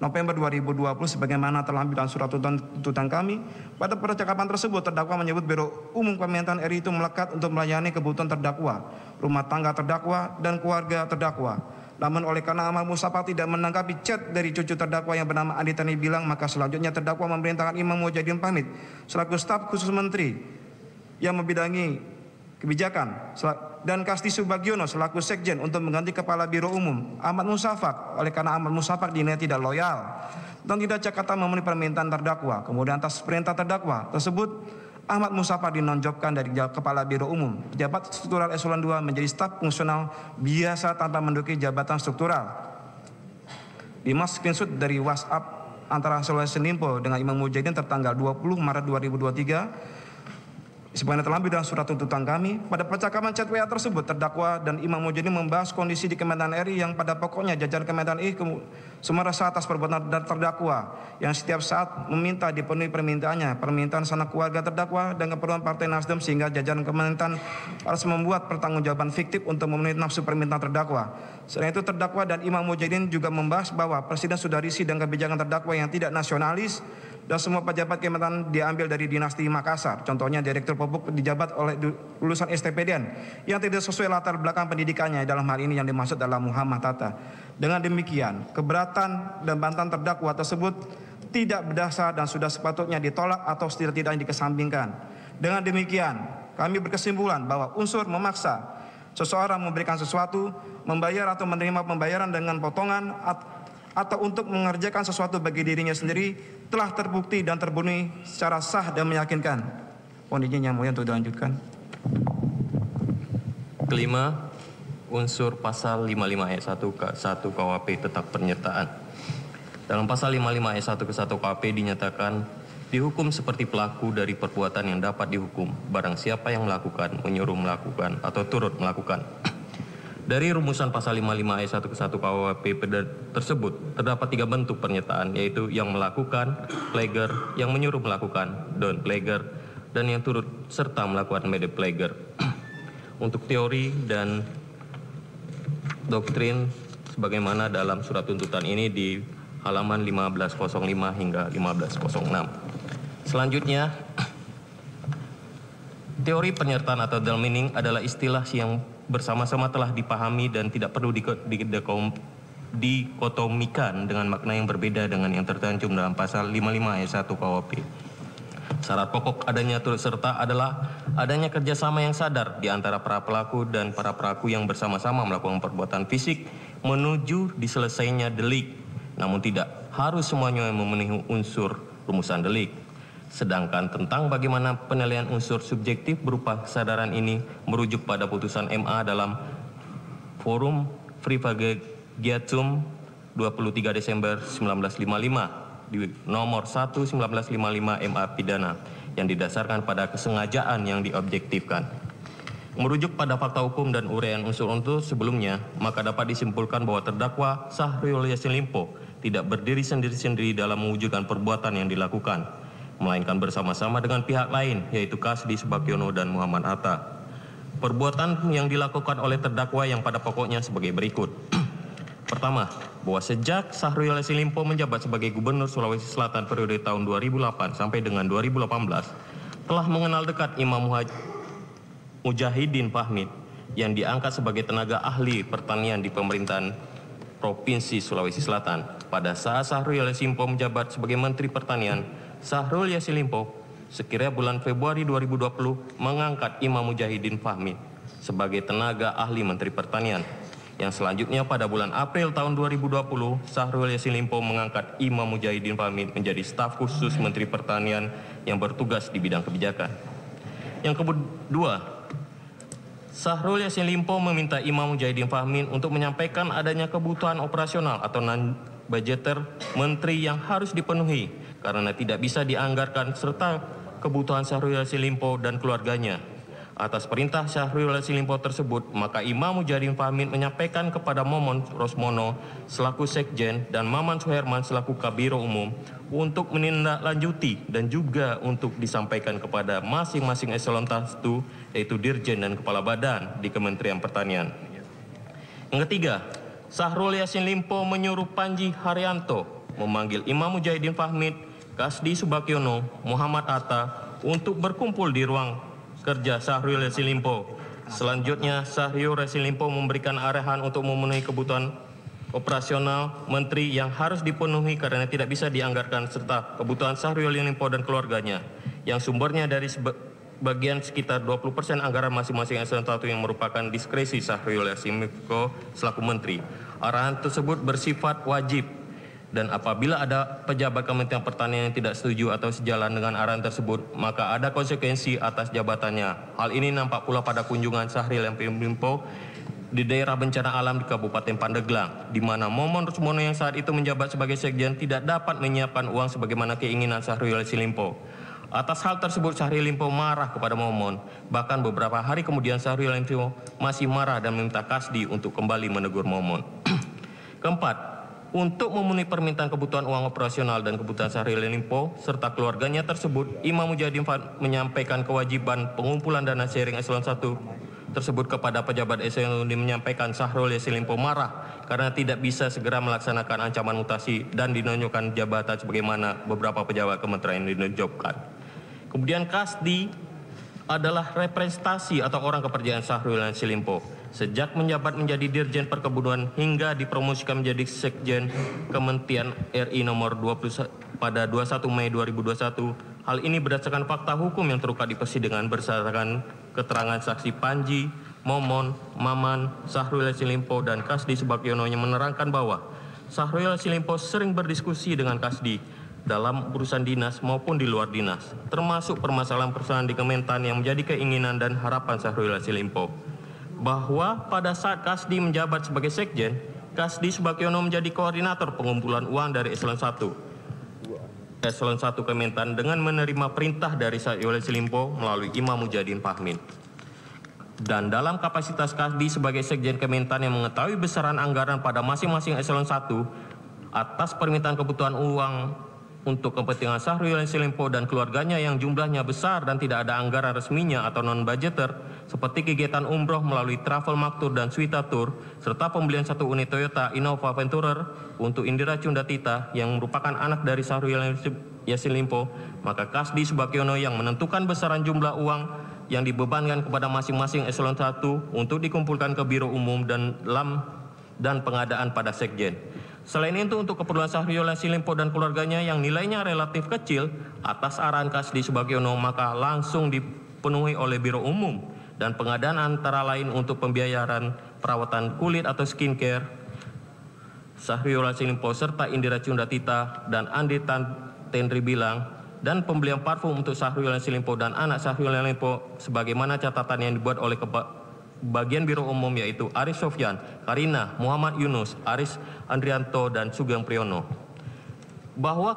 November 2020 sebagaimana terlampir dalam surat tuntutan kami. Pada percakapan tersebut terdakwa menyebut Biro Umum Kementerian RI itu melekat untuk melayani kebutuhan terdakwa, rumah tangga terdakwa dan keluarga terdakwa. Namun oleh karena Ahmad Musafa tidak menanggapi chat dari cucu terdakwa yang bernama Andi Tani Bilang, maka selanjutnya terdakwa memerintahkan Imam Mujadin Pamit selaku staf khusus menteri yang membidangi kebijakan dan Kasti Subagiono selaku sekjen untuk mengganti kepala Biro Umum Ahmad Musafak oleh karena Ahmad Musafak dinilai tidak loyal dan tidak cakata memenuhi permintaan terdakwa. Kemudian atas perintah terdakwa tersebut Ahmad Musafak dinonjobkan dari kepala Biro Umum pejabat struktural eselon 2 menjadi staf fungsional biasa tanpa menduduki jabatan struktural. 5. Screenshot dari WhatsApp antara Syahrul Yassin Limpo dengan Imam Mujadin tertanggal 20 Maret 2023 sebagaimana terlampir dalam surat tuntutan kami. Pada percakapan chat WA tersebut terdakwa dan Imam Mujadin membahas kondisi di Kementerian RI yang pada pokoknya jajaran Kementerian RI semua rasa atas perbuatan terdakwa yang setiap saat meminta dipenuhi permintaannya, permintaan sanak keluarga terdakwa dan keperluan Partai Nasdem sehingga jajaran Kementerian harus membuat pertanggungjawaban fiktif untuk memenuhi nafsu permintaan terdakwa. Selain itu terdakwa dan Imam Mujadin juga membahas bahwa Presiden sudah risih dan kebijakan terdakwa yang tidak nasionalis dan semua pejabat Kementerian diambil dari dinasti Makassar. Contohnya Direktur Pupuk dijabat oleh lulusan STPDN yang tidak sesuai latar belakang pendidikannya, dalam hal ini yang dimaksud adalah Muhammad Tata. Dengan demikian, keberatan dan bantahan terdakwa tersebut tidak berdasar dan sudah sepatutnya ditolak atau setidaknya dikesampingkan. Dengan demikian, kami berkesimpulan bahwa unsur memaksa seseorang memberikan sesuatu, membayar atau menerima pembayaran dengan potongan atau untuk mengerjakan sesuatu bagi dirinya sendiri telah terbukti dan terpenuhi secara sah dan meyakinkan. Mohon izin yang mulia untuk dilanjutkan. Kelima, unsur pasal 55 ayat 1 ke 1 KUHP tetap penyertaan. Dalam pasal 55 ayat 1 ke 1 KUHP dinyatakan dihukum seperti pelaku dari perbuatan yang dapat dihukum, barang siapa yang melakukan, menyuruh melakukan, atau turut melakukan. Dari rumusan pasal 55 ayat 1 ke 1 KUHP tersebut terdapat 3 bentuk pernyataan, yaitu yang melakukan, pleger, yang menyuruh melakukan, don pleger, dan yang turut serta melakukan mede pleger. Untuk teori dan doktrin sebagaimana dalam surat tuntutan ini di halaman 1505 hingga 1506. Selanjutnya, teori penyertaan atau double meaning adalah istilah yang bersama-sama telah dipahami dan tidak perlu dikotomikan dengan makna yang berbeda dengan yang tercantum dalam pasal 55 ayat 1 KUHP. Syarat pokok adanya turut serta adalah adanya kerjasama yang sadar di antara para pelaku dan para peraku yang bersama-sama melakukan perbuatan fisik menuju diselesainya delik, namun tidak harus semuanya memenuhi unsur rumusan delik. Sedangkan tentang bagaimana penilaian unsur subjektif berupa kesadaran ini merujuk pada putusan MA dalam Forum Privilegiatum 23 Desember 1955 di nomor 1 1955 MA pidana yang didasarkan pada kesengajaan yang diobjektifkan. Merujuk pada fakta hukum dan uraian unsur-unsur sebelumnya, maka dapat disimpulkan bahwa terdakwa Syahrul Yassin Limpo tidak berdiri sendiri-sendiri dalam mewujudkan perbuatan yang dilakukan, melainkan bersama-sama dengan pihak lain, yaitu Kasdi Subakyono dan Muhammad Atta. Perbuatan yang dilakukan oleh terdakwa yang pada pokoknya sebagai berikut. Pertama, bahwa sejak Syahrul Yassin Limpo menjabat sebagai Gubernur Sulawesi Selatan periode tahun 2008 sampai dengan 2018, telah mengenal dekat Imam Mujahidin Fahmid yang diangkat sebagai tenaga ahli pertanian di pemerintahan Provinsi Sulawesi Selatan. Pada saat Syahrul Yassin Limpo menjabat sebagai Menteri Pertanian, Syahrul Yassin Limpo sekiranya bulan Februari 2020 mengangkat Imam Mujahidin Fahmi sebagai tenaga ahli Menteri Pertanian. Yang selanjutnya pada bulan April tahun 2020, Syahrul Yassin Limpo mengangkat Imam Mujahidin Fahmi menjadi staf khusus Menteri Pertanian yang bertugas di bidang kebijakan. Yang kedua, Syahrul Yassin Limpo meminta Imam Mujahidin Fahmi untuk menyampaikan adanya kebutuhan operasional atau non-budgeter menteri yang harus dipenuhi karena tidak bisa dianggarkan serta kebutuhan Syahrul Yassin Limpo dan keluarganya. Atas perintah Syahrul Yassin Limpo tersebut, maka Imam Mujahidin Fahmin menyampaikan kepada Momon Rosmono selaku Sekjen dan Maman Suherman selaku Kabiro Umum untuk menindaklanjuti dan juga untuk disampaikan kepada masing-masing eselon tertentu, yaitu Dirjen dan Kepala Badan di Kementerian Pertanian. Yang ketiga, Syahrul Yassin Limpo menyuruh Panji Haryanto memanggil Imam Mujahidin Fahmid, Kasdi Subakyono, Muhammad Atta untuk berkumpul di ruang kerja Syahrul Yassin Limpo. Selanjutnya, Syahrul Yassin Limpo memberikan arahan untuk memenuhi kebutuhan operasional menteri yang harus dipenuhi karena tidak bisa dianggarkan serta kebutuhan Syahrul Yassin Limpo dan keluarganya yang sumbernya dari bagian sekitar 20% anggaran masing-masing eselon satu yang merupakan diskresi Syahrul Yassin Limpo selaku menteri. Arahan tersebut bersifat wajib, dan apabila ada pejabat Kementerian Pertanian yang tidak setuju atau sejalan dengan arahan tersebut, maka ada konsekuensi atas jabatannya. Hal ini nampak pula pada kunjungan Syahrul Yassin Limpo di daerah bencana alam di Kabupaten Pandeglang, di mana Momon Rosmono yang saat itu menjabat sebagai sekjen tidak dapat menyiapkan uang sebagaimana keinginan Syahrul Yassin Limpo. Atas hal tersebut Syahrul Limpo marah kepada Momon. Bahkan beberapa hari kemudian Syahrul Limpo masih marah dan meminta Kasdi untuk kembali menegur Momon. Keempat, untuk memenuhi permintaan kebutuhan uang operasional dan kebutuhan Syahrul Yassin Limpo serta keluarganya tersebut, Imam Mujahidin menyampaikan kewajiban pengumpulan dana sharing eselon 1 tersebut kepada pejabat eselon yang menyampaikan Syahrul Yassin Limpo marah karena tidak bisa segera melaksanakan ancaman mutasi dan dinonjolkan jabatan sebagaimana beberapa pejabat kementerian dinonjolkan. Kemudian Kasdi adalah representasi atau orang kepercayaan Syahrul Yassin Limpo. Sejak menjabat menjadi Dirjen Perkebunan hingga dipromosikan menjadi Sekjen Kementerian RI nomor 20 pada 21 Mei 2021, hal ini berdasarkan fakta hukum yang terukat di persidangan berdasarkan keterangan saksi Panji, Momon, Maman, Sahrul Yassin Limpo, dan Kasdi Subakyono yang menerangkan bahwa Sahrul Yassin Limpo sering berdiskusi dengan Kasdi dalam urusan dinas maupun di luar dinas, termasuk permasalahan di Kementan yang menjadi keinginan dan harapan Sahrul Yassin Limpo. Bahwa pada saat Kasdi menjabat sebagai sekjen, Kasdi Subakyono menjadi koordinator pengumpulan uang dari Eselon 1 Kementan dengan menerima perintah dari Sahrul Yassin Limpo melalui Imam Mujadin Fahmin. Dan dalam kapasitas Kasdi sebagai sekjen Kementan yang mengetahui besaran anggaran pada masing-masing Eselon 1 atas permintaan kebutuhan uang untuk kepentingan Sahrul Yassin Limpo dan keluarganya yang jumlahnya besar dan tidak ada anggaran resminya atau non-budgeter, seperti kegiatan umroh melalui Travel Maktur dan Swita Tour, serta pembelian 1 unit Toyota Innova Venturer untuk Indira Cundatita yang merupakan anak dari Sahrul Yassin Limpo, maka Kasdi Subakyono yang menentukan besaran jumlah uang yang dibebankan kepada masing-masing Eselon 1 untuk dikumpulkan ke Biro Umum dan pengadaan pada Sekjen. Selain itu, untuk keperluan Sahrul Yassin Limpo dan keluarganya yang nilainya relatif kecil, atas arahan Kasdi Subakyono maka langsung dipenuhi oleh Biro Umum dan pengadaan antara lain untuk pembiayaan perawatan kulit atau skincare Sahrul Yassin Limpo serta Indira Cundatita dan Andi Tendri Bilang, dan pembelian parfum untuk Sahrul Yassin Limpo dan anak Sahrul Yassin Limpo sebagaimana catatan yang dibuat oleh bagian Biro Umum, yaitu Aris Sofyan, Karina, Muhammad Yunus, Aris Andrianto, dan Sugeng Priyono. Bahwa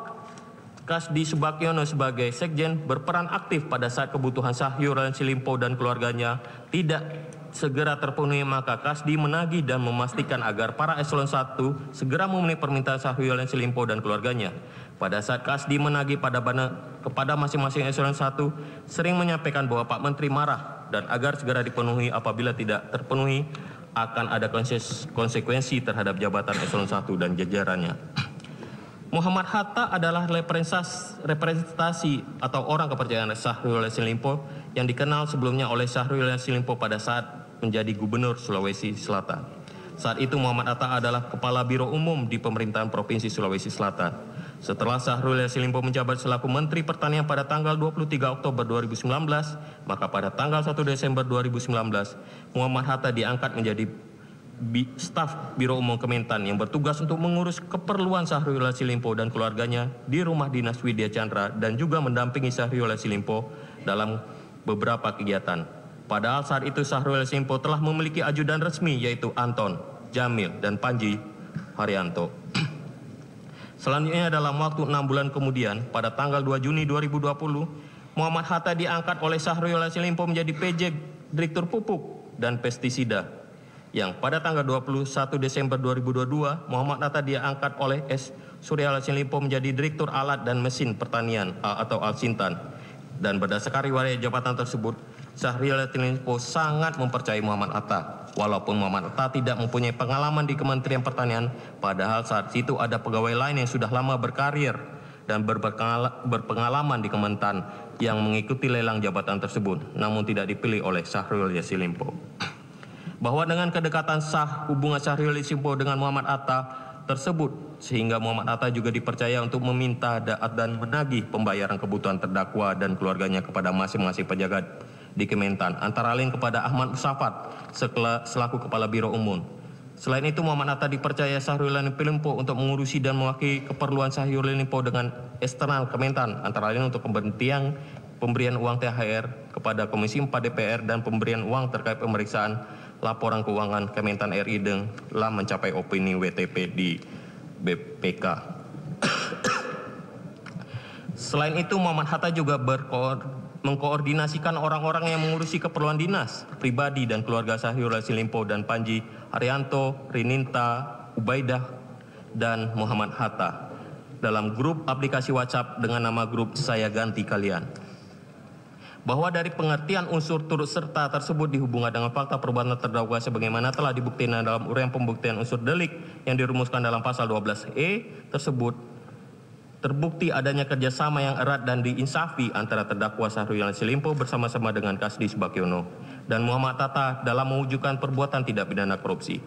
Kasdi Subakyono sebagai sekjen berperan aktif pada saat kebutuhan Sahrul Yassin Limpo dan keluarganya tidak segera terpenuhi, maka Kasdi menagih dan memastikan agar para Eselon 1 segera memenuhi permintaan Sahrul Yassin Limpo dan keluarganya. Pada saat Kasdi menagih kepada masing-masing Eselon 1, sering menyampaikan bahwa Pak Menteri marah dan agar segera dipenuhi, apabila tidak terpenuhi akan ada konsekuensi terhadap jabatan Eselon 1 dan jajarannya. Muhammad Hatta adalah representasi atau orang kepercayaan Sahrul Yassin Limpo yang dikenal sebelumnya oleh Sahrul Yassin Limpo pada saat menjadi Gubernur Sulawesi Selatan. Saat itu Muhammad Hatta adalah Kepala Biro Umum di pemerintahan Provinsi Sulawesi Selatan. Setelah Sahrul Yassin Limpo menjabat selaku Menteri Pertanian pada tanggal 23 Oktober 2019, maka pada tanggal 1 Desember 2019 Muhammad Hatta diangkat menjadi staf Biro Umum Kementan yang bertugas untuk mengurus keperluan Sahrul Yassin Limpo dan keluarganya di rumah dinas Widya Chandra dan juga mendampingi Sahrul Yassin Limpo dalam beberapa kegiatan. Padahal saat itu Sahrul Yassin Limpo telah memiliki ajudan resmi, yaitu Anton, Jamil, dan Panji Haryanto. Selanjutnya dalam waktu 6 bulan kemudian, pada tanggal 2 Juni 2020, Muhammad Hatta diangkat oleh Sahrul Yassin Limpo menjadi PJ Direktur Pupuk dan Pestisida, yang pada tanggal 21 Desember 2022 Muhammad Hatta diangkat oleh Sahrul Yassin Limpo menjadi Direktur Alat dan Mesin Pertanian atau Alsintan. Dan berdasarkan riwayat jabatan tersebut, Sahrul Yassin Limpo sangat mempercayai Muhammad Hatta, walaupun Muhammad Hatta tidak mempunyai pengalaman di Kementerian Pertanian, padahal saat itu ada pegawai lain yang sudah lama berkarir dan berpengalaman di Kementan yang mengikuti lelang jabatan tersebut, namun tidak dipilih oleh Sahrul Yassin Limpo. Bahwa dengan kedekatan hubungan Sahrul Yassin Limpo dengan Muhammad Hatta tersebut, sehingga Muhammad Hatta juga dipercaya untuk meminta dan menagih pembayaran kebutuhan terdakwa dan keluarganya kepada masing-masing pejabat di Kementan, antara lain kepada Ahmad Musafat selaku Kepala Biro Umum. Selain itu, Muhammad Hatta dipercaya Sahrul Yassin Limpo untuk mengurusi dan mewakili keperluan Sahrul Yassin Limpo dengan eksternal Kementan, antara lain untuk pemberian uang THR kepada Komisi 4 DPR dan pemberian uang terkait pemeriksaan laporan keuangan Kementan RI telah mencapai opini WTP di BPK. Selain itu, Muhammad Hatta juga mengkoordinasikan orang-orang yang mengurusi keperluan dinas, pribadi, dan keluarga Sahrul Yassin Limpo dan Panji Haryanto, Rininta, Ubaidah, dan Muhammad Hatta dalam grup aplikasi WhatsApp dengan nama grup Saya Ganti Kalian. Bahwa dari pengertian unsur turut serta tersebut dihubungkan dengan fakta perbuatan terdakwa sebagaimana telah dibuktikan dalam uraian pembuktian unsur delik yang dirumuskan dalam pasal 12E tersebut, terbukti adanya kerjasama yang erat dan diinsafi antara terdakwa Sahrul Yassin Limpo bersama-sama dengan Kasdi Subakyono dan Muhammad Hatta dalam mewujudkan perbuatan tidak pidana korupsi,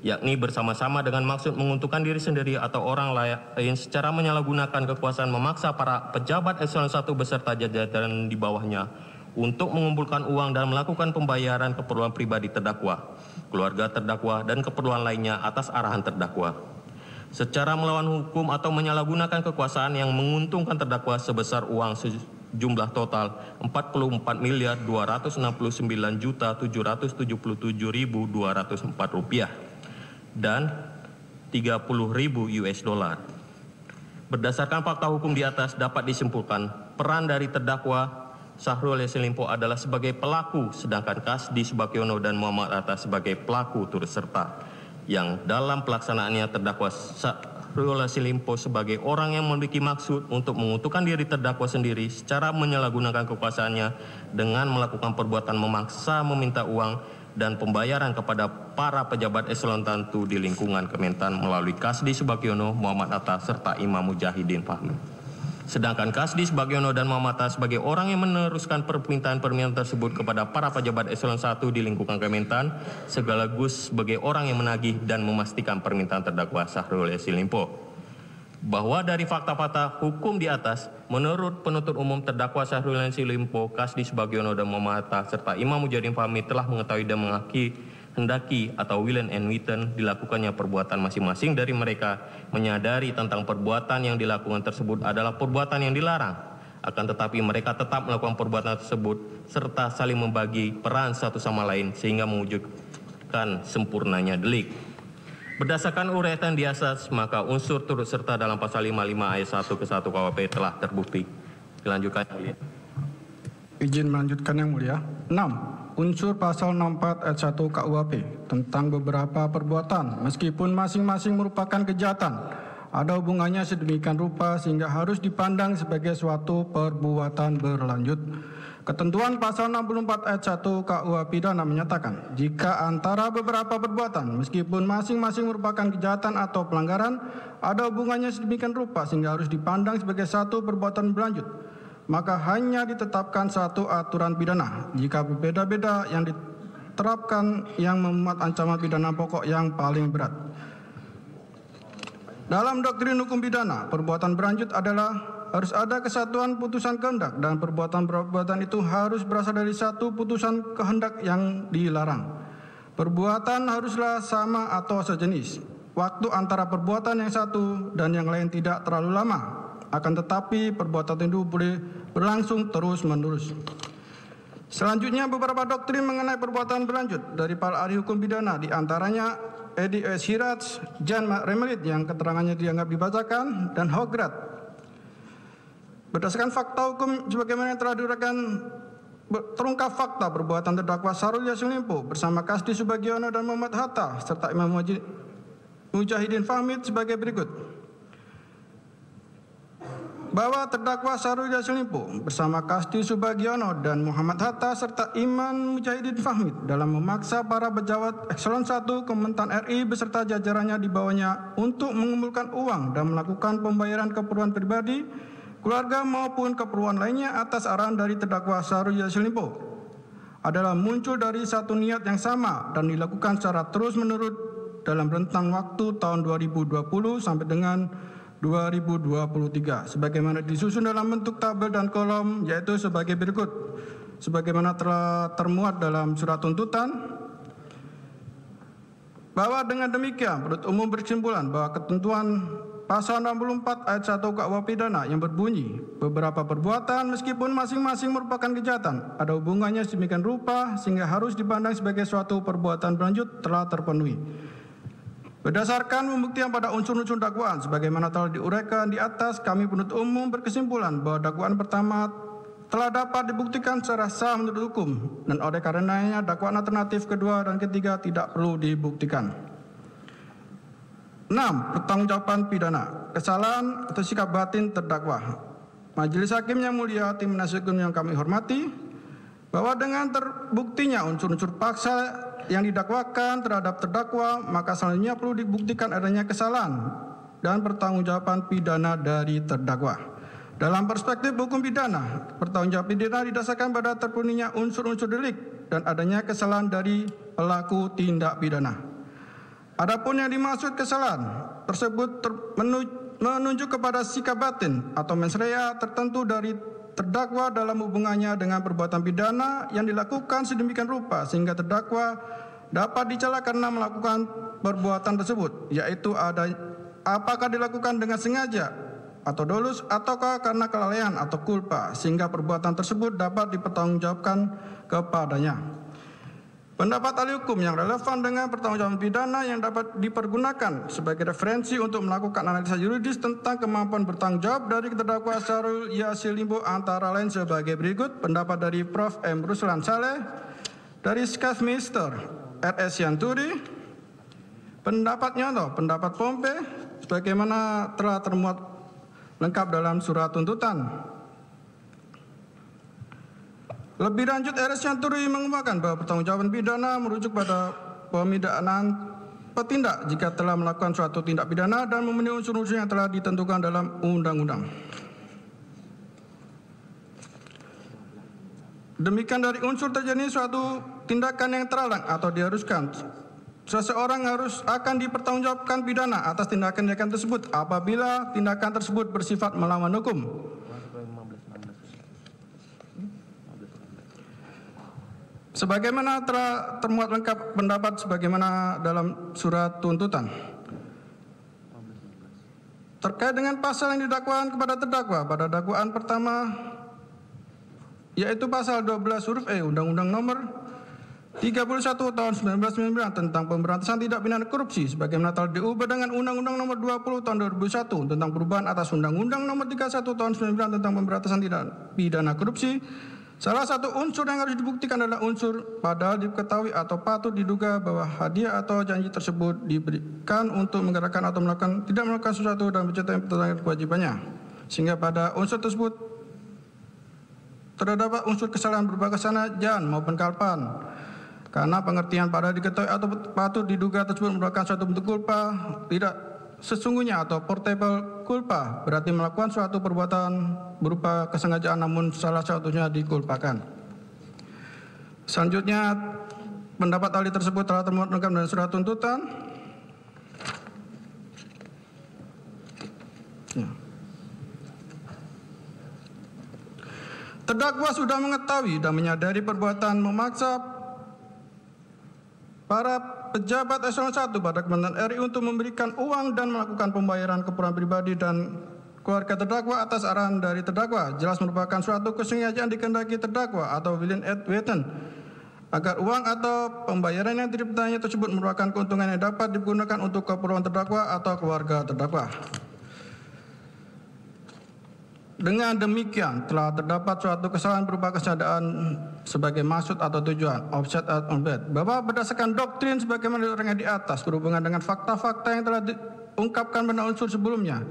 yakni bersama-sama dengan maksud menguntungkan diri sendiri atau orang lain secara menyalahgunakan kekuasaan, memaksa para pejabat Eselon 1 beserta jajaran di bawahnya untuk mengumpulkan uang dan melakukan pembayaran keperluan pribadi terdakwa, keluarga terdakwa, dan keperluan lainnya atas arahan terdakwa, secara melawan hukum atau menyalahgunakan kekuasaan yang menguntungkan terdakwa sebesar uang sejumlah total 44.269.777.204 rupiah dan 30.000 US dollar. Berdasarkan fakta hukum di atas dapat disimpulkan peran dari terdakwa Syahrul Yassin Limpo adalah sebagai pelaku, sedangkan Kasdi Subagiono dan Muhammad Atta sebagai pelaku turut serta, yang dalam pelaksanaannya terdakwa Syahrul Yassin Limpo sebagai orang yang memiliki maksud untuk menguntungkan diri terdakwa sendiri secara menyalahgunakan kekuasaannya dengan melakukan perbuatan memaksa meminta uang dan pembayaran kepada para pejabat eselon tertentu di lingkungan Kementan melalui Kasdi Subagiono, Muhammad Atta, serta Imam Mujahidin Fahmi. Sedangkan Kasdi Subagiono dan Muhammad Atta sebagai orang yang meneruskan permintaan-permintaan tersebut kepada para pejabat eselon 1 di lingkungan Kementan, sekaligus sebagai orang yang menagih dan memastikan permintaan terdakwa Syahrul Yassin Limpo. Bahwa dari fakta-fakta hukum di atas, menurut penuntut umum terdakwa Syahrul Yassin Limpo, Kasdi Subagiono dan Muhammad Atta serta Imam Mujahidin Fahmi telah mengetahui dan menghendaki atau willing and witten dilakukannya perbuatan masing-masing dari mereka, menyadari tentang perbuatan yang dilakukan tersebut adalah perbuatan yang dilarang. Akan tetapi mereka tetap melakukan perbuatan tersebut serta saling membagi peran satu sama lain sehingga mewujudkan sempurnanya delik. Berdasarkan uraian di atas, maka unsur turut serta dalam pasal 55 ayat 1 ke 1 KUHP telah terbukti. Dilanjutkan. Izin melanjutkan yang mulia. 6. Unsur pasal 64 ayat 1 KUHP tentang beberapa perbuatan meskipun masing-masing merupakan kejahatan ada hubungannya sedemikian rupa sehingga harus dipandang sebagai suatu perbuatan berlanjut. Ketentuan pasal 64 ayat 1 KUH pidana menyatakan jika antara beberapa perbuatan meskipun masing-masing merupakan kejahatan atau pelanggaran ada hubungannya sedemikian rupa sehingga harus dipandang sebagai satu perbuatan berlanjut, maka hanya ditetapkan satu aturan pidana jika berbeda-beda yang diterapkan yang memuat ancaman pidana pokok yang paling berat. Dalam doktrin hukum pidana, perbuatan berlanjut adalah harus ada kesatuan putusan kehendak dan perbuatan-perbuatan itu harus berasal dari satu putusan kehendak yang dilarang. Perbuatan haruslah sama atau sejenis. Waktu antara perbuatan yang satu dan yang lain tidak terlalu lama. Akan tetapi perbuatan itu boleh berlangsung terus-menerus. Selanjutnya beberapa doktrin mengenai perbuatan berlanjut dari para ahli hukum pidana diantaranya Edi S. Hiraj, Jan Remelit yang keterangannya dianggap dibacakan, dan Hograd. Berdasarkan fakta hukum sebagaimana yang telah diuraikan, terungkap fakta perbuatan terdakwa Syahrul Yassin Limpo bersama Kasdi Subagiono dan Muhammad Atta serta Imam Mujahidin Fahmi sebagai berikut. Bahwa terdakwa Syahrul Yassin Limpo bersama Kasdi Subagiono dan Muhammad Atta serta Imam Mujahidin Fahmi dalam memaksa para pejabat eselon 1 Kementan RI beserta jajarannya di bawahnya untuk mengumpulkan uang dan melakukan pembayaran keperluan pribadi, keluarga maupun keperluan lainnya atas arahan dari terdakwa Syahrul Yassin Limpo adalah muncul dari satu niat yang sama dan dilakukan secara terus-menerus dalam rentang waktu tahun 2020 sampai dengan 2023 sebagaimana disusun dalam bentuk tabel dan kolom yaitu sebagai berikut sebagaimana telah termuat dalam surat tuntutan. Bahwa dengan demikian penuntut umum berkesimpulan bahwa ketentuan Pasal 64 ayat 1 KUH pidana yang berbunyi beberapa perbuatan meskipun masing-masing merupakan kejahatan ada hubungannya sedemikian rupa sehingga harus dipandang sebagai suatu perbuatan berlanjut telah terpenuhi. Berdasarkan pembuktian pada unsur-unsur dakwaan sebagaimana telah diuraikan di atas, kami penuntut umum berkesimpulan bahwa dakwaan pertama telah dapat dibuktikan secara sah menurut hukum dan oleh karenanya dakwaan alternatif kedua dan ketiga tidak perlu dibuktikan. 6. Pertanggungjawaban pidana kesalahan atau sikap batin terdakwa. Majelis Hakim yang mulia, tim penasihat hukum yang kami hormati, bahwa dengan terbuktinya unsur-unsur paksa yang didakwakan terhadap terdakwa, maka selanjutnya perlu dibuktikan adanya kesalahan dan pertanggungjawaban pidana dari terdakwa. Dalam perspektif hukum pidana, pertanggungjawaban pidana didasarkan pada terpenuhinya unsur-unsur delik dan adanya kesalahan dari pelaku tindak pidana. Adapun yang dimaksud kesalahan tersebut menunjuk kepada sikap batin atau mens rea tertentu dari terdakwa dalam hubungannya dengan perbuatan pidana yang dilakukan sedemikian rupa sehingga terdakwa dapat dicela karena melakukan perbuatan tersebut, yaitu apakah dilakukan dengan sengaja atau dolus ataukah karena kelalaian atau kulpa sehingga perbuatan tersebut dapat dipertanggungjawabkan kepadanya. Pendapat ahli hukum yang relevan dengan pertanggungjawaban pidana yang dapat dipergunakan sebagai referensi untuk melakukan analisa yuridis tentang kemampuan bertanggung jawab dari terdakwa Syahrul Yassin Limpo antara lain sebagai berikut. Pendapat dari Prof. M. Ruslan Saleh, dari Skafmister R.S. Yanturi, pendapat Nyono, pendapat Pompe, sebagaimana telah termuat lengkap dalam surat tuntutan. Lebih lanjut, R.S. Yanturi mengungkapkan bahwa pertanggungjawaban pidana merujuk pada pemidanaan petindak jika telah melakukan suatu tindak pidana dan memenuhi unsur-unsur yang telah ditentukan dalam undang-undang. Demikian dari unsur terjadi suatu tindakan yang terlarang atau diharuskan. Seseorang akan dipertanggungjawabkan pidana atas tindakan-tindakan tersebut apabila tindakan tersebut bersifat melawan hukum. Sebagaimana telah termuat lengkap pendapat sebagaimana dalam surat tuntutan. Terkait dengan pasal yang didakwakan kepada terdakwa pada dakwaan pertama, yaitu pasal 12 huruf E Undang-Undang Nomor 31 tahun 1999 tentang pemberantasan tindak pidana korupsi sebagaimana telah diubah dengan Undang-Undang Nomor 20 tahun 2001 tentang perubahan atas Undang-Undang Nomor 31 tahun 1999 tentang pemberantasan tindak pidana korupsi. Salah satu unsur yang harus dibuktikan adalah unsur padahal diketahui atau patut diduga bahwa hadiah atau janji tersebut diberikan untuk menggerakkan atau tidak melakukan sesuatu dan mencapai kewajibannya. Sehingga pada unsur tersebut terdapat unsur kesalahan berupa kesengajaan maupun kalpan. Karena pengertian padahal diketahui atau patut diduga tersebut merupakan suatu bentuk kulpa tidak sesungguhnya atau portable kulpa berarti melakukan suatu perbuatan berupa kesengajaan namun salah satunya dikulpakan. Selanjutnya, pendapat ahli tersebut telah termuat lengkap dalam surat tuntutan. Terdakwa sudah mengetahui dan menyadari perbuatan memaksa para pejabat eselon 1 pada Kementerian RI untuk memberikan uang dan melakukan pembayaran keperluan pribadi dan keluarga terdakwa atas arahan dari terdakwa jelas merupakan suatu kesengajaan dikehendaki terdakwa atau willing adveten agar uang atau pembayaran yang diminta tersebut merupakan keuntungan yang dapat digunakan untuk keperluan terdakwa atau keluarga terdakwa. Dengan demikian telah terdapat suatu kesalahan berupa kesengajaan sebagai maksud atau tujuan offset at onbed. Bahwa berdasarkan doktrin sebagaimana diterangkan di atas berhubungan dengan fakta-fakta yang telah diungkapkan pada unsur sebelumnya,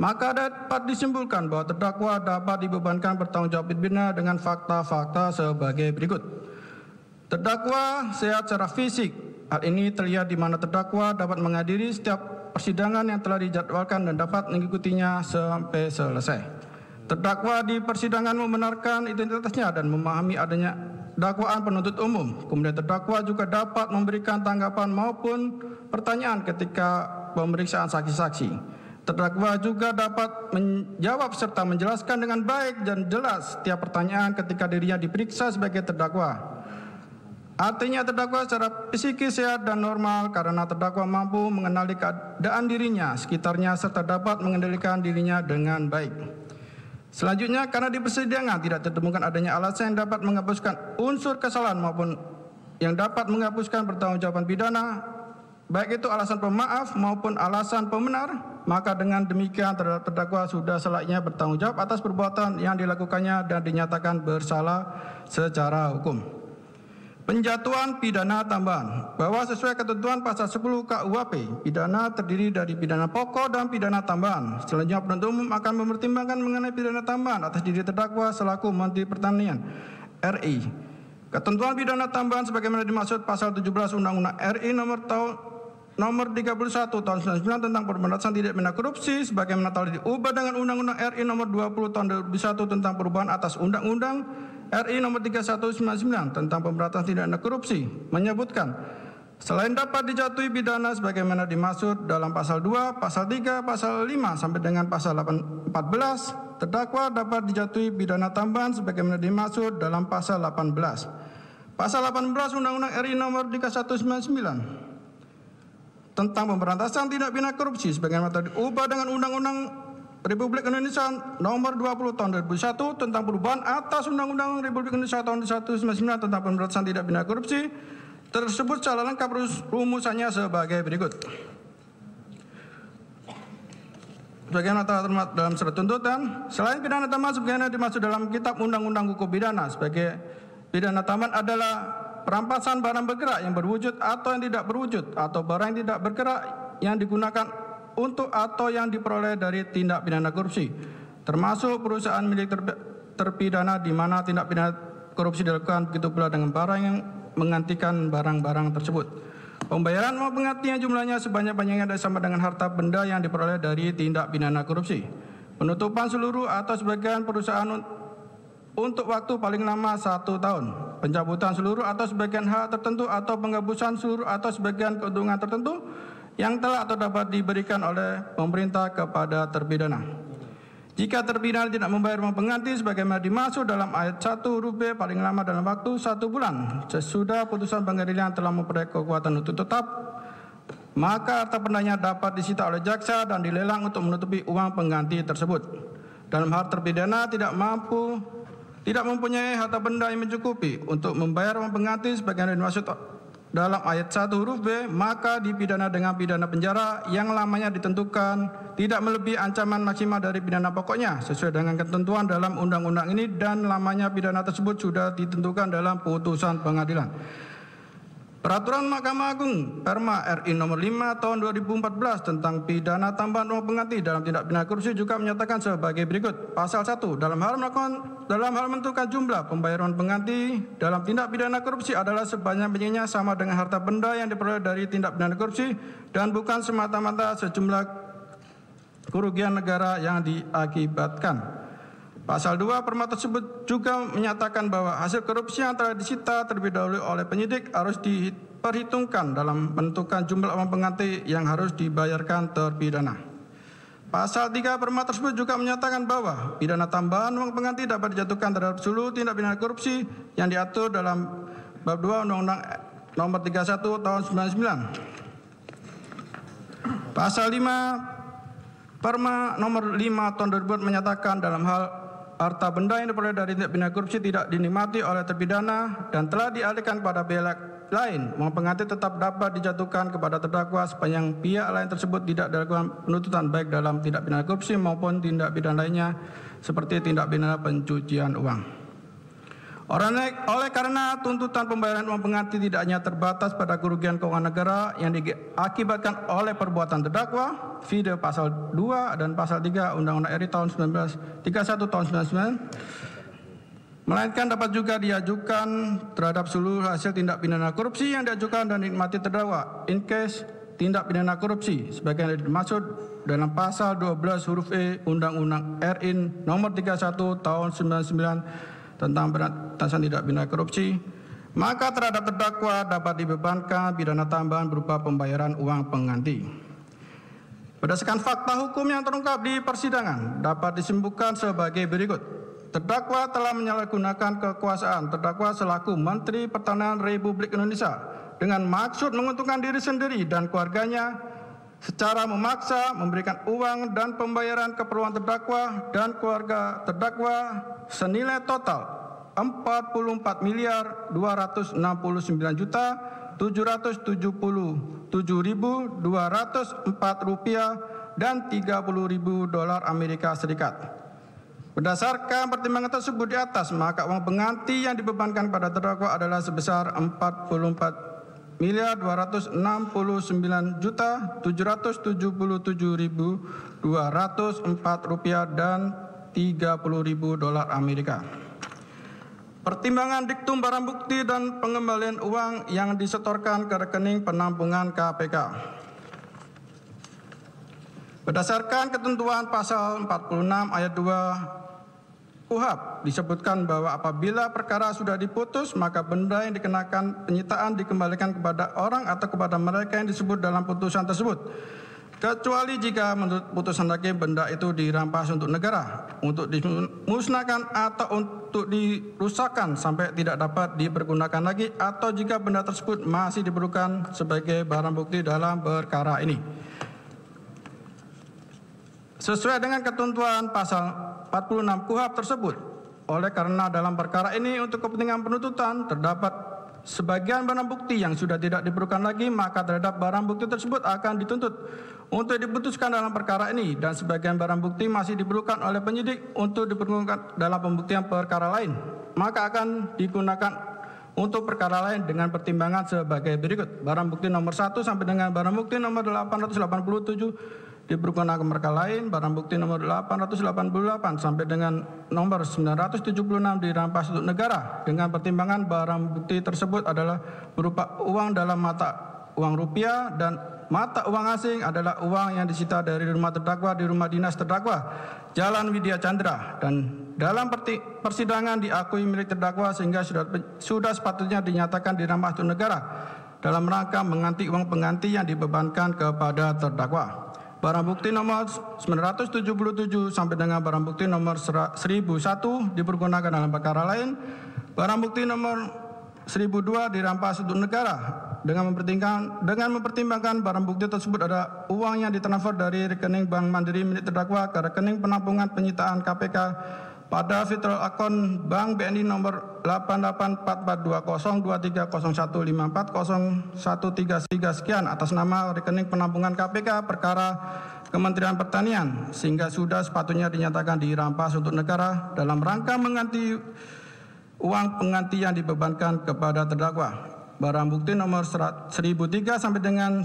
maka dapat disimpulkan bahwa terdakwa dapat dibebankan pertanggungjawab pidana dengan fakta-fakta sebagai berikut. Terdakwa sehat secara fisik. Hal ini terlihat di mana terdakwa dapat menghadiri setiap persidangan yang telah dijadwalkan dan dapat mengikutinya sampai selesai. Terdakwa di persidangan membenarkan identitasnya dan memahami adanya dakwaan penuntut umum. Kemudian terdakwa juga dapat memberikan tanggapan maupun pertanyaan ketika pemeriksaan saksi-saksi. Terdakwa juga dapat menjawab serta menjelaskan dengan baik dan jelas setiap pertanyaan ketika dirinya diperiksa sebagai terdakwa. Artinya terdakwa secara psikis sehat dan normal karena terdakwa mampu mengenali keadaan dirinya, sekitarnya, serta dapat mengendalikan dirinya dengan baik. Selanjutnya, karena di persidangan tidak ditemukan adanya alasan yang dapat menghapuskan unsur kesalahan maupun yang dapat menghapuskan pertanggungjawaban pidana, baik itu alasan pemaaf maupun alasan pemenar, maka dengan demikian terdakwa sudah selayaknya bertanggung jawab atas perbuatan yang dilakukannya dan dinyatakan bersalah secara hukum. Penjatuhan pidana tambahan, bahwa sesuai ketentuan pasal 10 KUHP, pidana terdiri dari pidana pokok dan pidana tambahan. Selanjutnya penuntut umum akan mempertimbangkan mengenai pidana tambahan atas diri terdakwa selaku Menteri Pertanian RI. Ketentuan pidana tambahan sebagaimana dimaksud pasal 17 Undang-Undang RI Nomor 31 tahun 1999 tentang pemberantasan tindak pidana korupsi sebagaimana telah diubah dengan Undang-Undang RI Nomor 20 tahun 2001 tentang perubahan atas Undang-Undang RI Nomor 3199 tentang pemberantasan tindak pidana korupsi menyebutkan Selain dapat dijatuhi pidana sebagaimana dimaksud dalam pasal 2, pasal 3, pasal 5 sampai dengan pasal 14, terdakwa dapat dijatuhi pidana tambahan sebagaimana dimaksud dalam pasal 18. Pasal 18 Undang-Undang RI nomor 3199 tentang pemberantasan tindak pidana korupsi sebagaimana diubah dengan Undang-Undang Republik Indonesia nomor 20 tahun 2001 tentang perubahan atas Undang-Undang Republik Indonesia tahun 1999 tentang pemberantasan tindak pidana korupsi tersebut secara lengkap rumusannya sebagai berikut. Sebagaimana termaktub dalam surat tuntutan, selain pidana tambahan sebagaimana dimaksud dalam Kitab Undang-Undang Hukum Pidana, sebagai pidana tambahan adalah perampasan barang bergerak yang berwujud atau yang tidak berwujud atau barang yang tidak bergerak yang digunakan untuk atau yang diperoleh dari tindak pidana korupsi, termasuk perusahaan milik terpidana di mana tindak pidana korupsi dilakukan, begitu pula dengan barang yang menggantikan barang-barang tersebut. Pembayaran maupun penggantian jumlahnya sebanyak-banyaknya sama dengan harta benda yang diperoleh dari tindak pidana korupsi. Penutupan seluruh atau sebagian perusahaan untuk waktu paling lama 1 tahun. Pencabutan seluruh atau sebagian hak tertentu atau penghapusan seluruh atau sebagian keuntungan tertentu yang telah atau dapat diberikan oleh pemerintah kepada terpidana. Jika terpidana tidak membayar uang pengganti sebagaimana dimaksud dalam ayat 1 huruf B paling lama dalam waktu 1 bulan sesudah putusan pengadilan telah memperoleh kekuatan untuk tetap, maka harta bendanya dapat disita oleh jaksa dan dilelang untuk menutupi uang pengganti tersebut. Dalam hal terpidana tidak mempunyai harta benda yang mencukupi untuk membayar uang pengganti sebagaimana dimaksud dalam ayat 1 huruf B, maka dipidana dengan pidana penjara yang lamanya ditentukan tidak melebihi ancaman maksimal dari pidana pokoknya sesuai dengan ketentuan dalam undang-undang ini dan lamanya pidana tersebut sudah ditentukan dalam putusan pengadilan. Peraturan Mahkamah Agung Perma RI nomor 5 tahun 2014 tentang pidana tambahan uang pengganti dalam tindak pidana korupsi juga menyatakan sebagai berikut. Pasal 1, dalam hal menentukan jumlah pembayaran pengganti dalam tindak pidana korupsi adalah sebanyak-banyaknya sama dengan harta benda yang diperoleh dari tindak pidana korupsi dan bukan semata-mata sejumlah kerugian negara yang diakibatkan. Pasal 2 perma tersebut juga menyatakan bahwa hasil korupsi yang telah disita terlebih dahulu oleh penyidik harus diperhitungkan dalam menentukan jumlah uang pengganti yang harus dibayarkan terpidana. Pasal 3 perma tersebut juga menyatakan bahwa pidana tambahan uang pengganti dapat dijatuhkan terhadap seluruh tindak pidana korupsi yang diatur dalam bab 2 Undang-Undang Nomor 31 tahun 1999. Pasal 5 perma nomor 5 tahun 2000 menyatakan dalam hal harta benda yang diperoleh dari tindak pidana korupsi tidak dinikmati oleh terpidana dan telah dialihkan kepada pihak lain, uang pengganti tetap dapat dijatuhkan kepada terdakwa sepanjang pihak lain tersebut tidak dilakukan penuntutan baik dalam tindak pidana korupsi maupun tindak pidana lainnya seperti tindak pidana pencucian uang. Oleh karena tuntutan pembayaran uang pengganti tidak hanya terbatas pada kerugian keuangan negara yang diakibatkan oleh perbuatan terdakwa, vide pasal 2 dan pasal 3 Undang-Undang RI tahun 1931 tahun 1999, melainkan dapat juga diajukan terhadap seluruh hasil tindak pidana korupsi yang diajukan dan dinikmati terdakwa in case tindak pidana korupsi sebagaimana dimaksud dalam pasal 12 huruf E Undang-Undang RI nomor 31 tahun 1999 tentang pemberantasan tindak pidana korupsi, maka terhadap terdakwa dapat dibebankan pidana tambahan berupa pembayaran uang pengganti. Berdasarkan fakta hukum yang terungkap di persidangan dapat disimpulkan sebagai berikut. Terdakwa telah menyalahgunakan kekuasaan terdakwa selaku Menteri Pertahanan Republik Indonesia dengan maksud menguntungkan diri sendiri dan keluarganya secara memaksa memberikan uang dan pembayaran keperluan terdakwa dan keluarga terdakwa senilai total 44.266.777.204 rupiah dan $30.000 Amerika Serikat. Berdasarkan pertimbangan tersebut di atas, maka uang pengganti yang dibebankan pada terdakwa adalah sebesar 44.269.777.204 rupiah dan $30.000 Amerika. Pertimbangan diktum barang bukti dan pengembalian uang yang disetorkan ke rekening penampungan KPK. Berdasarkan ketentuan pasal 46 ayat 2 KUHP disebutkan bahwa apabila perkara sudah diputus, maka benda yang dikenakan penyitaan dikembalikan kepada orang atau kepada mereka yang disebut dalam putusan tersebut, kecuali jika menurut putusan hakim benda itu dirampas untuk negara, untuk dimusnahkan atau untuk dirusakkan sampai tidak dapat dipergunakan lagi, atau jika benda tersebut masih diperlukan sebagai barang bukti dalam perkara ini. Sesuai dengan ketentuan pasal 46 KUHP tersebut. Oleh karena dalam perkara ini untuk kepentingan penuntutan terdapat sebagian barang bukti yang sudah tidak diperlukan lagi, maka terhadap barang bukti tersebut akan dituntut untuk diputuskan dalam perkara ini, dan sebagian barang bukti masih diperlukan oleh penyidik untuk dipergunakan dalam pembuktian perkara lain, maka akan digunakan untuk perkara lain dengan pertimbangan sebagai berikut. Barang bukti nomor 1 sampai dengan barang bukti nomor 887 dipergunakan perkara lain, barang bukti nomor 888 sampai dengan nomor 976 dirampas untuk negara dengan pertimbangan barang bukti tersebut adalah berupa uang dalam mata uang rupiah dan mata uang asing adalah uang yang disita dari rumah terdakwa di rumah dinas terdakwa Jalan Widya Chandra, dan dalam persidangan diakui milik terdakwa sehingga sudah sepatutnya dinyatakan dirampas untuk negara dalam rangka mengganti uang pengganti yang dibebankan kepada terdakwa. Barang bukti nomor 977 sampai dengan barang bukti nomor 1001 dipergunakan dalam perkara lain. Barang bukti nomor 1002 dirampas untuk negara dengan mempertimbangkan barang bukti tersebut ada uang yang ditransfer dari rekening Bank Mandiri milik terdakwa ke rekening penampungan penyitaan KPK pada virtual akun Bank BNI nomor 8844202301540133 sekian atas nama rekening penampungan KPK perkara Kementerian Pertanian, sehingga sudah sepatutnya dinyatakan dirampas untuk negara dalam rangka mengganti uang pengganti yang dibebankan kepada terdakwa. Barang bukti nomor 1003 sampai dengan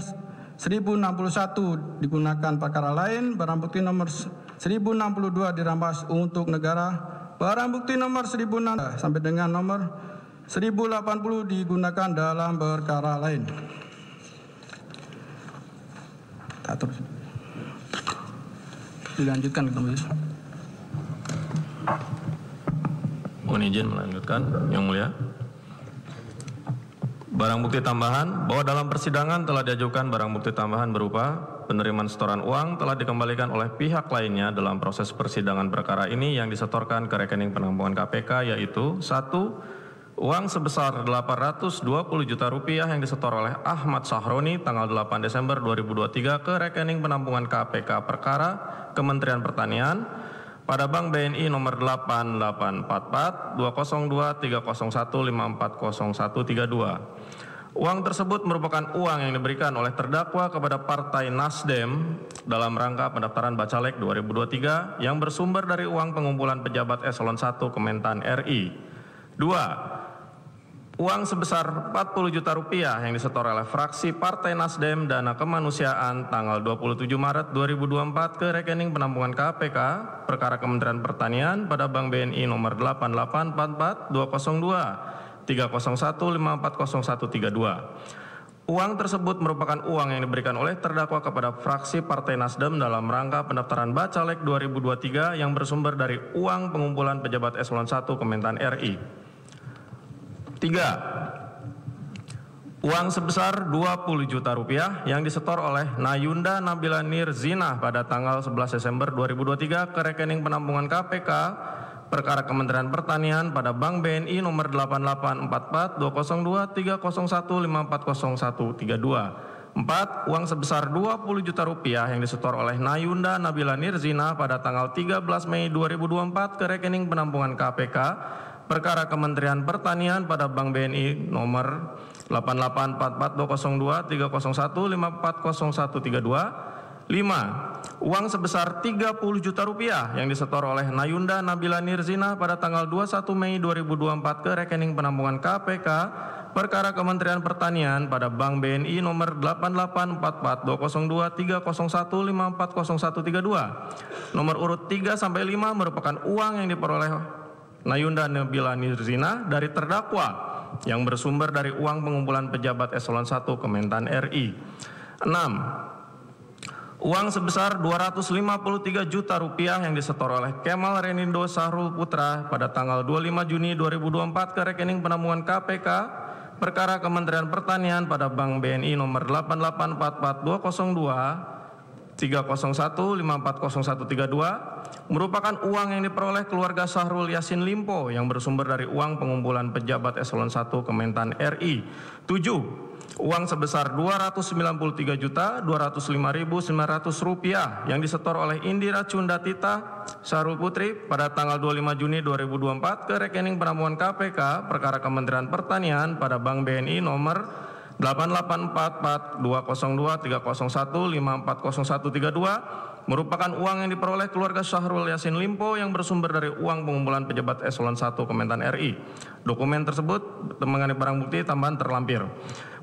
1061 digunakan perkara lain. Barang bukti nomor 1062 dirampas untuk negara. Barang bukti nomor 1006 sampai dengan nomor 1080 digunakan dalam perkara lain. Dilanjutkan, mohon izin melanjutkan, Yang Mulia. Barang bukti tambahan, bahwa dalam persidangan telah diajukan barang bukti tambahan berupa penerimaan setoran uang telah dikembalikan oleh pihak lainnya dalam proses persidangan perkara ini yang disetorkan ke rekening penampungan KPK, yaitu 1. Uang sebesar 820 juta rupiah yang disetor oleh Ahmad Sahroni tanggal 8 Desember 2023 ke rekening penampungan KPK perkara Kementerian Pertanian pada Bank BNI nomor 8844202301540132. Uang tersebut merupakan uang yang diberikan oleh terdakwa kepada Partai Nasdem dalam rangka pendaftaran Bacalek 2023 yang bersumber dari uang pengumpulan pejabat eselon 1 Kementan RI. 2. Uang sebesar 40 juta rupiah yang disetor oleh fraksi Partai Nasdem Dana Kemanusiaan tanggal 27 Maret 2024 ke rekening penampungan KPK perkara Kementerian Pertanian pada Bank BNI nomor 8844202301540132. Uang tersebut merupakan uang yang diberikan oleh terdakwa kepada fraksi Partai Nasdem dalam rangka pendaftaran Bacalek 2023 yang bersumber dari uang pengumpulan pejabat eselon 1 Kementan RI. 3. Uang sebesar 20 juta rupiah yang disetor oleh Nayunda Nabila Nirzina pada tanggal 11 Desember 2023 ke rekening penampungan KPK perkara Kementerian Pertanian pada Bank BNI nomor 8844202301540132. 4. Uang sebesar 20 juta rupiah yang disetor oleh Nayunda Nabila Nirzina pada tanggal 13 Mei 2024 ke rekening penampungan KPK perkara Kementerian Pertanian pada Bank BNI nomor 8844202301540132. 5. Uang sebesar 30 juta rupiah yang disetor oleh Nayunda Nabila Nirzina pada tanggal 21 Mei 2024 ke rekening penampungan KPK perkara Kementerian Pertanian pada Bank BNI nomor 8844202301540132. Nomor urut 3 sampai 5 merupakan uang yang diperoleh Nayunda Nabila Nirzina dari terdakwa yang bersumber dari uang pengumpulan pejabat eselon 1 Kementan RI. 6. uang sebesar 253 juta rupiah yang disetor oleh Kemal Renindo Sahrul Putra pada tanggal 25 Juni 2024 ke rekening penemuan KPK perkara Kementerian Pertanian pada Bank BNI nomor 8844202 301540132 merupakan uang yang diperoleh keluarga Sahrul Yassin Limpo yang bersumber dari uang pengumpulan pejabat eselon 1 Kementan RI. 7. Uang sebesar Rp293.205.900 yang disetor oleh Indira Cundatita Sahrul Putri pada tanggal 25 Juni 2024 ke rekening penemuan KPK perkara Kementerian Pertanian pada Bank BNI nomor 88442023015401332 merupakan uang yang diperoleh keluarga Sahrul Yassin Limpo yang bersumber dari uang pengumpulan pejabat eselon 1 Kementan RI. Dokumen tersebut mengenai barang bukti tambahan terlampir.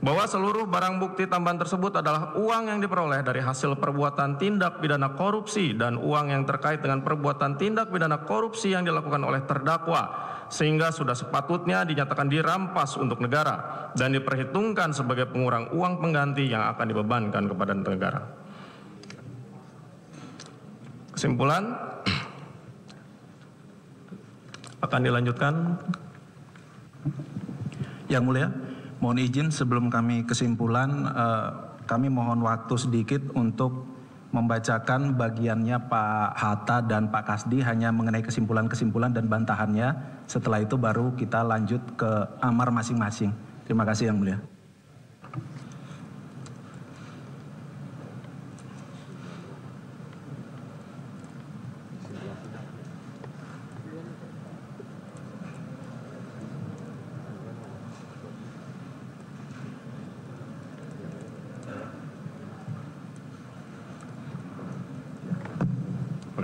Bahwa seluruh barang bukti tambahan tersebut adalah uang yang diperoleh dari hasil perbuatan tindak pidana korupsi dan uang yang terkait dengan perbuatan tindak pidana korupsi yang dilakukan oleh terdakwa, sehingga sudah sepatutnya dinyatakan dirampas untuk negara dan diperhitungkan sebagai pengurang uang pengganti yang akan dibebankan kepada negara. Kesimpulan akan dilanjutkan. Yang Mulia, mohon izin sebelum kami kesimpulan, kami mohon waktu sedikit untuk membacakan bagiannya Pak Hatta dan Pak Kasdi hanya mengenai kesimpulan-kesimpulan dan bantahannya. Setelah itu baru kita lanjut ke amar masing-masing. Terima kasih, Yang Mulia. Terima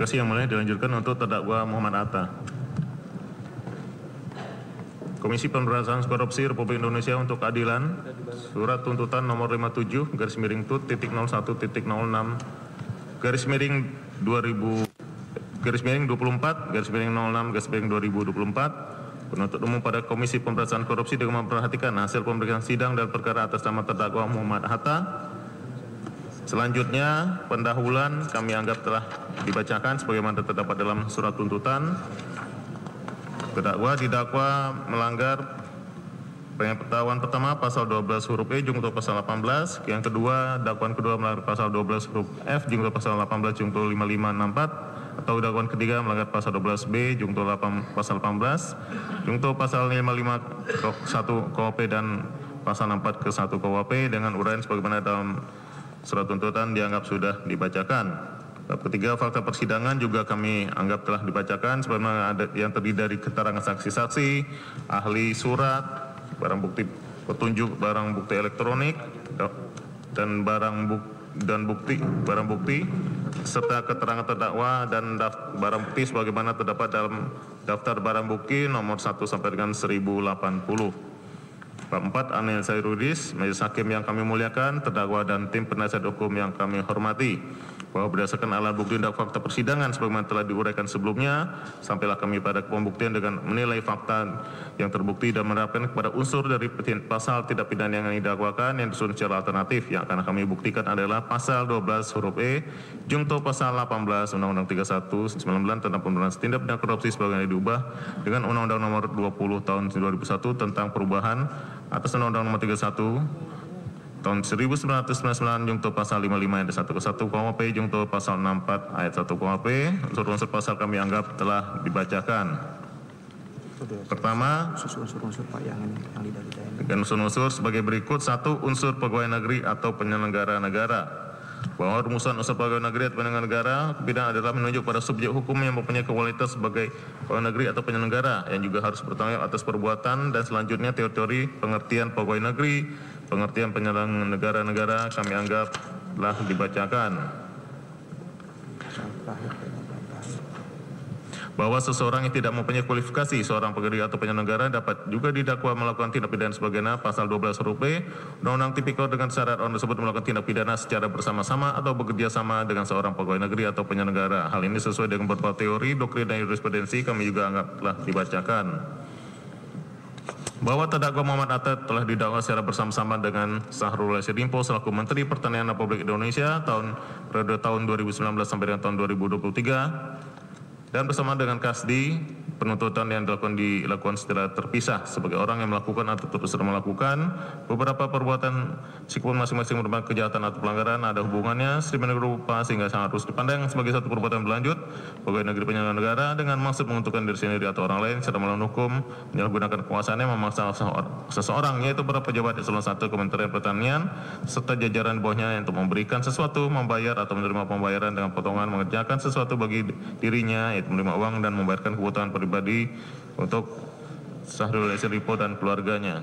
kasih, Yang Mulia. Dilanjutkan untuk terdakwa Muhammad Hatta. Komisi Pemberantasan Korupsi Republik Indonesia untuk Keadilan, Surat Tuntutan Nomor 57/01.06.00/2024/24/2024 penuntut umum pada Komisi Pemberantasan Korupsi dengan memperhatikan hasil pemeriksaan sidang dan perkara atas nama terdakwa Muhammad Hatta. Selanjutnya, pendahuluan kami anggap telah dibacakan sebagaimana terdapat dalam surat tuntutan. Terdakwa didakwa melanggar pengetahuan pertama pasal 12 huruf E jungto pasal 18, yang kedua dakwaan kedua melanggar pasal 12 huruf F jungto pasal 18 jungto 5564 atau dakwaan ketiga melanggar pasal 12 B jungto pasal 18 jungto pasal 551 KUHP dan pasal 64 ke 1 KUHP dengan uraian sebagaimana dalam surat tuntutan dianggap sudah dibacakan. Bab ketiga, fakta persidangan juga kami anggap telah dibacakan sebagaimana yang terdiri dari keterangan saksi-saksi, ahli surat, barang bukti petunjuk, barang bukti elektronik dan barang bukti serta keterangan terdakwa dan barang bukti sebagaimana terdapat dalam daftar barang bukti nomor 1 sampai dengan 1080. Bab 4, analisa yuridis. Majelis hakim yang kami muliakan, terdakwa dan tim penasihat hukum yang kami hormati, bahwa berdasarkan alat bukti dan fakta persidangan sebagaimana telah diuraikan sebelumnya, sampailah kami pada pembuktian dengan menilai fakta yang terbukti dan menerapkan kepada unsur dari pasal tidak pidana yang didakwakan yang disusun secara alternatif yang akan kami buktikan adalah pasal 12 huruf E jungto pasal 18 Undang-Undang 31/19 tentang pemberantasan tindak pidana korupsi sebagaimana diubah dengan Undang-Undang Nomor 20 Tahun 2001 tentang perubahan atas Undang-Undang Nomor 31 Tahun 1999 jungto pasal 55 ayat 1 ke 1 KUHP jungto pasal 64 ayat 1 KUHP. Unsur-unsur pasal kami anggap telah dibacakan. Pertama, dengan unsur-unsur sebagai berikut. 1. Unsur pegawai negeri atau penyelenggara negara, bahwa rumusan unsur pegawai negeri atau penyelenggara negara bidang adalah menunjuk pada subjek hukum yang mempunyai kualitas sebagai pegawai negeri atau penyelenggara yang juga harus bertanggung jawab atas perbuatan. Dan selanjutnya teori-teori pengertian pegawai negeri, pengertian penyelenggara negara kami anggap telah dibacakan. Bahwa seseorang yang tidak mempunyai kualifikasi seorang pegawai atau penyelenggara dapat juga didakwa melakukan tindak pidana sebagaimana pasal 12 huruf B Undang-Undang Tipikor dengan syarat orang tersebut melakukan tindak pidana secara bersama-sama atau bekerja sama dengan seorang pegawai negeri atau penyelenggara. Hal ini sesuai dengan beberapa teori, doktrin dan jurisprudensi kami juga anggap telah dibacakan. Bahwa terdakwa Muhammad Atta telah didakwa secara bersama-sama dengan Syahrul Yassin Limpo selaku Menteri Pertanian Republik Indonesia periode tahun 2019 sampai dengan tahun 2023 dan bersama dengan Kasdi, penuntutan yang dilakukan secara terpisah sebagai orang yang melakukan atau terus melakukan beberapa perbuatan meskipun masing-masing merupakan kejahatan atau pelanggaran ada hubungannya sedemikian rupa sehingga sangat harus dipandang sebagai satu perbuatan berlanjut bagi negeri penyelenggara negara dengan maksud menguntungkan diri sendiri atau orang lain secara melawan hukum menyalahgunakan kekuasaannya memaksa seseorang yaitu para pejabat eselon 1 Kementerian Pertanian serta jajaran bawahnya untuk memberikan sesuatu, membayar atau menerima pembayaran dengan potongan, mengerjakan sesuatu bagi dirinya yaitu menerima uang dan membayarkan kebutuhan pribadi untuk Syahrul Yassin Limpo dan keluarganya.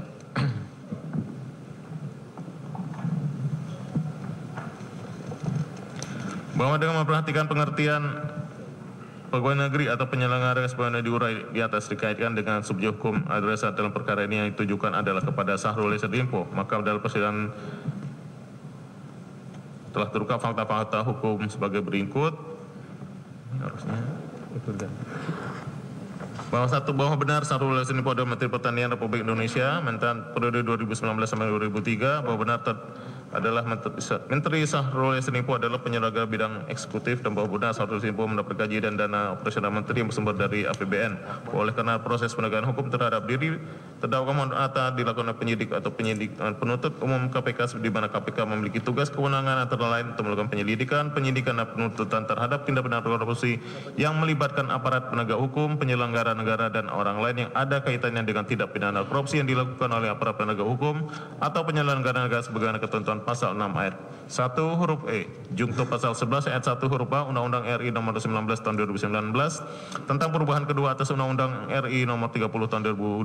Bahwa dengan memperhatikan pengertian pegawai negeri atau penyelenggara sebagaimana diurai di atas dikaitkan dengan subjek hukum adresat dalam perkara ini yang ditujukan adalah kepada Syahrul Yassin Limpo, maka dalam persidangan telah terungkap fakta-fakta hukum sebagai berikut. Harusnya itu dan bahwa benar Syahrul Yassin Limpo adalah Menteri Pertanian Republik Indonesia periode 2019 sampai 2003, bahwa benar adalah Menteri Syahrul Yassin Limpo adalah penyelenggara bidang eksekutif dan bahwa benar Syahrul Yassin Limpo mendapat gaji dan dana operasional menteri yang bersumber dari APBN. Oleh karena proses penegakan hukum terhadap diri terdakwa Muhammad Atta dilakukan penyidik atau penuntut umum KPK di mana KPK memiliki tugas kewenangan antara lain untuk melakukan penyelidikan dan penuntutan terhadap tindak pidana korupsi yang melibatkan aparat penegak hukum, penyelenggara negara dan orang lain yang ada kaitannya dengan tindak pidana korupsi yang dilakukan oleh aparat penegak hukum atau penyelenggara negara sebagaimana ketentuan pasal 6 ayat 1 huruf E jungto pasal 11 ayat 1 huruf A Undang-Undang RI nomor 19 tahun 2019 tentang perubahan kedua atas Undang-Undang RI nomor 30 tahun 2002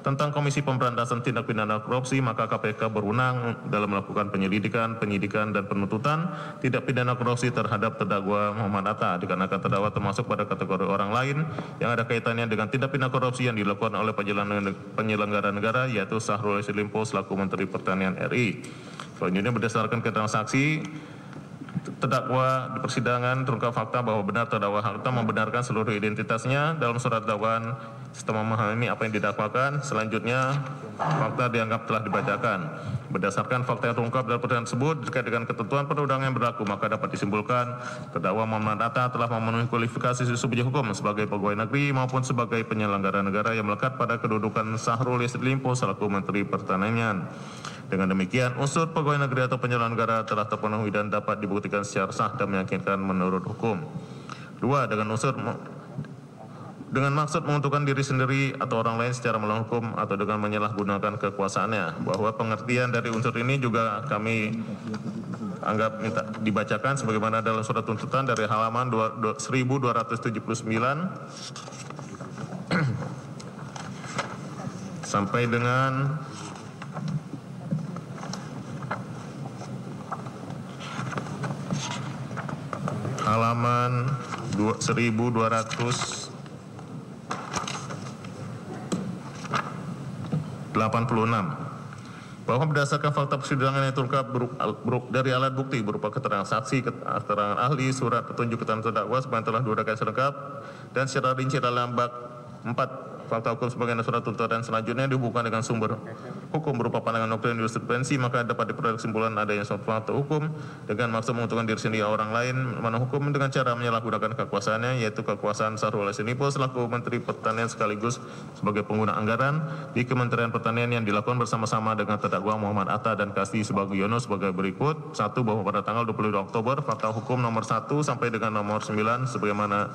tentang Komisi Pemberantasan Tindak Pidana Korupsi, maka KPK berwenang dalam melakukan penyidikan dan penuntutan tindak pidana korupsi terhadap terdakwa Muhammad Atta dikarenakan terdakwa termasuk pada kategori orang lain yang ada kaitan dengan tindak pidana korupsi yang dilakukan oleh penyelenggara negara yaitu Syahrul Yassin Limpo selaku Menteri Pertanian RI. Selanjutnya berdasarkan keterangan saksi terdakwa di persidangan terungkap fakta bahwa benar terdakwa Atta membenarkan seluruh identitasnya dalam surat dakwaan setelah memahami apa yang didakwakan. Selanjutnya fakta dianggap telah dibacakan. Berdasarkan fakta yang terungkap dalam persidangan tersebut terkait dengan ketentuan perundang-undangan yang berlaku, maka dapat disimpulkan terdakwa Muhammad Atta telah memenuhi kualifikasi subjek hukum sebagai pegawai negeri maupun sebagai penyelenggara negara yang melekat pada kedudukan Syahrul Yassin Limpo selaku Menteri Pertanian. Dengan demikian, unsur pegawai negeri atau penyelenggara telah terpenuhi dan dapat dibuktikan secara sah dan meyakinkan menurut hukum. Dua, dengan maksud menguntungkan diri sendiri atau orang lain secara melawan hukum atau dengan menyalahgunakan kekuasaannya. Bahwa pengertian dari unsur ini juga kami anggap minta dibacakan sebagaimana dalam surat tuntutan dari halaman 1279 sampai dengan 1286. Bahwa berdasarkan fakta persidangan yang terungkap dari alat bukti berupa keterangan saksi, keterangan ahli, surat petunjuk keterangan terdakwa sebagaimana telah diuraikan lengkap dan secara rinci dalam bab 4 fakta hukum sebagaimana surat tuntutan selanjutnya dihubungkan dengan sumber hukum berupa pandangan hukum dan jurisprudensi, maka dapat diperoleh kesimpulan adanya suatu fakta hukum dengan maksud menguntungkan diri sendiri orang lain mana hukum dengan cara menyalahgunakan kekuasaannya yaitu kekuasaan Syahrul Yassin Limpo selaku Menteri Pertanian sekaligus sebagai pengguna anggaran di Kementerian Pertanian yang dilakukan bersama-sama dengan terdakwa Muhammad Atta dan Kasdi Subagu Yono sebagai berikut. 1. Bahwa pada tanggal 22 Oktober fakta hukum nomor 1 sampai dengan nomor 9 sebagaimana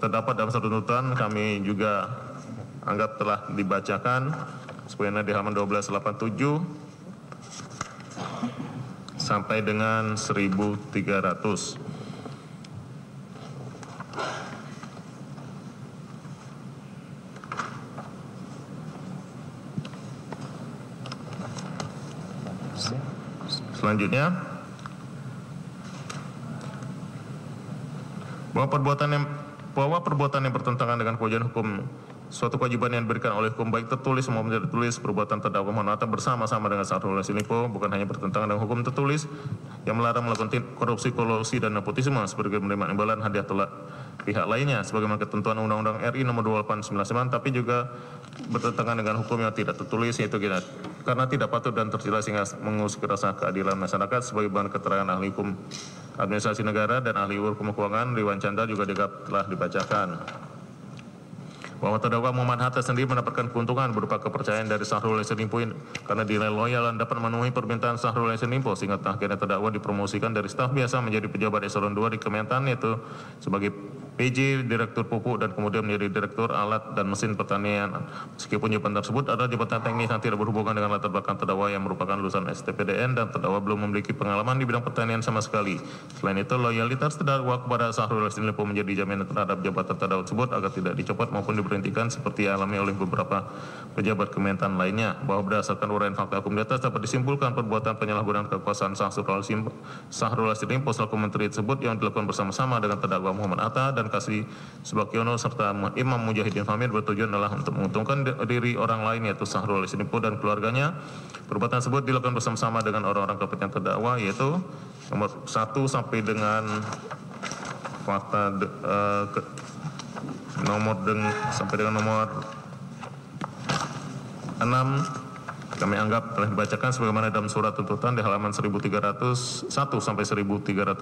terdapat dalam satu tuntutan kami juga anggap telah dibacakan sebagaimana di halaman 1287 sampai dengan 1300. Selanjutnya, bahwa perbuatan yang bertentangan dengan kewajiban hukum suatu kewajiban yang diberikan oleh hukum baik tertulis maupun tidak tertulis, perbuatan terdakwa Muhammad Atta bersama-sama dengan Syahrul Yassin Limpo bukan hanya bertentangan dengan hukum tertulis yang melarang melakukan korupsi, kolusi dan nepotisme seperti penerimaan imbalan, hadiah pihak lainnya sebagaimana ketentuan Undang-Undang RI nomor 2899, tapi juga bertentangan dengan hukum yang tidak tertulis, yaitu karena tidak patut dan tercela sehingga mengusik rasa keadilan masyarakat sebagai bahan keterangan ahli hukum administrasi negara dan ahli hukum keuangan Riwan Chandra juga telah dibacakan. Bahwa terdakwa Muhammad Hatta sendiri mendapatkan keuntungan berupa kepercayaan dari Syahrul Yassin Limpo karena dinilai loyal dan dapat memenuhi permintaan Syahrul Yassin Limpo, sehingga akhirnya terdakwa dipromosikan dari staf biasa menjadi pejabat eselon 2 di Kementan, yaitu sebagai PJ Direktur Pupuk dan kemudian menjadi Direktur Alat dan Mesin Pertanian. Meskipun jabatan tersebut adalah jabatan teknis yang tidak berhubungan dengan latar belakang terdakwa yang merupakan lulusan STPDN dan terdakwa belum memiliki pengalaman di bidang pertanian sama sekali. Selain itu, loyalitas terdakwa kepada Syahrul Yassin Limpo menjadi jaminan terhadap jabatan terdakwa tersebut agar tidak dicopot maupun diberhentikan seperti alami oleh beberapa pejabat Kementan lainnya. Bahwa berdasarkan uraian fakta hukum di atas dapat disimpulkan perbuatan penyalahgunaan kekuasaan Syahrul Yassin Limpo selaku menteri tersebut yang dilakukan bersama-sama dengan terdakwa Muhammad Hatta dan Kasih Subakiono serta Imam Mujahidin Hamid bertujuan adalah untuk menguntungkan diri orang lain, yaitu Syahrul Yassin Limpo dan keluarganya. Perbuatan tersebut dilakukan bersama-sama dengan orang-orang kepentingan terdakwa, yaitu nomor 1 sampai dengan fakta sampai dengan nomor 6 kami anggap telah dibacakan sebagaimana dalam surat tuntutan di halaman 1301 sampai 1305.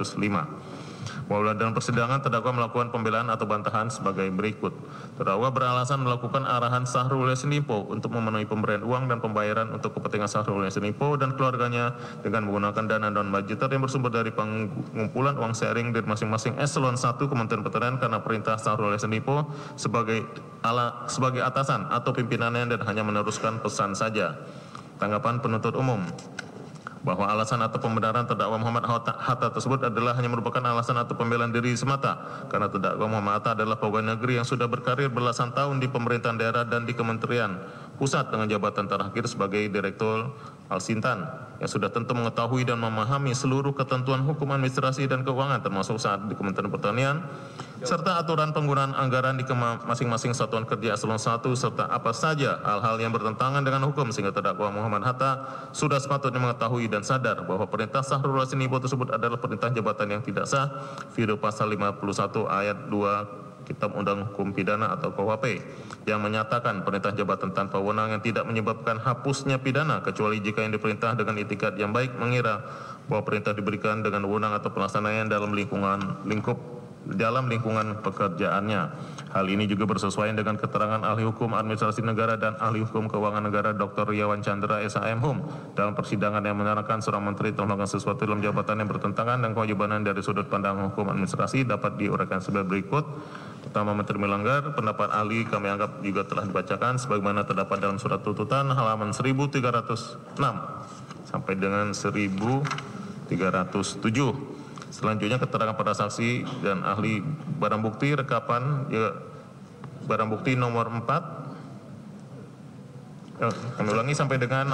Bahwa dalam persidangan terdakwa melakukan pembelaan atau bantahan sebagai berikut. Terdakwa beralasan melakukan arahan Syahrul Yassin Limpo untuk memenuhi pemberian uang dan pembayaran untuk kepentingan Syahrul Yassin Limpo dan keluarganya dengan menggunakan dana non-budgeter yang bersumber dari pengumpulan uang sharing dari masing-masing eselon 1 Kementerian Pertanian karena perintah Syahrul Yassin Limpo sebagai atasan atau pimpinannya dan hanya meneruskan pesan saja. Tanggapan penuntut umum. Bahwa alasan atau pembenaran terdakwa Muhammad Hatta tersebut adalah hanya merupakan alasan atau pembelaan diri semata, karena terdakwa Muhammad Hatta adalah pegawai negeri yang sudah berkarir belasan tahun di pemerintahan daerah dan di kementerian pusat dengan jabatan terakhir sebagai Direktur Alsintan, yang sudah tentu mengetahui dan memahami seluruh ketentuan hukum administrasi dan keuangan termasuk saat di Kementerian Pertanian, serta aturan penggunaan anggaran di masing-masing satuan kerja eselon 1 serta apa saja hal-hal yang bertentangan dengan hukum, sehingga terdakwa Muhammad Hatta sudah sepatutnya mengetahui dan sadar bahwa perintah Syahrul Yassin Limpo tersebut adalah perintah jabatan yang tidak sah video pasal 51 ayat 2 Kitab Undang Hukum Pidana atau KUHP yang menyatakan perintah jabatan tanpa wewenang yang tidak menyebabkan hapusnya pidana kecuali jika yang diperintah dengan itikad yang baik mengira bahwa perintah diberikan dengan wewenang atau pelaksanaan dalam lingkungan pekerjaannya. Hal ini juga bersesuaian dengan keterangan ahli hukum administrasi negara dan ahli hukum keuangan negara Dr. Riwan Chandra SHM Hum dalam persidangan yang menerangkan seorang menteri telah melakukan sesuatu dalam jabatan yang bertentangan dan kewajibannya dari sudut pandang hukum administrasi dapat diuraikan sebagai berikut. Pertama, menteri melanggar, pendapat ahli kami anggap juga telah dibacakan sebagaimana terdapat dalam surat tuntutan halaman 1306 sampai dengan 1307. Selanjutnya keterangan para saksi dan ahli barang bukti rekapan barang bukti nomor 4 kami ulangi sampai dengan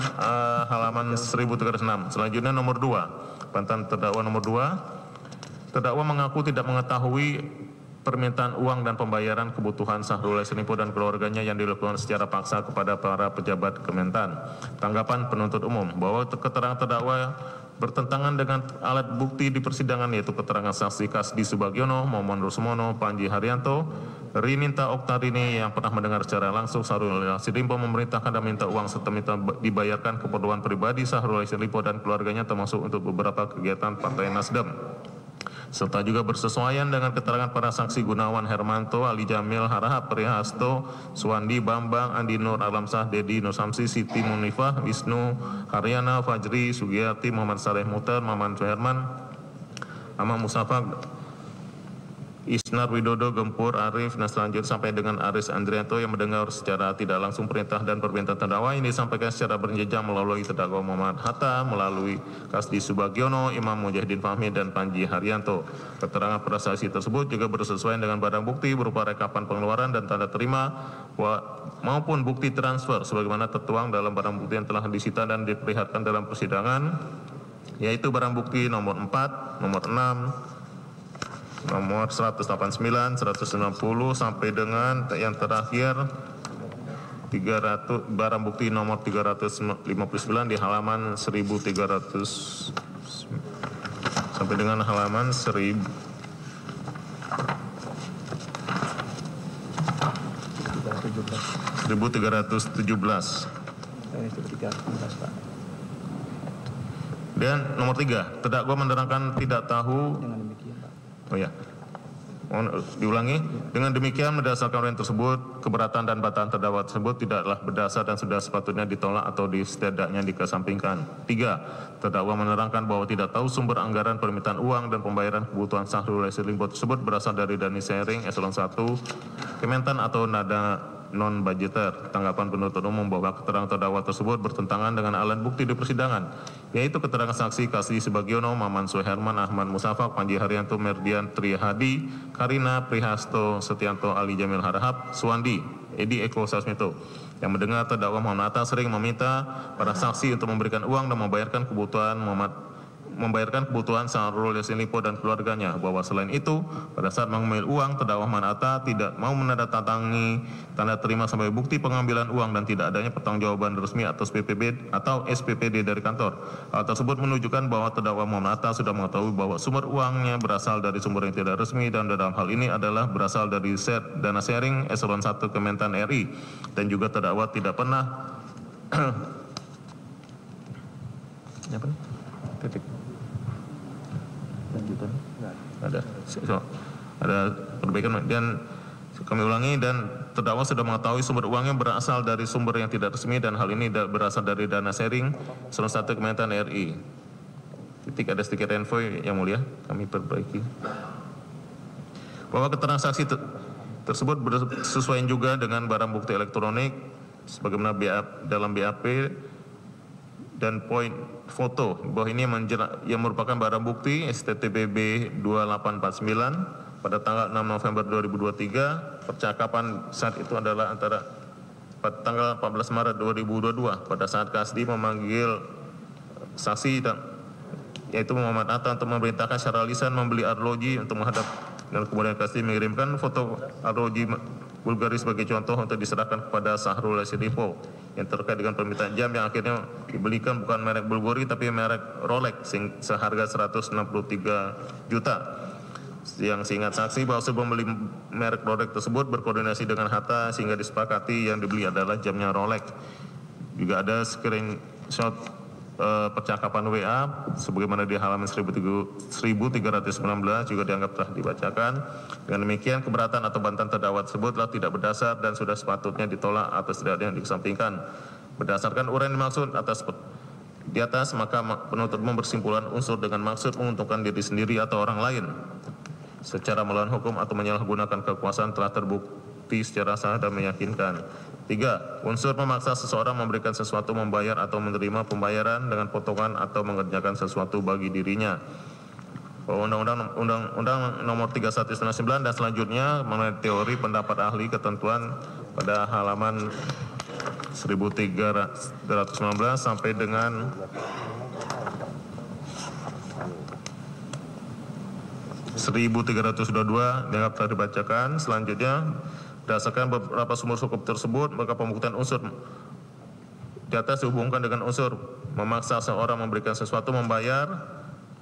halaman 1306. Selanjutnya nomor 2, bantahan terdakwa nomor 2. Terdakwa mengaku tidak mengetahui permintaan uang dan pembayaran kebutuhan Syahrul Yassin Limpo dan keluarganya yang dilakukan secara paksa kepada para pejabat Kementan. Tanggapan penuntut umum, bahwa keterangan terdakwa bertentangan dengan alat bukti di persidangan, yaitu keterangan saksi Kasdi Subagiono, Momon Rusmono, Panji Haryanto, Rininta Oktarini yang pernah mendengar secara langsung Syahrul Yassin Limpo memerintahkan dan minta uang serta minta dibayarkan keperluan pribadi Syahrul Yassin Limpo dan keluarganya termasuk untuk beberapa kegiatan Partai Nasdem, serta juga bersesuaian dengan keterangan para saksi Gunawan Hermanto, Ali Jamil, Harahap, Prihasto, Suwandi, Bambang, Andi Nur, Alamsah, Dedi, Nusamsi, Siti, Munifah, Wisnu, Haryana, Fajri, Sugiyati, Muhammad Saleh Mutar, Maman Suherman, Ahmad Musafak, Isnar Widodo, Gempur, Arif, dan selanjutnya sampai dengan Aris Andrianto yang mendengar secara tidak langsung perintah dan permintaan terdakwa ini disampaikan secara berjenjang melalui terdakwa Muhammad Hatta, melalui Kasdi Subagiono, Imam Mujahidin Fahmi, dan Panji Haryanto. Keterangan para saksi tersebut juga bersesuaian dengan barang bukti berupa rekapan pengeluaran dan tanda terima maupun bukti transfer sebagaimana tertuang dalam barang bukti yang telah disita dan diperlihatkan dalam persidangan, yaitu barang bukti nomor 4, nomor 6, nomor 189, 190 sampai dengan yang terakhir 300 barang bukti nomor 359 di halaman 1300 sampai dengan halaman 1000 1317. Dan nomor 3, terdakwa menerangkan tidak tahu. Oh ya, diulangi. Dengan demikian berdasarkan uraian tersebut, keberatan dan bantahan terdakwa tersebut tidaklah berdasar dan sudah sepatutnya ditolak atau setidaknya dikesampingkan. 3, terdakwa menerangkan bahwa tidak tahu sumber anggaran permintaan uang dan pembayaran kebutuhan Syahrul Yassin Limpo tersebut berasal dari dana sharing eselon 1 Kementan atau nada non budgeter. Tanggapan penuntut umum bahwa keterangan terdakwa tersebut bertentangan dengan alat bukti di persidangan, yaitu keterangan saksi Kasdi Sebagiono, Maman Suherman, Ahmad Musafak, Panji Haryanto, Merdian Trihadi, Karina Prihasto, Setianto, Ali Jamil Harahap, Suwandi, Edi Eko Sasmito. Yang mendengar terdakwa Muhammad Atta sering meminta para saksi untuk memberikan uang dan membayarkan kebutuhan Syahrul Yassin Limpo dan keluarganya. Bahwa selain itu, pada saat mengambil uang, terdakwa Muhammad Atta tidak mau menandatangani tanda terima sampai bukti pengambilan uang dan tidak adanya pertanggungjawaban resmi atau SPPD dari kantor. Hal tersebut menunjukkan bahwa terdakwa Muhammad Atta sudah mengetahui bahwa sumber uangnya berasal dari sumber yang tidak resmi dan dalam hal ini adalah berasal dari dana sharing eselon 1 Kementan RI. Dan juga terdakwa tidak pernah ada perbaikan. Dan kami ulangi, dan terdakwa sudah mengetahui sumber uangnya berasal dari sumber yang tidak resmi dan hal ini berasal dari dana sharing eselon 1 Kementan RI. Ada stiker info yang mulia, kami perbaiki bahwa keterangan saksi tersebut sesuai juga dengan barang bukti elektronik sebagaimana dalam BAP dan poin foto. Bahwa ini yang merupakan barang bukti STTBB 2849 pada tanggal 6 November 2023. Percakapan saat itu adalah antara pada tanggal 14 Maret 2022 pada saat Kasdi memanggil saksi dan yaitu Muhammad Atta untuk memerintahkan secara lisan membeli arloji untuk menghadap, dan kemudian Kasdi mengirimkan foto arloji Bulgari sebagai contoh untuk diserahkan kepada Syahrul Yassin Limpo yang terkait dengan permintaan jam yang akhirnya dibelikan bukan merek Bulgari tapi merek Rolex seharga 163 juta. Yang seingat saksi bahwa sebelum beli merek Rolex tersebut berkoordinasi dengan Hatta sehingga disepakati yang dibeli adalah jamnya Rolex. Juga ada screenshot percakapan WA sebagaimana di halaman 1319 juga dianggap telah dibacakan. Dengan demikian keberatan atau bantahan terdakwa tersebutlah tidak berdasar dan sudah sepatutnya ditolak atau setidaknya dikesampingkan. Berdasarkan uraian dimaksud di atas maka penuntut umum bersimpulan unsur dengan maksud menguntungkan diri sendiri atau orang lain secara melawan hukum atau menyalahgunakan kekuasaan telah terbukti secara sah dan meyakinkan. 3. Unsur memaksa seseorang memberikan sesuatu, membayar atau menerima pembayaran dengan potongan atau mengerjakan sesuatu bagi dirinya. Undang-Undang Nomor 3199 dan selanjutnya mengenai teori pendapat ahli ketentuan pada halaman 1319 sampai dengan 1322 dianggap telah dibacakan. Selanjutnya berdasarkan beberapa sumber hukum tersebut, maka pembuktian unsur di atas dihubungkan dengan unsur memaksa seorang memberikan sesuatu, membayar,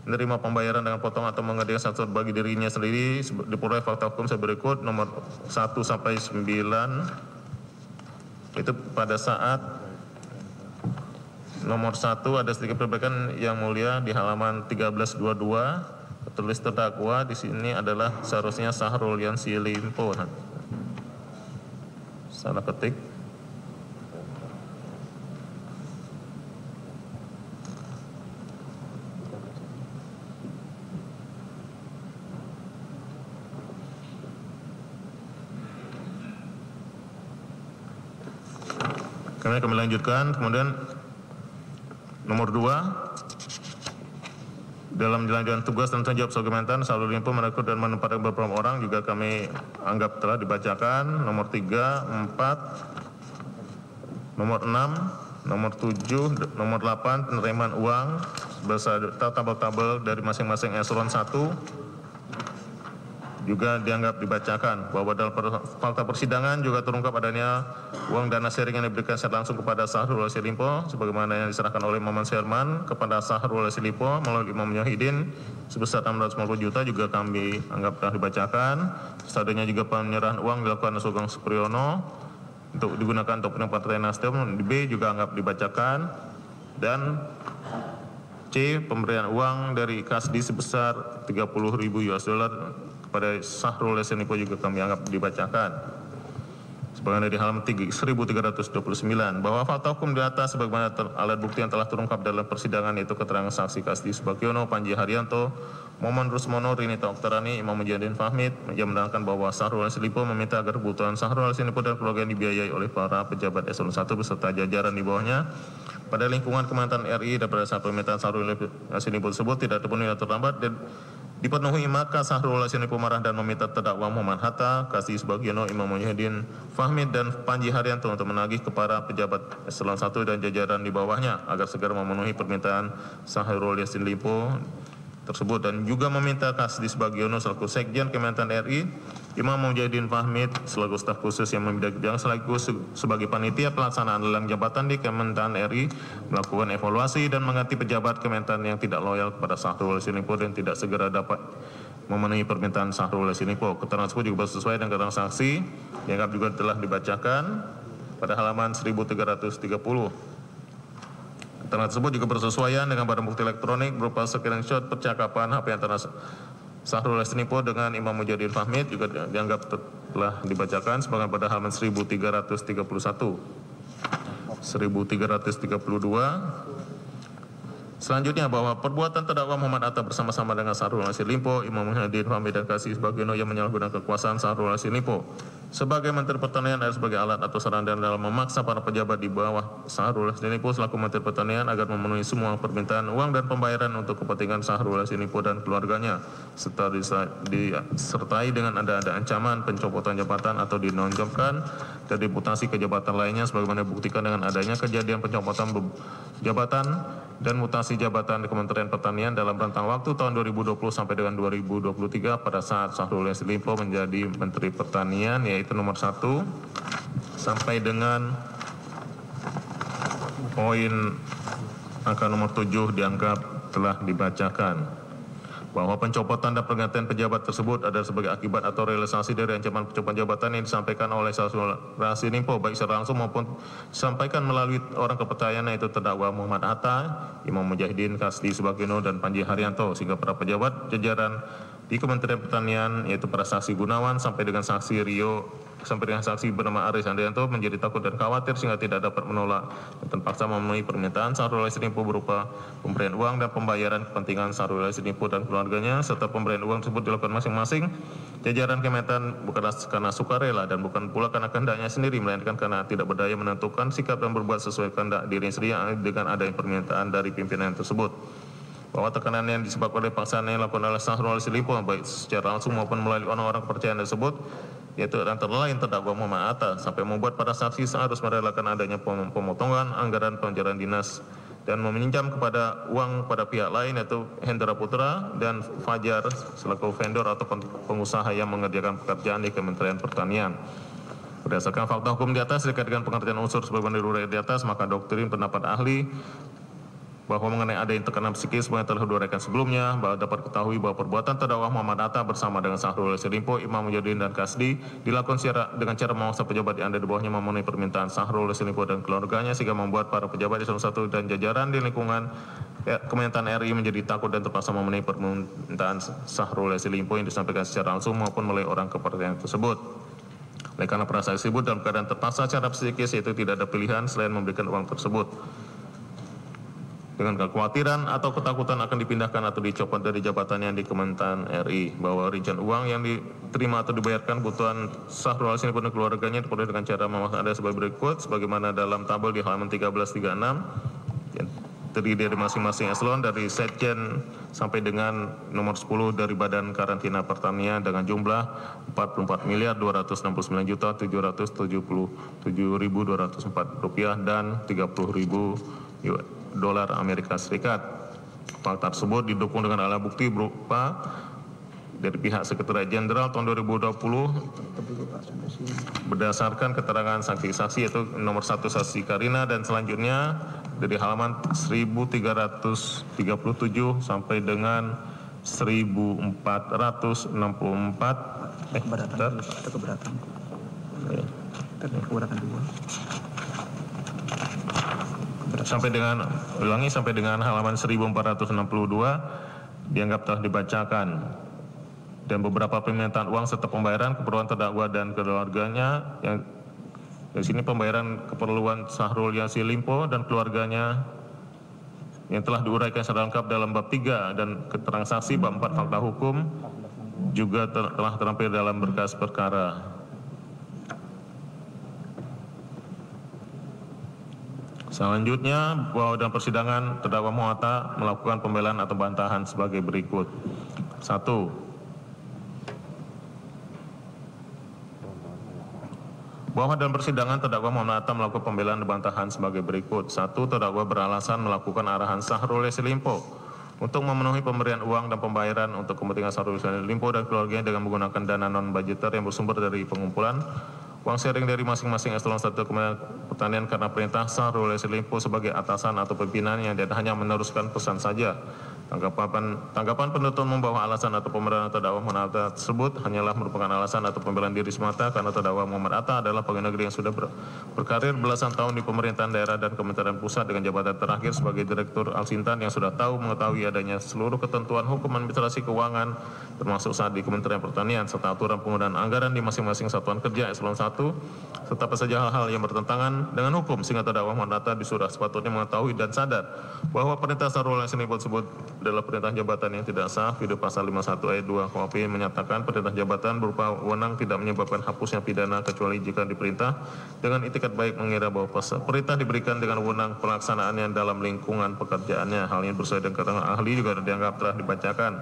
menerima pembayaran dengan potongan atau mengerjakan sesuatu bagi dirinya sendiri diperoleh fakta hukum seberikut nomor 1 sampai 9 itu pada saat nomor 1 ada sedikit perbaikan yang mulia di halaman 1322 tertulis terdakwa di sini adalah seharusnya Syahrul Yassin Limpo. Salah ketik. Kami lanjutkan. Kemudian nomor 2. Dalam jalan-jalan tugas dan tanggung jawab Kementan, Syahrul Limpo merekrut dan menempatkan beberapa orang juga kami anggap telah dibacakan. Nomor 3, 4, nomor 6, nomor 7, nomor 8 penerimaan uang beserta tabel-tabel dari masing-masing eselon 1 juga dianggap dibacakan. Bahwa dalam fakta persidangan juga terungkap adanya uang dana sharing yang diberikan secara langsung kepada Syahrul Yassin Limpo sebagaimana yang diserahkan oleh Maman Suherman kepada Syahrul Yassin Limpo melalui Imam Muhyiddin sebesar 650 juta juga kami anggap telah dibacakan. Selanjutnya juga penyerahan uang dilakukan Sugeng Supriyono untuk digunakan untuk kepentingan Partai Nasdem. B juga anggap dibacakan. Dan C, pemberian uang dari kasdi sebesar 30.000 US dollar kepada Syahrul Yassin Limpo juga kami anggap dibacakan. Sebagaimana di halaman 1329 bahwa fakta hukum di atas sebagaimana alat bukti yang telah terungkap dalam persidangan yaitu keterangan saksi Kasdi Subagiono, Panji Haryanto, Momen Rusmono, Rinita Oktarani, Imam Mujadin Fahmid, yang menerangkan bahwa Syahrul Yassin Limpo meminta agar kebutuhan Syahrul Yassin Limpo dan keluarga yang dibiayai oleh para pejabat eselon 1 beserta jajaran di bawahnya pada lingkungan Kementerian RI dan pada saat permintaan Syahrul Yassin Limpo tersebut tidak terpenuhi atau terlambat dan dipenuhi, maka Syahrul Yassin Limpo marah dan meminta terdakwa Muhammad Hatta, Kasdi Subagiono, Imam Mujadin Fahmid, dan Panji Haryanto untuk menagih kepada pejabat eselon 1 dan jajaran di bawahnya agar segera memenuhi permintaan Syahrul Yassin Limpo tersebut, dan juga meminta Kasdi Subagiono selaku Sekjen Kementan RI, Imam Mujadin Fahmid selaku staf khusus yang membidangi bidang selaku sebagai panitia pelaksanaan lelang jabatan di Kementan RI melakukan evaluasi dan mengganti pejabat Kementan yang tidak loyal kepada Syahrul Yassin Limpo dan tidak segera dapat memenuhi permintaan Syahrul Yassin Limpo. Keterangan tersebut juga sesuai dengan keterangan saksi dianggap juga telah dibacakan pada halaman 1330. Keterangan tersebut juga bersesuaian dengan barang bukti elektronik berupa screenshot percakapan HP antara Syahrul Yassin Limpo dengan Imam Mujadin Fahmid juga dianggap telah dibacakan sebagaimana pada halaman 1331, 1332. Selanjutnya bahwa perbuatan terdakwa Muhammad Hatta bersama-sama dengan Syahrul Yassin Limpo, Imam Mujadin Fahmid dan Kasdi Subagiono yang menyalahgunakan kekuasaan Syahrul Yassin Limpo sebagai Menteri Pertanian adalah sebagai alat atau saran dan dalam memaksa para pejabat di bawah Syahrul Yassin Limpo selaku Menteri Pertanian agar memenuhi semua permintaan uang dan pembayaran untuk kepentingan Syahrul Yassin Limpo dan keluarganya, serta disertai dengan ada ancaman pencopotan jabatan atau dinonjobkan dan dimutasi ke jabatan lainnya sebagaimana dibuktikan dengan adanya kejadian pencopotan jabatan dan mutasi jabatan di Kementerian Pertanian dalam rentang waktu tahun 2020 sampai dengan 2023 pada saat Syahrul Yassin Limpo menjadi Menteri Pertanian, yaitu nomor 1 sampai dengan poin angka nomor 7 dianggap telah dibacakan. Bahwa pencopotan dan pergantian pejabat tersebut adalah sebagai akibat atau realisasi dari ancaman pencopotan jabatan yang disampaikan oleh Syahrul Yassin Limpo baik secara langsung maupun disampaikan melalui orang kepercayaan yaitu terdakwa Muhammad Hatta, Imam Mujadin, Kasdi Subagiono, dan Panji Haryanto, sehingga para pejabat jajaran di Kementerian Pertanian yaitu para saksi Gunawan sampai dengan saksi bernama Aris Andrianto menjadi takut dan khawatir sehingga tidak dapat menolak dan terpaksa memenuhi permintaan Syahrul Yassin Limpo berupa pemberian uang dan pembayaran kepentingan Syahrul Yassin Limpo dan keluarganya, serta pemberian uang tersebut dilakukan masing-masing jajaran Kementan bukanlah karena sukarela dan bukan pula karena kehendaknya sendiri, melainkan karena tidak berdaya menentukan sikap dan berbuat sesuai kehendak diri sendiri dengan adanya permintaan dari pimpinan tersebut. Bahwa tekanan yang disebabkan oleh paksaan yang dilakukan oleh Syahrul Yassin Limpo baik secara langsung maupun melalui orang-orang kepercayaan tersebut yaitu antara lain terdakwa Muhammad Hatta sampai membuat para saksi harus merelakan adanya pemotongan anggaran pengejaran dinas dan meminjam kepada uang pada pihak lain yaitu Hendra Putra dan Fajar selaku vendor atau pengusaha yang mengerjakan pekerjaan di Kementerian Pertanian. Berdasarkan fakta hukum di atas terkait dengan pengertian unsur sebagaimana diuraikan di atas, maka doktrin pendapat ahli bahwa mengenai adanya tekanan psikis yang telah diuraikan sebelumnya, bahwa dapat ketahui bahwa perbuatan terdakwa Muhammad Hatta bersama dengan Syahrul Yassin Limpo, Imam Mujadin, dan Kasdi dilakukan dengan cara memaksa pejabat yang ada di bawahnya memenuhi permintaan Syahrul Yassin Limpo dan keluarganya sehingga membuat para pejabat di salah satu dan jajaran di lingkungan Kementan RI menjadi takut dan terpaksa memenuhi permintaan Syahrul Yassin Limpo yang disampaikan secara langsung maupun melalui orang kepercayaan tersebut. Oleh karena perasaan tersebut dalam keadaan terpaksa secara psikis itu tidak ada pilihan selain memberikan uang tersebut. Dengan kekhawatiran atau ketakutan akan dipindahkan atau dicopot dari jabatannya di Kementan RI, bahwa rincian uang yang diterima atau dibayarkan kebutuhan Syahrul Yassin Limpo dan keluarganya diperoleh dengan cara memaksa ada sebagai berikut sebagaimana dalam tabel di halaman 1336 yang terdiri dari masing-masing eselon dari Sekjen sampai dengan nomor 10 dari Badan Karantina Pertanian dengan jumlah 44.269.777.204 rupiah dan 30.000 dolar Amerika Serikat. Fakta tersebut didukung dengan alat bukti berupa dari pihak Sekretariat Jenderal tahun 2020 berdasarkan keterangan saksi-saksi yaitu nomor 1 saksi Karina dan selanjutnya dari halaman 1337 sampai dengan 1464 keberatan. Terkait keberatan dua. Sampai dengan, ulangi, sampai dengan halaman 1462 dianggap telah dibacakan. Dan beberapa permintaan uang serta pembayaran keperluan terdakwa dan keluarganya yang di sini pembayaran keperluan Syahrul Yassin Limpo dan keluarganya yang telah diuraikan secara lengkap dalam bab 3 dan keterangan saksi bab 4 fakta hukum juga telah terampil dalam berkas perkara. Selanjutnya, bahwa dalam persidangan terdakwa Moata melakukan pembelaan atau bantahan sebagai berikut. 1. Bahwa dalam persidangan terdakwa Moata melakukan pembelaan dan bantahan sebagai berikut. 1. Terdakwa beralasan melakukan arahan Syahrul Yassin Limpo untuk memenuhi pemberian uang dan pembayaran untuk kepentingan Syahrul Yassin Limpo dan keluarganya dengan menggunakan dana non-budgeter yang bersumber dari pengumpulan uang sharing dari masing-masing eselon 1 Kementerian Pertanian karena perintah Syahrul Yassin Limpo sebagai atasan atau pimpinannya dan hanya meneruskan pesan saja. Tanggapan penuntut membawa alasan atau pembelaan terdakwa Muhammad Atta tersebut hanyalah merupakan alasan atau pembelaan diri semata karena terdakwa Muhammad Atta adalah pegawai negeri yang sudah berkarir belasan tahun di pemerintahan daerah dan kementerian pusat dengan jabatan terakhir sebagai Direktur Alsintan yang sudah tahu mengetahui adanya seluruh ketentuan hukum administrasi keuangan termasuk saat di Kementerian Pertanian serta aturan penggunaan anggaran di masing-masing satuan kerja eselon 1 serta apa saja hal-hal yang bertentangan dengan hukum sehingga terdakwa Muhammad Atta disuruh sepatutnya mengetahui dan sadar bahwa perintah Syahrul Yassin Limpo tersebut adalah perintah jabatan yang tidak sah. Video pasal 51 ayat 2 KUHP menyatakan perintah jabatan berupa wewenang tidak menyebabkan hapusnya pidana kecuali jika diperintah dengan itikad baik mengira bahwa perintah diberikan dengan wewenang pelaksanaannya dalam lingkungan pekerjaannya. Hal yang bersesuaian dengan keterangan ahli juga dianggap telah dibacakan.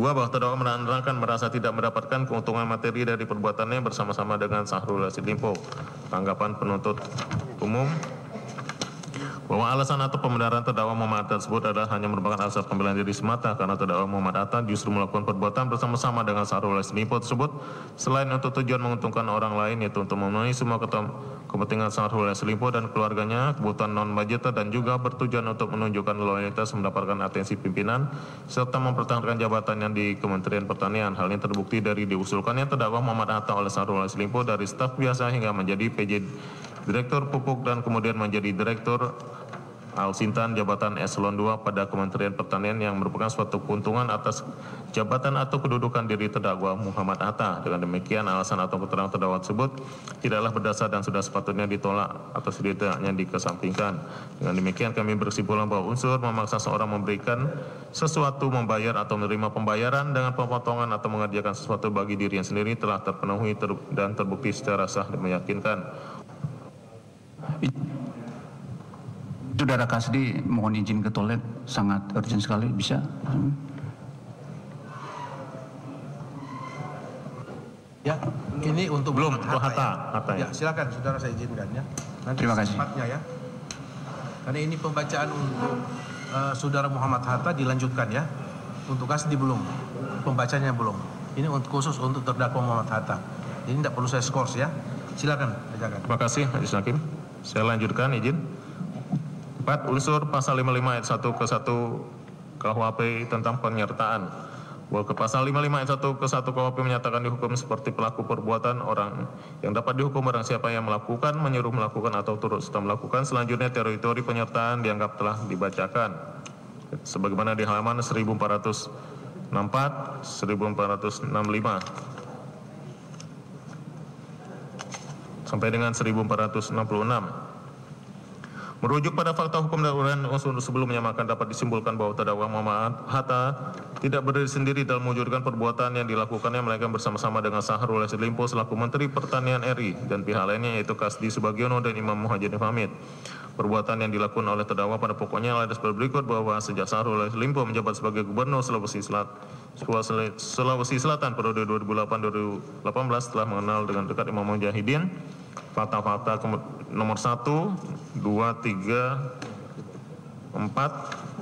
2. Bahwa terdakwa menerangkan merasa tidak mendapatkan keuntungan materi dari perbuatannya bersama-sama dengan Syahrul Yassin Limpo. Tanggapan penuntut umum bahwa alasan atau pembenaran terdakwa Muhammad Atta tersebut adalah hanya merupakan alasan pembelaan diri semata karena terdakwa Muhammad Atta justru melakukan perbuatan bersama-sama dengan Syahrul Yassin Limpo tersebut selain untuk tujuan menguntungkan orang lain yaitu untuk memenuhi semua kepentingan Syahrul Yassin Limpo dan keluarganya, kebutuhan non-budgeter dan juga bertujuan untuk menunjukkan loyalitas mendapatkan atensi pimpinan serta mempertahankan jabatannya di Kementerian Pertanian. Hal ini terbukti dari diusulkannya terdakwa Muhammad Atta oleh Syahrul Yassin Limpo dari staf biasa hingga menjadi PJ Direktur Pupuk dan kemudian menjadi Direktur Alsintan Jabatan Eselon 2 pada Kementerian Pertanian yang merupakan suatu keuntungan atas jabatan atau kedudukan diri terdakwa Muhammad Atta. Dengan demikian alasan atau keterangan terdakwa tersebut tidaklah berdasar dan sudah sepatutnya ditolak atau setidaknya dikesampingkan. Dengan demikian kami berkesimpulan bahwa unsur memaksa seorang memberikan sesuatu, membayar atau menerima pembayaran dengan pemotongan atau mengerjakan sesuatu bagi dirinya sendiri telah terpenuhi dan terbukti secara sah dan meyakinkan. Saudara Kasdi, mohon izin ke toilet, sangat urgent sekali, bisa? Ya, ini untuk belum Hatta ya. Ya, silakan, saudara saya izinkan ya. Nanti terima kasih. Ya. Karena ini pembacaan untuk saudara Muhammad Atta dilanjutkan ya. Untuk Kasdi belum, pembacanya belum. Ini untuk khusus untuk terdakwa Muhammad Atta. Ini tidak perlu saya skors ya. Silakan. Terima kasih, Majelis Hakim. Saya lanjutkan, izin. 4. Unsur pasal 55 ayat 1 ke 1 KUHP tentang penyertaan. Bahwa ke pasal 55 ayat 1 ke 1 KUHP menyatakan dihukum seperti pelaku perbuatan orang yang dapat dihukum barang siapa yang melakukan, menyuruh melakukan atau turut serta melakukan. Selanjutnya teori-teori penyertaan dianggap telah dibacakan. Sebagaimana di halaman 1464, 1465 sampai dengan 1466. Merujuk pada fakta hukum dan uraian unsur sebelumnya maka dapat disimpulkan bahwa terdakwa Muhammad Atta tidak berdiri sendiri dalam mewujudkan perbuatan yang dilakukannya melainkan bersama-sama dengan Syahrul Yassin Limpo selaku Menteri Pertanian RI dan pihak lainnya yaitu Kasdi Subagiono dan Imam Muhajirin Hamid. Perbuatan yang dilakukan oleh terdakwa pada pokoknya adalah sebagai berikut bahwa sejak Syahrul Yassin Limpo menjabat sebagai Gubernur Sulawesi Selatan periode 2008-2018 telah mengenal dengan dekat Imam Mujahidin. Fakta-fakta nomor 1, 2, 3, 4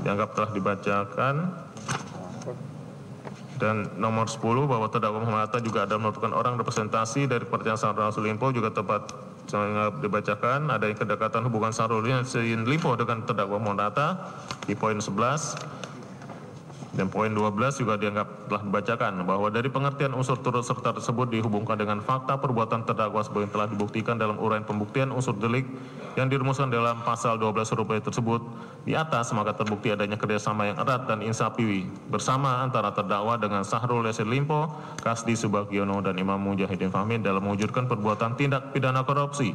dianggap telah dibacakan. Dan nomor 10 bahwa terdakwa Muhammad Atta juga ada merupakan orang representasi dari pertanyaan Syahrul Yassin Limpo juga tepat dianggap dibacakan. Ada yang kedekatan hubungan Syahrul Yassin Limpo dengan terdakwa Muhammad Atta di poin 11. Dan poin 12 juga dianggap telah dibacakan, bahwa dari pengertian unsur turut serta tersebut dihubungkan dengan fakta perbuatan terdakwa sebagaimana telah dibuktikan dalam uraian pembuktian unsur delik yang dirumuskan dalam pasal 12 huruf E tersebut di atas, maka terbukti adanya kerjasama yang erat dan insapi bersama antara terdakwa dengan Sahrul Yassin Limpo, Kasdi Subagiono, dan Imam Mujahidin Fahmi dalam mewujudkan perbuatan tindak pidana korupsi,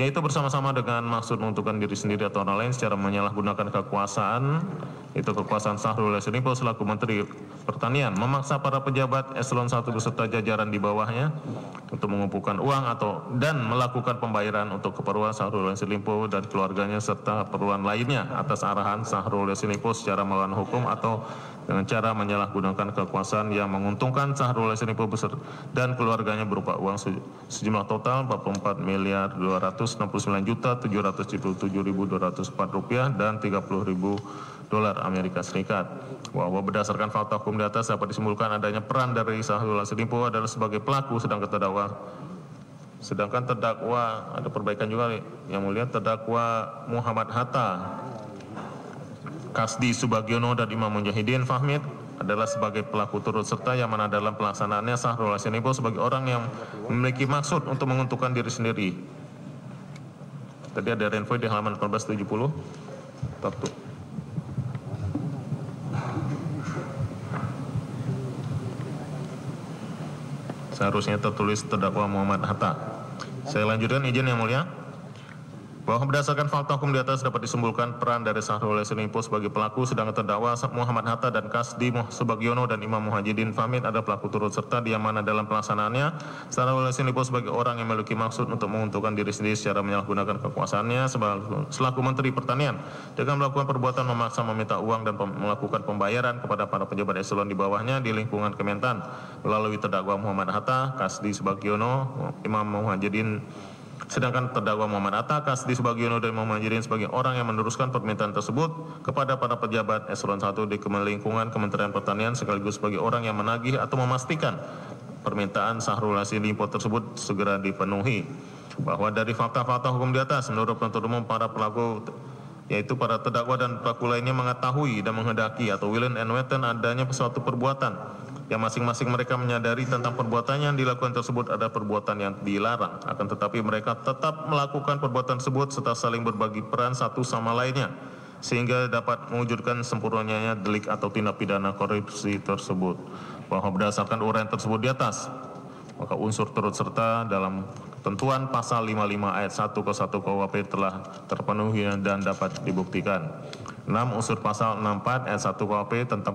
yaitu bersama-sama dengan maksud menguntungkan diri sendiri atau orang lain secara menyalahgunakan kekuasaan, itu kekuasaan Sahrul Yassin Limpo selaku Menteri Pertanian, memaksa para pejabat eselon 1 beserta jajaran di bawahnya untuk mengumpulkan uang atau dan melakukan pembayaran untuk keperluan Sahrul Yassin Limpo dan keluarganya serta keperluan lainnya atas arahan Sahrul Yassin Limpo secara melawan hukum atau dengan cara menyalahgunakan kekuasaan yang menguntungkan Sahrul Yassin Limpo dan keluarganya berupa uang sejumlah total 44.269.777.204 rupiah dan $30.000 Amerika Serikat. Bahwa berdasarkan fakta hukum di atas dapat disimpulkan adanya peran dari Sahrul Yassin Limpo adalah sebagai pelaku, sedangkan terdakwa ada perbaikan juga yang mulia, terdakwa Muhammad Hatta, Kasdi Subagiono, dan Imam Mujahidin Fahmi adalah sebagai pelaku turut serta, yang mana dalam pelaksanaannya Sahrul Yassin Limpo sebagai orang yang memiliki maksud untuk menguntungkan diri sendiri. Tadi ada info di halaman 1470. Seharusnya tertulis terdakwa Muhammad Hatta. Saya lanjutkan, izin yang mulia. Bahwa berdasarkan fakta hukum di atas dapat disimpulkan peran dari Sahrul Yassin Limpo sebagai pelaku, sedangkan terdakwa Muhammad Hatta dan Kasdi Subagiono dan Imam Mujahidin Fahmi adalah pelaku turut serta, di mana dalam pelaksanaannya Sahrul Yassin Limpo sebagai orang yang memiliki maksud untuk menguntungkan diri sendiri secara menyalahgunakan kekuasaannya selaku Menteri Pertanian dengan melakukan perbuatan memaksa meminta uang dan melakukan pembayaran kepada para pejabat eselon di bawahnya di lingkungan Kementan melalui terdakwa Muhammad Hatta, Kasdi Subagiono, Imam Mujahidin. Sedangkan terdakwa Muhammad Hatta, Kasdi Subagiono, dan Imam Mujahidin sebagai orang yang meneruskan permintaan tersebut kepada para pejabat eselon 1 di lingkungan Kementerian Pertanian, sekaligus sebagai orang yang menagih atau memastikan permintaan Sahrul Yassin Limpo tersebut segera dipenuhi. Bahwa dari fakta-fakta hukum di atas, menurut penuntut umum, para pelaku yaitu para terdakwa dan pelaku lainnya mengetahui dan menghendaki atau willing and waiting adanya suatu perbuatan yang masing-masing mereka menyadari tentang perbuatan yang dilakukan tersebut ada perbuatan yang dilarang, akan tetapi mereka tetap melakukan perbuatan tersebut serta saling berbagi peran satu sama lainnya sehingga dapat mewujudkan sempurnanya delik atau tindak pidana korupsi tersebut. Bahwa berdasarkan uraian tersebut di atas, maka unsur turut serta dalam ketentuan pasal 55 ayat 1 ke 1 KUHP telah terpenuhi dan dapat dibuktikan. 6. Unsur pasal 64 ayat 1 KUHP tentang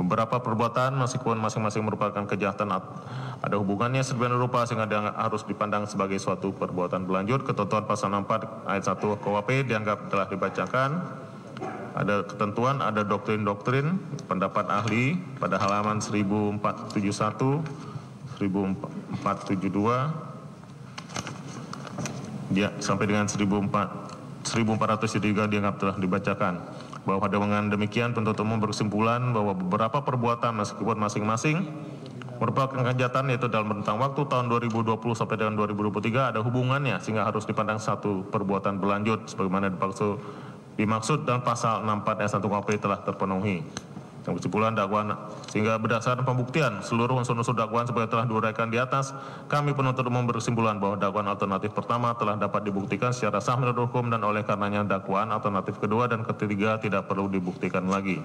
beberapa perbuatan meskipun masing-masing merupakan kejahatan ada hubungannya sedemikian rupa sehingga harus dipandang sebagai suatu perbuatan berlanjut. Ketentuan pasal 64 ayat 1 KUHP dianggap telah dibacakan. Ada ketentuan, ada doktrin-doktrin, pendapat ahli pada halaman 1471, 1472 dia sampai dengan 1473 dianggap telah dibacakan. Bahwa dengan demikian penuntut umum berkesimpulan bahwa beberapa perbuatan meskipun masing-masing merupakan kejahatan yaitu dalam rentang waktu tahun 2020 sampai dengan 2023 ada hubungannya sehingga harus dipandang satu perbuatan berlanjut sebagaimana dimaksud dan pasal 64 ayat 1 KUHP telah terpenuhi. Yang kesimpulan dakwaan, sehingga berdasarkan pembuktian seluruh unsur-unsur dakwaan seperti telah diuraikan di atas, kami penuntut umum berkesimpulan bahwa dakwaan alternatif pertama telah dapat dibuktikan secara sah menurut hukum dan oleh karenanya dakwaan alternatif kedua dan ketiga tidak perlu dibuktikan lagi.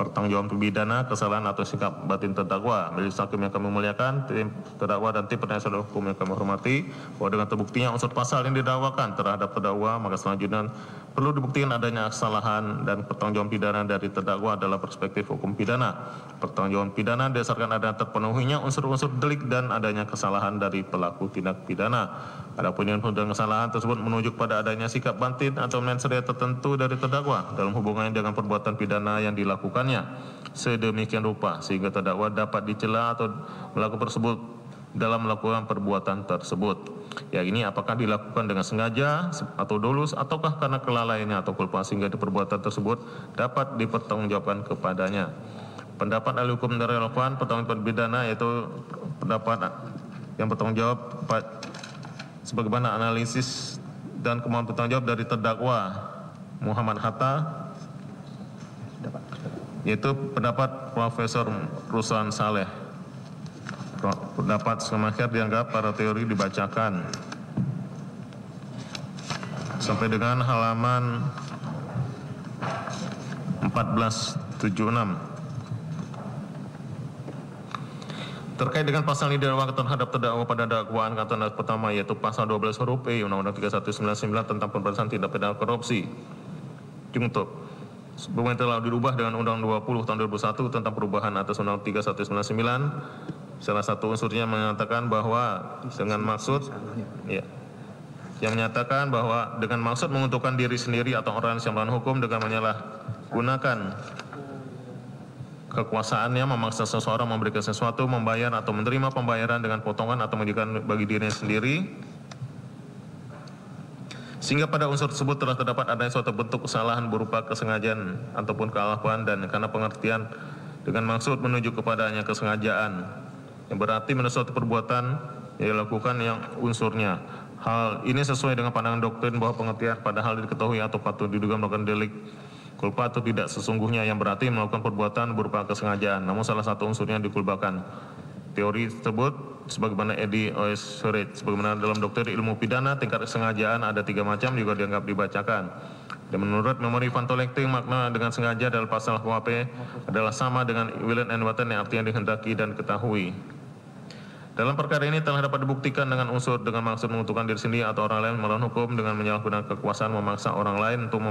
Pertanggungjawaban pidana kesalahan atau sikap batin terdakwa. Majelis hakim yang kami muliakan, tim terdakwa dan tim penasihat hukum yang kami hormati, bahwa dengan terbuktinya unsur pasal yang didakwakan terhadap terdakwa, maka selanjutnya perlu dibuktikan adanya kesalahan dan pertanggungjawaban pidana dari terdakwa adalah perspektif hukum pidana. Pertanggungjawaban pidana didasarkan adanya terpenuhinya unsur-unsur delik dan adanya kesalahan dari pelaku tindak pidana. Adapun yang dengan kesalahan tersebut menunjuk pada adanya sikap batin atau mensrea tertentu dari terdakwa dalam hubungannya dengan perbuatan pidana yang dilakukan sedemikian rupa sehingga terdakwa dapat dicela atau melakukan tersebut dalam melakukan perbuatan tersebut. Ya, ini apakah dilakukan dengan sengaja atau dolus ataukah karena kelalaiannya atau kulpa sehingga perbuatan tersebut dapat dipertanggungjawabkan kepadanya. Pendapat ahli hukum dan relevan pertanggung pidana yaitu pendapat yang bertanggung jawab sebagaimana analisis dan kemauan bertanggung jawab dari terdakwa Muhammad Hatta yaitu pendapat Profesor Ruslan Saleh. Pendapat Schumacher dianggap para teori dibacakan sampai dengan halaman 1476. Terkait dengan pasal yang didakwakan terhadap terdakwa pada dakwaan kata pertama yaitu pasal 12 huruf E Undang-Undang 3199 tentang pemberantasan tindak pidana korupsi. Jungtup. Sebelumnya telah dirubah dengan Undang-Undang 20 tahun 2001 tentang perubahan atas Undang-Undang 3199. Salah satu unsurnya mengatakan bahwa dengan maksud yang menyatakan bahwa dengan maksud menguntungkan diri sendiri atau orang yang melawan hukum dengan menyalahgunakan kekuasaannya memaksa seseorang memberikan sesuatu, membayar atau menerima pembayaran dengan potongan atau menjadikan bagi dirinya sendiri, sehingga pada unsur tersebut telah terdapat adanya suatu bentuk kesalahan berupa kesengajaan ataupun kealpaan dan karena pengertian dengan maksud menuju kepadanya kesengajaan yang berarti menurut perbuatan yang dilakukan yang unsurnya. Hal ini sesuai dengan pandangan doktrin bahwa pengertian padahal diketahui atau patut diduga melakukan delik kulpa atau tidak sesungguhnya yang berarti melakukan perbuatan berupa kesengajaan, namun salah satu unsurnya dikulpakan. Teori tersebut sebagaimana Eddy Oesterheld, sebagaimana dalam doktrin ilmu pidana tingkat kesengajaan ada 3 macam juga dianggap dibacakan. Dan menurut memori Van Tolekting makna dengan sengaja dalam pasal KUHP adalah sama dengan willing and watan yang artinya dihendaki dan ketahui. Dalam perkara ini telah dapat dibuktikan dengan unsur dengan maksud menguntungkan diri sendiri atau orang lain melawan hukum dengan menyalahgunakan kekuasaan memaksa orang lain untuk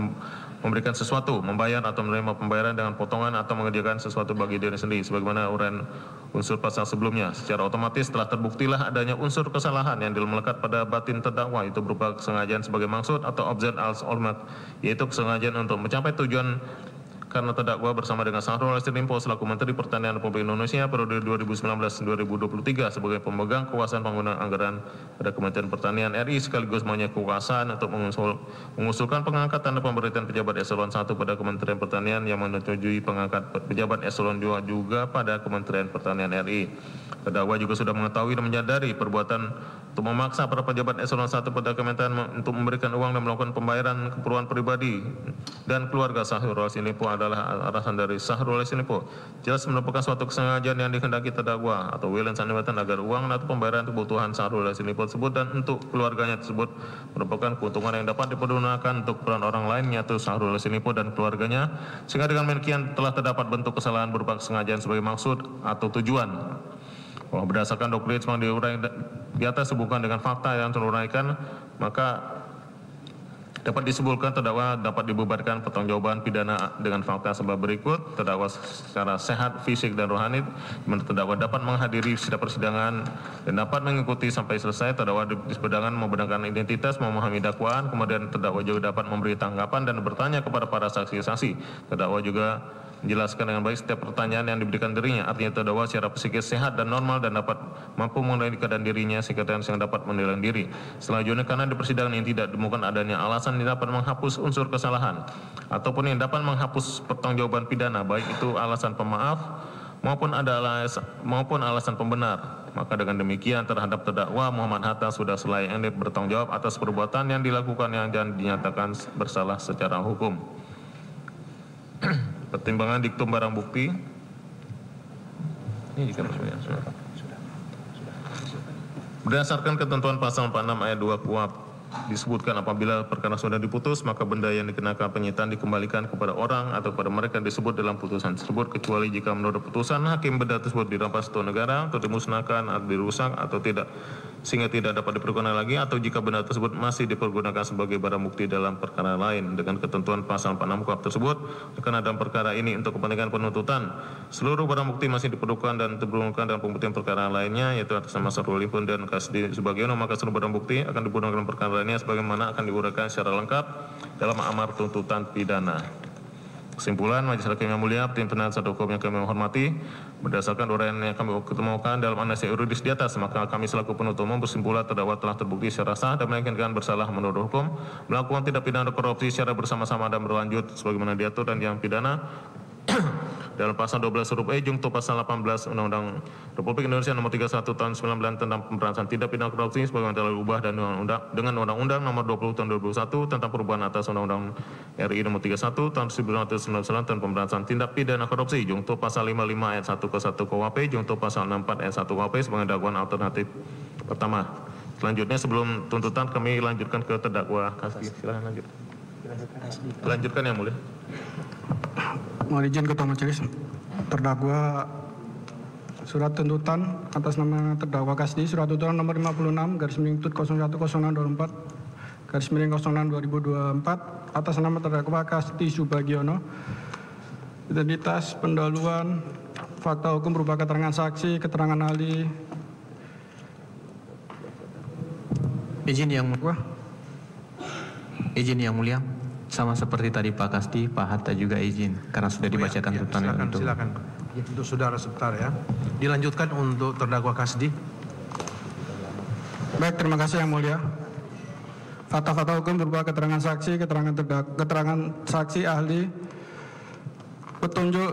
memberikan sesuatu, membayar atau menerima pembayaran dengan potongan atau mengerjakan sesuatu bagi diri sendiri sebagaimana uraian unsur pasal sebelumnya. Secara otomatis telah terbuktilah adanya unsur kesalahan yang melekat pada batin terdakwa itu berupa kesengajaan sebagai maksud atau object als ormat, yaitu kesengajaan untuk mencapai tujuan karena terdakwa bersama dengan Syahrul Yassin Limpo selaku Menteri Pertanian Republik Indonesia periode 2019-2023 sebagai pemegang kekuasaan penggunaan anggaran pada Kementerian Pertanian RI sekaligus mempunyai kekuasaan untuk mengusulkan pengangkatan dan pemberhentian pejabat eselon 1 pada Kementerian Pertanian yang menyetujui pengangkat pejabat eselon 2 juga pada Kementerian Pertanian RI. Terdakwa juga sudah mengetahui dan menyadari perbuatan untuk memaksa para pejabat eselon 1 pada Kementerian untuk memberikan uang dan melakukan pembayaran keperluan pribadi dan keluarga Syahrul Yassin Limpo adalah arahan dari Syahrul Yassin Limpo. Jelas merupakan suatu kesengajaan yang dikehendaki terdakwa atau willing sanibatan agar uang atau pembayaran kebutuhan Syahrul Yassin Limpo tersebut dan untuk keluarganya tersebut merupakan keuntungan yang dapat dipergunakan untuk peran orang lain yaitu Syahrul Yassin Limpo dan keluarganya, sehingga dengan demikian telah terdapat bentuk kesalahan berupa kesengajaan sebagai maksud atau tujuan. Kalau berdasarkan doktrin yang diuraikan di atas hubungan dengan fakta yang teruraikan, maka dapat disimpulkan terdakwa dapat dibebankan pertanggungjawaban pidana dengan fakta sebab berikut: terdakwa secara sehat fisik dan rohani, terdakwa dapat menghadiri sidang persidangan dan dapat mengikuti sampai selesai, terdakwa di persidangan membenarkan identitas, memahami dakwaan, kemudian terdakwa juga dapat memberi tanggapan dan bertanya kepada para saksi-saksi, terdakwa juga menjelaskan dengan baik setiap pertanyaan yang diberikan dirinya. Artinya terdakwa secara psikis sehat dan normal dan dapat mampu mengenali keadaan dirinya sekretariat yang dapat menilai diri. Selanjutnya karena di persidangan ini tidak ditemukan adanya alasan yang dapat menghapus unsur kesalahan ataupun yang dapat menghapus pertanggungjawaban pidana, baik itu alasan pemaaf maupun alasan pembenar. Maka dengan demikian terhadap terdakwa Muhammad Hatta sudah selayaknya bertanggung jawab atas perbuatan yang dilakukan yang dan dinyatakan bersalah secara hukum. Pertimbangan diktum barang bukti. Ini juga sudah. Berdasarkan ketentuan pasal 46 ayat 2 KUHP disebutkan apabila perkara sudah diputus maka benda yang dikenakan penyitaan dikembalikan kepada orang atau kepada mereka disebut dalam putusan tersebut kecuali jika menurut putusan hakim benda tersebut dirampas suatu negara atau dimusnahkan atau dirusak atau tidak sehingga tidak dapat dipergunakan lagi atau jika benda tersebut masih dipergunakan sebagai barang bukti dalam perkara lain. Dengan ketentuan pasal 46 KUHP tersebut karena dalam perkara ini untuk kepentingan penuntutan seluruh barang bukti masih diperlukan dan dipergunakan dalam pembuktian perkara lainnya yaitu atas nama Syahrul Yassin Limpo dan Kasdi Subagiono, maka seluruh barang bukti akan digunakan dalam perkara lainnya sebagaimana akan diuraikan secara lengkap dalam amar tuntutan pidana. Kesimpulan, Majelis Hakim yang mulia, tim penasihat hukum yang kami hormati, berdasarkan uraian yang kami ketemukan dalam analisis yuridis di atas, maka kami selaku penuntut umum bersimpulan terdakwa telah terbukti secara sah dan meyakinkan bersalah menurut hukum, melakukan tindak pidana korupsi secara bersama-sama dan berlanjut sebagaimana diatur dan yang pidana dalam pasal 12 huruf E jungto pasal 18 Undang-Undang Republik Indonesia nomor 31 tahun 19 tentang pemberantasan tindak pidana korupsi sebagaimana telah diubah dan dengan Undang-Undang nomor 20 tahun 2001 tentang perubahan atas Undang-Undang RI nomor 31 tahun 1999 tentang pemberantasan tindak pidana korupsi jungto pasal 55 ayat 1 ke 1 KUHP jungto pasal 64 ayat 1 KUHP sebagai dakwaan alternatif pertama. Selanjutnya sebelum tuntutan kami lanjutkan ke terdakwa Kasdi. Silakan lanjut. Lanjutkan yang mulia. Mohon izin Ketua Majelis. Terdakwa surat tuntutan atas nama terdakwa Kasdi surat tuntutan nomor 56 garis miring 010624 garis miring 06 2024 atas nama terdakwa Kasdi Subagiono. Identitas pendahuluan fakta hukum berupa keterangan saksi, keterangan ahli. Izin yang mulia, sama seperti tadi Pak Kasdi, Pak Hatta juga izin karena sudah dibacakan tuntutannya. Silakan untuk saudara sebentar ya. Dilanjutkan untuk terdakwa Kasdi. Baik, terima kasih yang mulia. Fakta-fakta hukum berupa keterangan saksi, keterangan terdakwa, keterangan saksi ahli, petunjuk,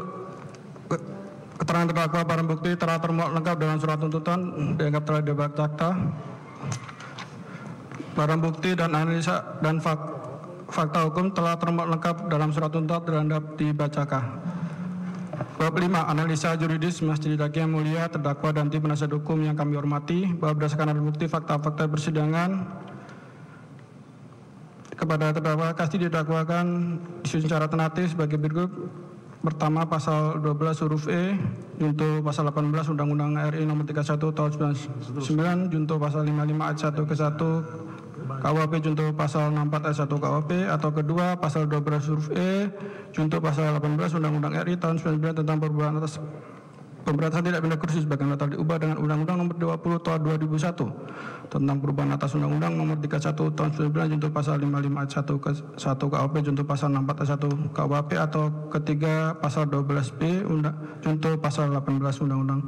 keterangan terdakwa, barang bukti teratur lengkap dalam surat tuntutan dianggap telah dibacakan. Barang bukti dan analisa dan fakta hukum telah termuat lengkap dalam surat tuntutan terhadap dibacakan. Bab 5, analisa juridis Majelis Hakim yang mulia, terdakwa dan tim penasihat hukum yang kami hormati, bahwa berdasarkan bukti fakta-fakta persidangan kepada terdakwa Kasdi didakwakan disusun secara ternate sebagai berikut. Pertama, pasal 12 huruf E junto pasal 18 Undang-Undang RI nomor 31 tahun 1999 junto pasal 55 ayat 1 ke 1 KUHP junto pasal 64 ayat 1 KUHP, atau kedua pasal 12 huruf E junto pasal 18 Undang-Undang RI tahun 1999 tentang perubahan atas pemberantasan tindak pidana korupsi sebagaimana telah diubah dengan Undang-Undang nomor 20 tahun 2001 tentang perubahan atas Undang-Undang nomor 31 tahun 1999 junto pasal 55 ayat 1 ke 1 KUHP junto pasal 64 ayat 1 KUHP, atau ketiga pasal 12 B junto pasal 18 Undang-Undang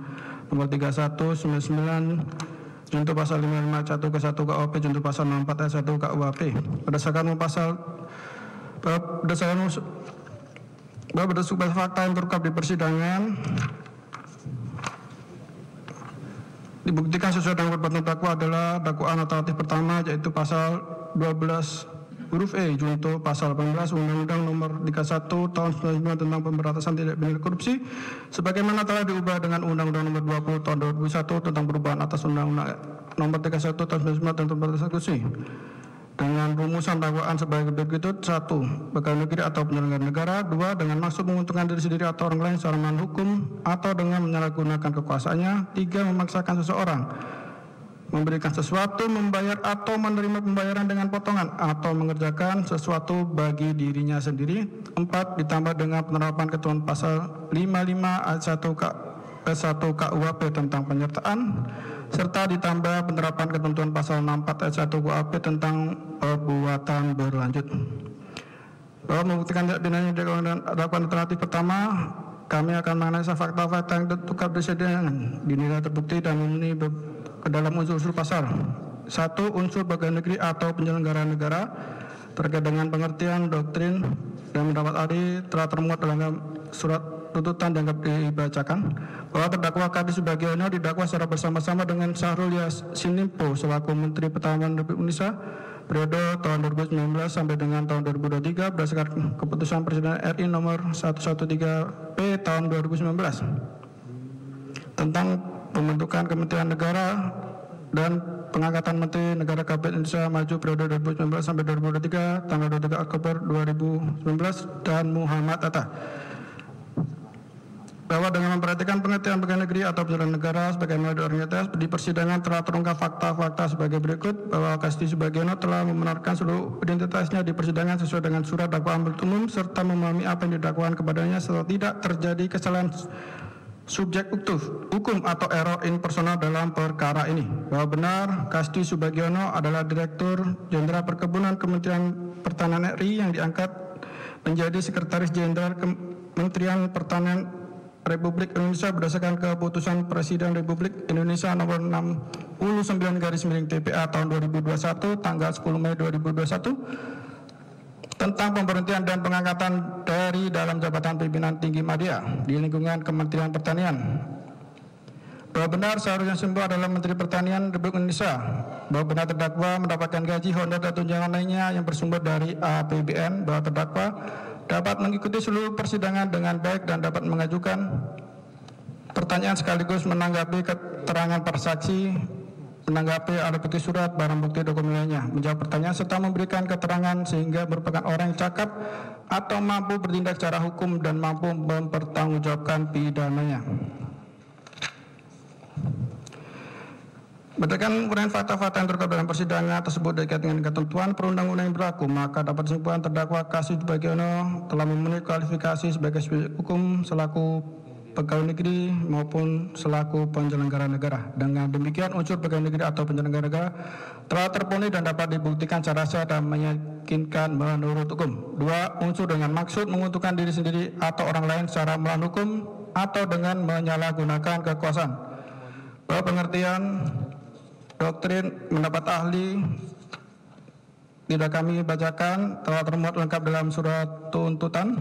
nomor 31 99 junto pasal 551 ke 1 KUHP junto pasal 64 ayat 1 KUHP. Berdasarkan fakta yang terungkap di persidangan dibuktikan sesuai dengan perbuatan terdakwa adalah dakwaan alternatif pertama, yaitu pasal 12 huruf E junto pasal 18 Undang-Undang nomor 31 tahun 1999 tentang pemberantasan tindak pidana korupsi sebagaimana telah diubah dengan Undang-Undang nomor 20 tahun 2001 tentang perubahan atas Undang-Undang nomor 31 tahun 1999 tentang pemberantasan korupsi dengan rumusan dakwaan sebagai berikut. 1. Pegawai negeri atau penyelenggara negara. 2. Dengan maksud menguntungkan diri sendiri atau orang lain secara melawan hukum atau dengan menyalahgunakan kekuasaannya. 3. Memaksakan seseorang memberikan sesuatu, membayar atau menerima pembayaran dengan potongan atau mengerjakan sesuatu bagi dirinya sendiri. 4. Ditambah dengan penerapan ketentuan pasal 55 ayat 1 KUHP tentang penyertaan, serta ditambah penerapan ketentuan pasal 64 ayat 1 KUHP tentang perbuatan berlanjut. Bahwa membuktikan dengan dakwaan alternatif pertama, kami akan menganalisa fakta-fakta yang terungkap di persidangan dinilai terbukti dan memenuhi ke dalam unsur-unsur pasal. 1. Unsur pegawai negeri atau penyelenggara negara terkait dengan pengertian doktrin dan pendapat ahli telah termuat dalam surat tuntutan dianggap dibacakan bahwa terdakwa Kasdi Subagiono didakwa secara bersama-sama dengan Syahrul Yassin Limpo selaku Menteri Pertahanan Republik Indonesia periode tahun 2019 sampai dengan tahun 2023 berdasarkan keputusan Presiden RI nomor 113P tahun 2019 tentang pembentukan Kementerian Negara dan pengangkatan Menteri Negara Kabinet Indonesia Maju periode 2019 sampai 2023 tanggal 23 Oktober 2019 dan Muhammad Atta. Bahwa dengan memperhatikan pengertian pegawai negeri atau penyelenggara negara sebagaimana diuraikan di persidangan telah terungkap fakta-fakta sebagai berikut bahwa Kasdi Subagiono telah membenarkan seluruh identitasnya di persidangan sesuai dengan surat dakwaan bertumum serta memahami apa yang didakwakan kepadanya serta tidak terjadi kesalahan subjek hukum atau error in persona dalam perkara ini. Bahwa benar Kasdi Subagiono adalah Direktur Jenderal Perkebunan Kementerian Pertanian RI yang diangkat menjadi Sekretaris Jenderal Kementerian Pertanian Republik Indonesia berdasarkan keputusan Presiden Republik Indonesia nomor 69 garis miring TPA tahun 2021 tanggal 10 Mei 2021 tentang pemberhentian dan pengangkatan dari dalam jabatan pimpinan tinggi media di lingkungan Kementerian Pertanian. Bahwa benar seharusnya Sumbo adalah Menteri Pertanian Republik Indonesia. Bahwa benar terdakwa mendapatkan gaji, honor, dan tunjangan lainnya yang bersumber dari APBN. Bahwa terdakwa dapat mengikuti seluruh persidangan dengan baik dan dapat mengajukan pertanyaan sekaligus menanggapi keterangan para saksi, menanggapi alat bukti surat, barang bukti, dokumen lainnya, menjawab pertanyaan serta memberikan keterangan sehingga merupakan orang yang cakap atau mampu bertindak secara hukum dan mampu mempertanggungjawabkan pidananya. Berdasarkan uraian fakta-fakta yang terungkap dalam persidangan tersebut dekat dengan ketentuan perundang-undang yang berlaku, maka dapat disimpulkan terdakwa Kasih Bagiono telah memenuhi kualifikasi sebagai subjek hukum selaku pegawai negeri maupun selaku penyelenggara negara. Dengan demikian, unsur pegawai negeri atau penyelenggara negara telah terpenuhi dan dapat dibuktikan secara sah dan meyakinkan menurut hukum. Dua, unsur dengan maksud menguntungkan diri sendiri atau orang lain secara melawan hukum atau dengan menyalahgunakan kekuasaan. Bahwa pengertian doktrin pendapat ahli tidak kami bacakan, telah termuat lengkap dalam surat tuntutan.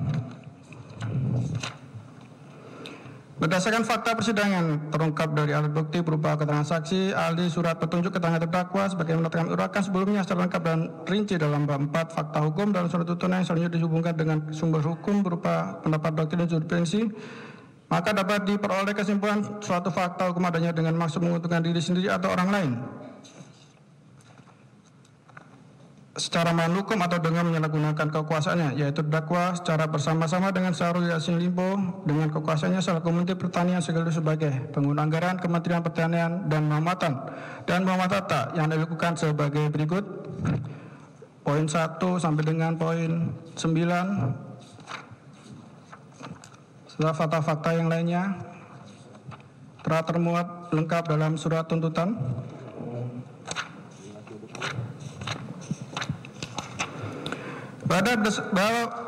Berdasarkan fakta persidangan terungkap dari alat bukti berupa keterangan saksi, ahli, surat petunjuk, keterangan terdakwa sebagaimana telah kami uraikan sebelumnya secara lengkap dan rinci dalam bab 4 fakta hukum dalam surat tuntutan yang selanjutnya dihubungkan dengan sumber hukum berupa pendapat doktrin dan jurisprudensi. Maka dapat diperoleh kesimpulan suatu fakta hukum adanya dengan maksud menguntungkan diri sendiri atau orang lain secara melawan hukum atau dengan menyalahgunakan kekuasaannya, yaitu terdakwa secara bersama-sama dengan Syahrul Yassin Limpo dengan kekuasaannya selaku Menteri Pertanian sekaligus sebagai pengguna anggaran Kementerian Pertanian dan Muhammadatan dan Muhammad Tata yang dilakukan sebagai berikut: poin 1 sampai dengan poin 9. Setelah fakta-fakta yang lainnya telah termuat lengkap dalam surat tuntutan.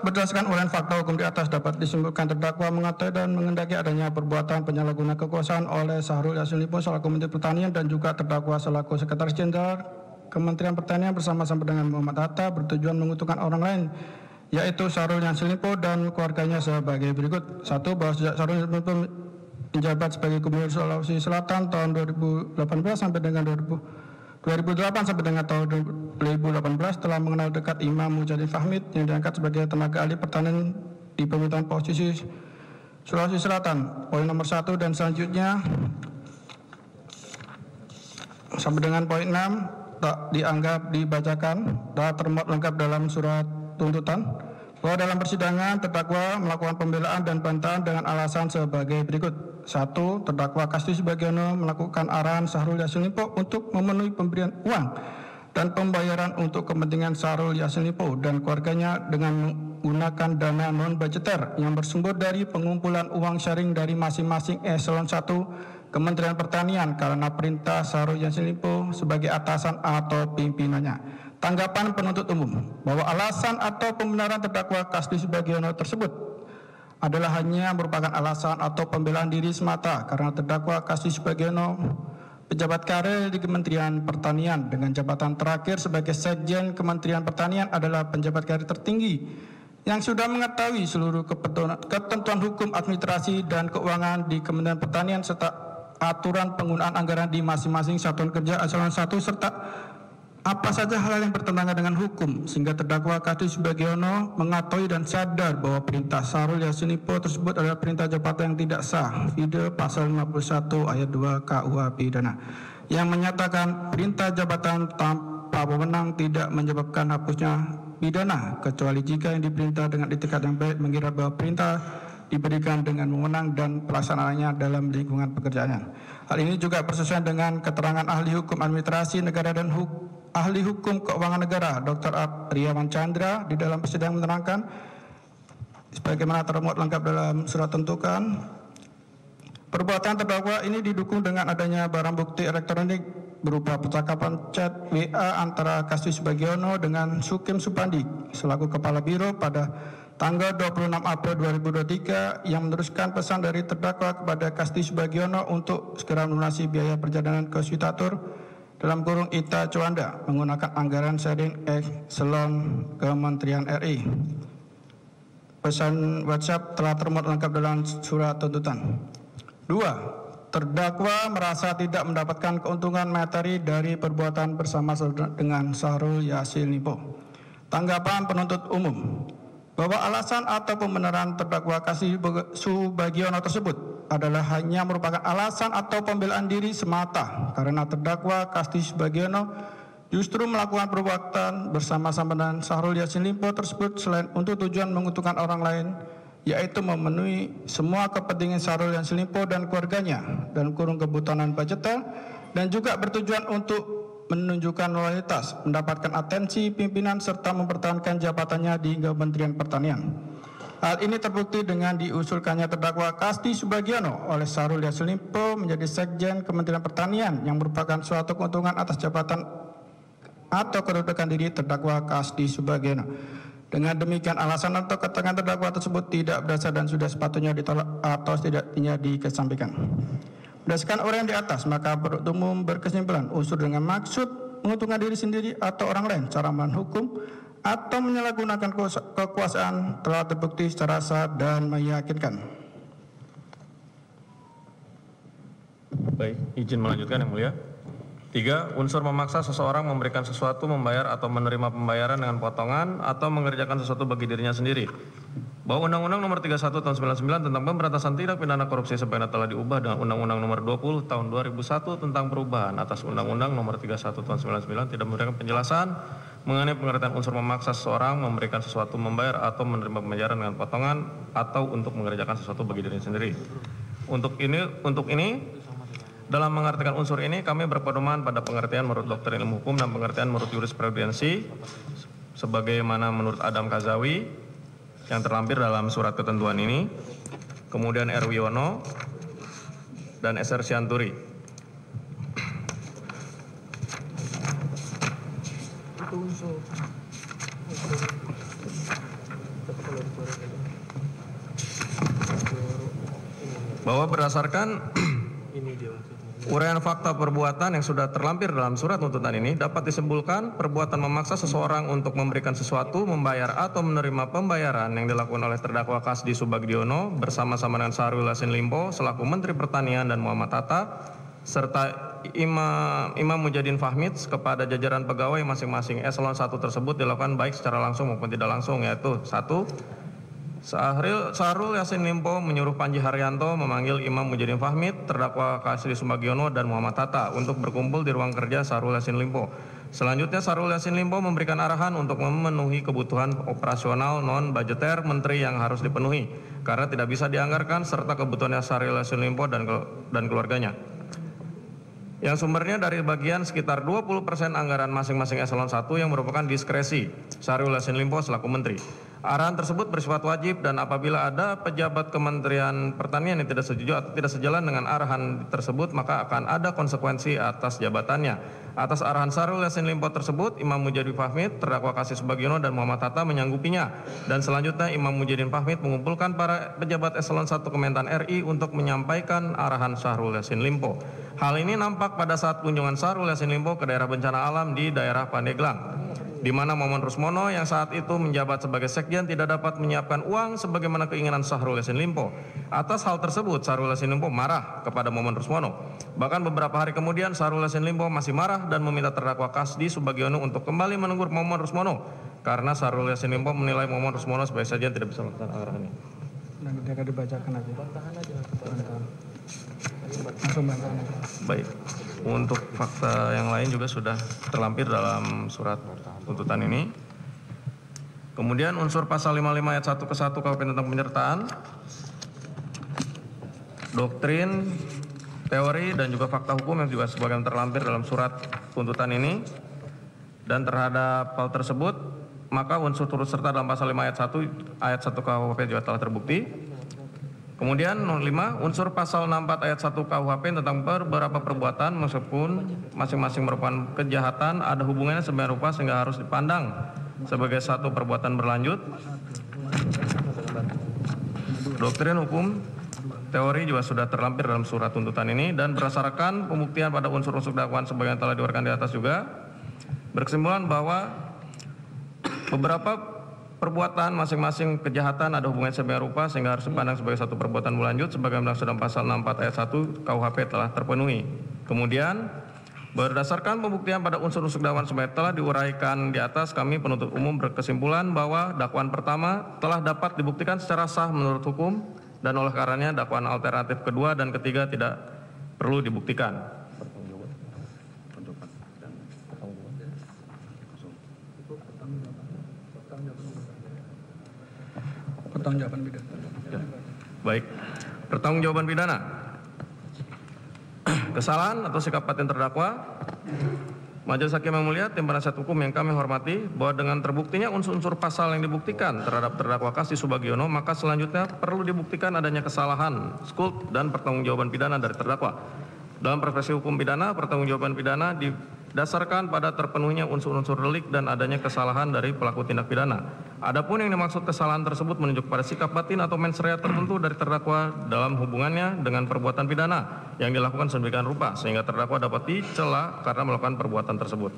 Berdasarkan uraian fakta hukum di atas dapat disimpulkan terdakwa mengetahui dan mengendaki adanya perbuatan penyalahgunaan kekuasaan oleh Syahrul Yassin Limpo selaku Menteri Pertanian dan juga terdakwa selaku Sekretaris Jenderal Kementerian Pertanian bersama-sama dengan Muhammad Hatta bertujuan menguntungkan orang lain, yaitu Syahrul Yassin Limpo dan keluarganya sebagai berikut. 1. Bahwa sejak Syahrul Yassin Limpo menjabat sebagai Gubernur Sulawesi Selatan tahun 2018 sampai dengan 2008 sampai dengan tahun 2018 telah mengenal dekat Imam Mujadin Fahmid yang diangkat sebagai tenaga ahli pertanian di pemerintahan posisi Sulawesi Selatan. Poin nomor 1 dan selanjutnya sampai dengan poin 6 tak dianggap dibacakan, telah termuat lengkap dalam surat tuntutan. Bahwa dalam persidangan terdakwa melakukan pembelaan dan bantahan dengan alasan sebagai berikut. 1. Terdakwa Kasih Bagiono melakukan arahan Syahrul Yassin Limpo untuk memenuhi pemberian uang dan pembayaran untuk kepentingan Syahrul Yassin Limpo dan keluarganya dengan menggunakan dana non-budgeter yang bersumber dari pengumpulan uang sharing dari masing-masing eselon 1 Kementerian Pertanian karena perintah Syahrul Yassin Limpo sebagai atasan atau pimpinannya. Tanggapan penuntut umum bahwa alasan atau pembenaran terdakwa Kasih Bagiono tersebut adalah hanya merupakan alasan atau pembelaan diri semata karena terdakwa Kasih Bagiono pejabat karir di Kementerian Pertanian dengan jabatan terakhir sebagai Sekjen Kementerian Pertanian adalah penjabat karir tertinggi yang sudah mengetahui seluruh ketentuan hukum, administrasi, dan keuangan di Kementerian Pertanian serta aturan penggunaan anggaran di masing-masing satuan kerja eselon 1 serta apa saja hal yang bertentangan dengan hukum sehingga terdakwa Kasih Bagiono mengetahui dan sadar bahwa perintah Syahrul Yassin Limpo tersebut adalah perintah jabatan yang tidak sah vide pasal 51 ayat 2 KUH pidana yang menyatakan perintah jabatan tanpa wewenang tidak menyebabkan hapusnya pidana kecuali jika yang diperintah dengan itikad yang baik mengira bahwa perintah diberikan dengan wewenang dan pelaksanaannya dalam lingkungan pekerjaannya. Hal ini juga persesuaian dengan keterangan ahli hukum administrasi negara dan ahli hukum keuangan negara Dr. Riawan Chandra di dalam persidangan menerangkan sebagaimana termuat lengkap dalam surat tuntutan. Perbuatan terdakwa ini didukung dengan adanya barang bukti elektronik berupa percakapan chat WA antara Kasih Bagiono dengan Sukim Supandi selaku Kepala Biro pada tanggal 26 April 2023 yang meneruskan pesan dari terdakwa kepada Kasih Bagiono untuk segera melunasi biaya perjalanan ke Switatur (ITA Juanda) menggunakan anggaran sharing ekselon Kementerian RI. Pesan WhatsApp telah termuat lengkap dalam surat tuntutan. 2. Terdakwa merasa tidak mendapatkan keuntungan materi dari perbuatan bersama dengan Syahrul Yassin Limpo. Tanggapan penuntut umum bahwa alasan atau pembenaran terdakwa Kasih Subagiono tersebut adalah hanya merupakan alasan atau pembelaan diri semata, karena terdakwa Kasih Subagiono justru melakukan perbuatan bersama-sama dengan Syahrul Yassin Limpo tersebut selain untuk tujuan menguntungkan orang lain, yaitu memenuhi semua kepentingan Syahrul Yassin Limpo dan keluarganya (kurung kebutuhan budgeter) dan juga bertujuan untuk menunjukkan loyalitas, mendapatkan atensi pimpinan, serta mempertahankan jabatannya di Kementerian Pertanian. Hal ini terbukti dengan diusulkannya terdakwa Kasih Subagiono oleh Syahrul Yassin Limpo menjadi Sekjen Kementerian Pertanian, yang merupakan suatu keuntungan atas jabatan atau kedudukan diri terdakwa Kasih Subagiono. Dengan demikian, alasan atau keterangan terdakwa tersebut tidak berdasar dan sudah sepatutnya ditolak atau setidaknya dikesampingkan. Berdasarkan uraian di atas, maka penuntut umum berkesimpulan unsur dengan maksud menguntungkan diri sendiri atau orang lain cara menghukum atau menyalahgunakan kekuasaan telah terbukti secara sah dan meyakinkan. Baik, izin melanjutkan yang mulia. 3. Unsur memaksa seseorang memberikan sesuatu, membayar atau menerima pembayaran dengan potongan atau mengerjakan sesuatu bagi dirinya sendiri. Bahwa Undang-Undang Nomor 31 Tahun 99 tentang Pemberantasan Tindak Pidana Korupsi sebagaimana telah diubah dengan Undang-Undang Nomor 20 Tahun 2001 tentang perubahan atas Undang-Undang Nomor 31 Tahun 99 tidak memberikan penjelasan mengenai pengertian unsur memaksa seseorang memberikan sesuatu, membayar atau menerima pembayaran dengan potongan atau untuk mengerjakan sesuatu bagi dirinya sendiri. Untuk ini dalam mengartikan unsur ini kami berpedoman pada pengertian menurut doktrin ilmu hukum dan pengertian menurut jurisprudensi sebagaimana menurut Adam Kazawi yang terlampir dalam surat ketentuan ini, kemudian R. Wiono dan S.R. Sianturi. Bahwa berdasarkan uraian fakta perbuatan yang sudah terlampir dalam surat tuntutan ini dapat disimpulkan perbuatan memaksa seseorang untuk memberikan sesuatu, membayar atau menerima pembayaran yang dilakukan oleh terdakwa Kasih Subagiono bersama-sama dengan Syahrul Yassin Limpo selaku Menteri Pertanian dan Muhammad Hatta serta Imam Mujadin Fahmid kepada jajaran pegawai masing-masing eselon 1 tersebut dilakukan baik secara langsung maupun tidak langsung, yaitu 1. Syahrul Yassin Limpo menyuruh Panji Haryanto memanggil Imam Mujadin Fahmid, terdakwa Kasih Subagiono dan Muhammad Hatta untuk berkumpul di ruang kerja Syahrul Yassin Limpo. Selanjutnya Syahrul Yassin Limpo memberikan arahan untuk memenuhi kebutuhan operasional non-budgeter menteri yang harus dipenuhi karena tidak bisa dianggarkan serta kebutuhannya Syahrul Yassin Limpo dan keluarganya. Yang sumbernya dari bagian sekitar 20% anggaran masing-masing eselon 1 yang merupakan diskresi Syahrul Yassin Limpo selaku menteri. Arahan tersebut bersifat wajib dan apabila ada pejabat Kementerian Pertanian yang tidak setuju atau tidak sejalan dengan arahan tersebut maka akan ada konsekuensi atas jabatannya. Atas arahan Syahrul Yassin Limpo tersebut, Imam Mujadin Fahmid, terdakwa Kasih Subagiono dan Muhammad Hatta menyanggupinya dan selanjutnya Imam Mujadin Fahmid mengumpulkan para pejabat eselon 1 Kementan RI untuk menyampaikan arahan Syahrul Yassin Limpo. Hal ini nampak pada saat kunjungan Syahrul Yassin Limpo ke daerah bencana alam di daerah Pandeglang, di mana Momon Rusmono yang saat itu menjabat sebagai sekjen tidak dapat menyiapkan uang sebagaimana keinginan Syahrul Yassin Limpo. Atas hal tersebut Syahrul Yassin Limpo marah kepada Momon Rusmono. Bahkan beberapa hari kemudian Syahrul Yassin Limpo masih marah dan meminta terdakwa Kasih Subagiono untuk kembali menegur Momon Rusmono karena Syahrul Yassin Limpo menilai Momon Rusmono sebagai sekjen tidak bisa melakukan arahannya. Dan akan dibacakan aja. Baik, untuk fakta yang lain juga sudah terlampir dalam surat tuntutan ini. Kemudian unsur pasal 55 ayat 1 ke 1 KUHP tentang penyertaan, doktrin, teori dan juga fakta hukum yang juga sebagian terlampir dalam surat tuntutan ini. Dan terhadap hal tersebut maka unsur turut serta dalam pasal 5 ayat 1 KUHP juga telah terbukti. Kemudian 5, unsur pasal 64 ayat 1 KUHP tentang beberapa perbuatan meskipun masing-masing merupakan kejahatan ada hubungannya sedemikian rupa sehingga harus dipandang sebagai satu perbuatan berlanjut. Doktrin hukum teori juga sudah terlampir dalam surat tuntutan ini, dan berdasarkan pembuktian pada unsur-unsur dakwaan sebagian telah diuraikan di atas juga berkesimpulan bahwa beberapa perbuatan masing-masing kejahatan ada hubungan sedemikian rupa sehingga harus dipandang sebagai satu perbuatan berlanjut sebagaimana dalam pasal 64 ayat 1 KUHP telah terpenuhi. Kemudian berdasarkan pembuktian pada unsur-unsur dakwaan sebagaimana telah diuraikan di atas, kami penuntut umum berkesimpulan bahwa dakwaan pertama telah dapat dibuktikan secara sah menurut hukum dan oleh karenanya dakwaan alternatif kedua dan ketiga tidak perlu dibuktikan. Pertanggungjawaban pidana. Ya. Baik, pertanggungjawaban pidana. Kesalahan atau sikap paten terdakwa. Majelis Hakim yang mulia, tim penasihat hukum yang kami hormati, bahwa dengan terbuktinya unsur-unsur pasal yang dibuktikan terhadap terdakwa Kasdi Subagiono, maka selanjutnya perlu dibuktikan adanya kesalahan, skuld, dan pertanggungjawaban pidana dari terdakwa. Dalam profesi hukum pidana, pertanggungjawaban pidana didasarkan pada terpenuhnya unsur-unsur delik dan adanya kesalahan dari pelaku tindak pidana. Adapun yang dimaksud kesalahan tersebut menunjuk pada sikap batin atau mens rea tertentu dari terdakwa dalam hubungannya dengan perbuatan pidana yang dilakukan sedemikian rupa sehingga terdakwa dapat dicela karena melakukan perbuatan tersebut,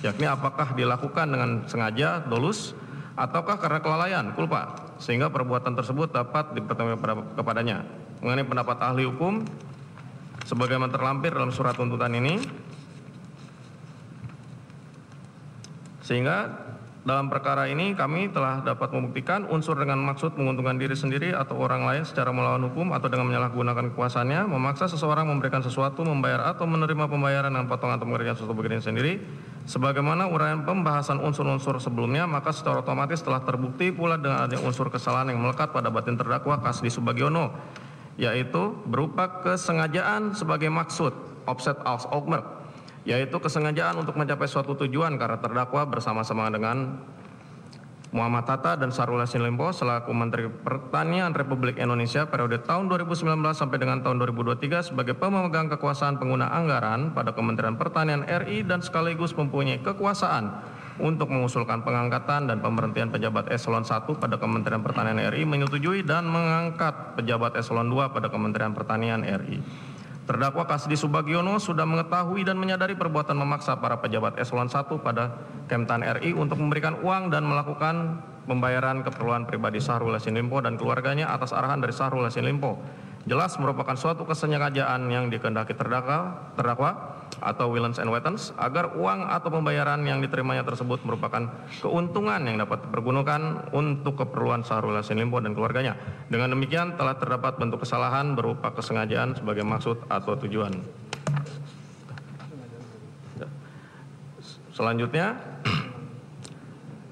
yakni apakah dilakukan dengan sengaja, dolus, ataukah karena kelalaian, kulpa, sehingga perbuatan tersebut dapat dipertanggungjawaban kepadanya. Mengenai pendapat ahli hukum sebagaimana terlampir dalam surat tuntutan ini, sehingga dalam perkara ini kami telah dapat membuktikan unsur dengan maksud menguntungkan diri sendiri atau orang lain secara melawan hukum atau dengan menyalahgunakan kekuasaannya, memaksa seseorang memberikan sesuatu, membayar atau menerima pembayaran dengan potongan atau pengerjaan sesuatu bagian sendiri. Sebagaimana uraian pembahasan unsur-unsur sebelumnya, maka secara otomatis telah terbukti pula dengan adanya unsur kesalahan yang melekat pada batin terdakwa Kasdi Subagiono, yaitu berupa kesengajaan sebagai maksud, offset aus augmerk, yaitu kesengajaan untuk mencapai suatu tujuan karena terdakwa bersama-sama dengan Muhammad Hatta dan Syahrul Yassin Limpo selaku Menteri Pertanian Republik Indonesia periode tahun 2019 sampai dengan tahun 2023 sebagai pemegang kekuasaan pengguna anggaran pada Kementerian Pertanian RI dan sekaligus mempunyai kekuasaan untuk mengusulkan pengangkatan dan pemberhentian pejabat eselon 1 pada Kementerian Pertanian RI, menyetujui dan mengangkat pejabat eselon 2 pada Kementerian Pertanian RI. Terdakwa Kasdi Subagiono sudah mengetahui dan menyadari perbuatan memaksa para pejabat eselon 1 pada Kemtan RI untuk memberikan uang dan melakukan pembayaran keperluan pribadi Syahrul Yassin Limpo dan keluarganya atas arahan dari Syahrul Yassin Limpo. Jelas merupakan suatu kesengajaan yang dikehendaki terdakwa atau Willens and Wattens agar uang atau pembayaran yang diterimanya tersebut merupakan keuntungan yang dapat dipergunakan untuk keperluan Syahrul Yassin Limpo dan keluarganya. Dengan demikian telah terdapat bentuk kesalahan berupa kesengajaan sebagai maksud atau tujuan. Selanjutnya,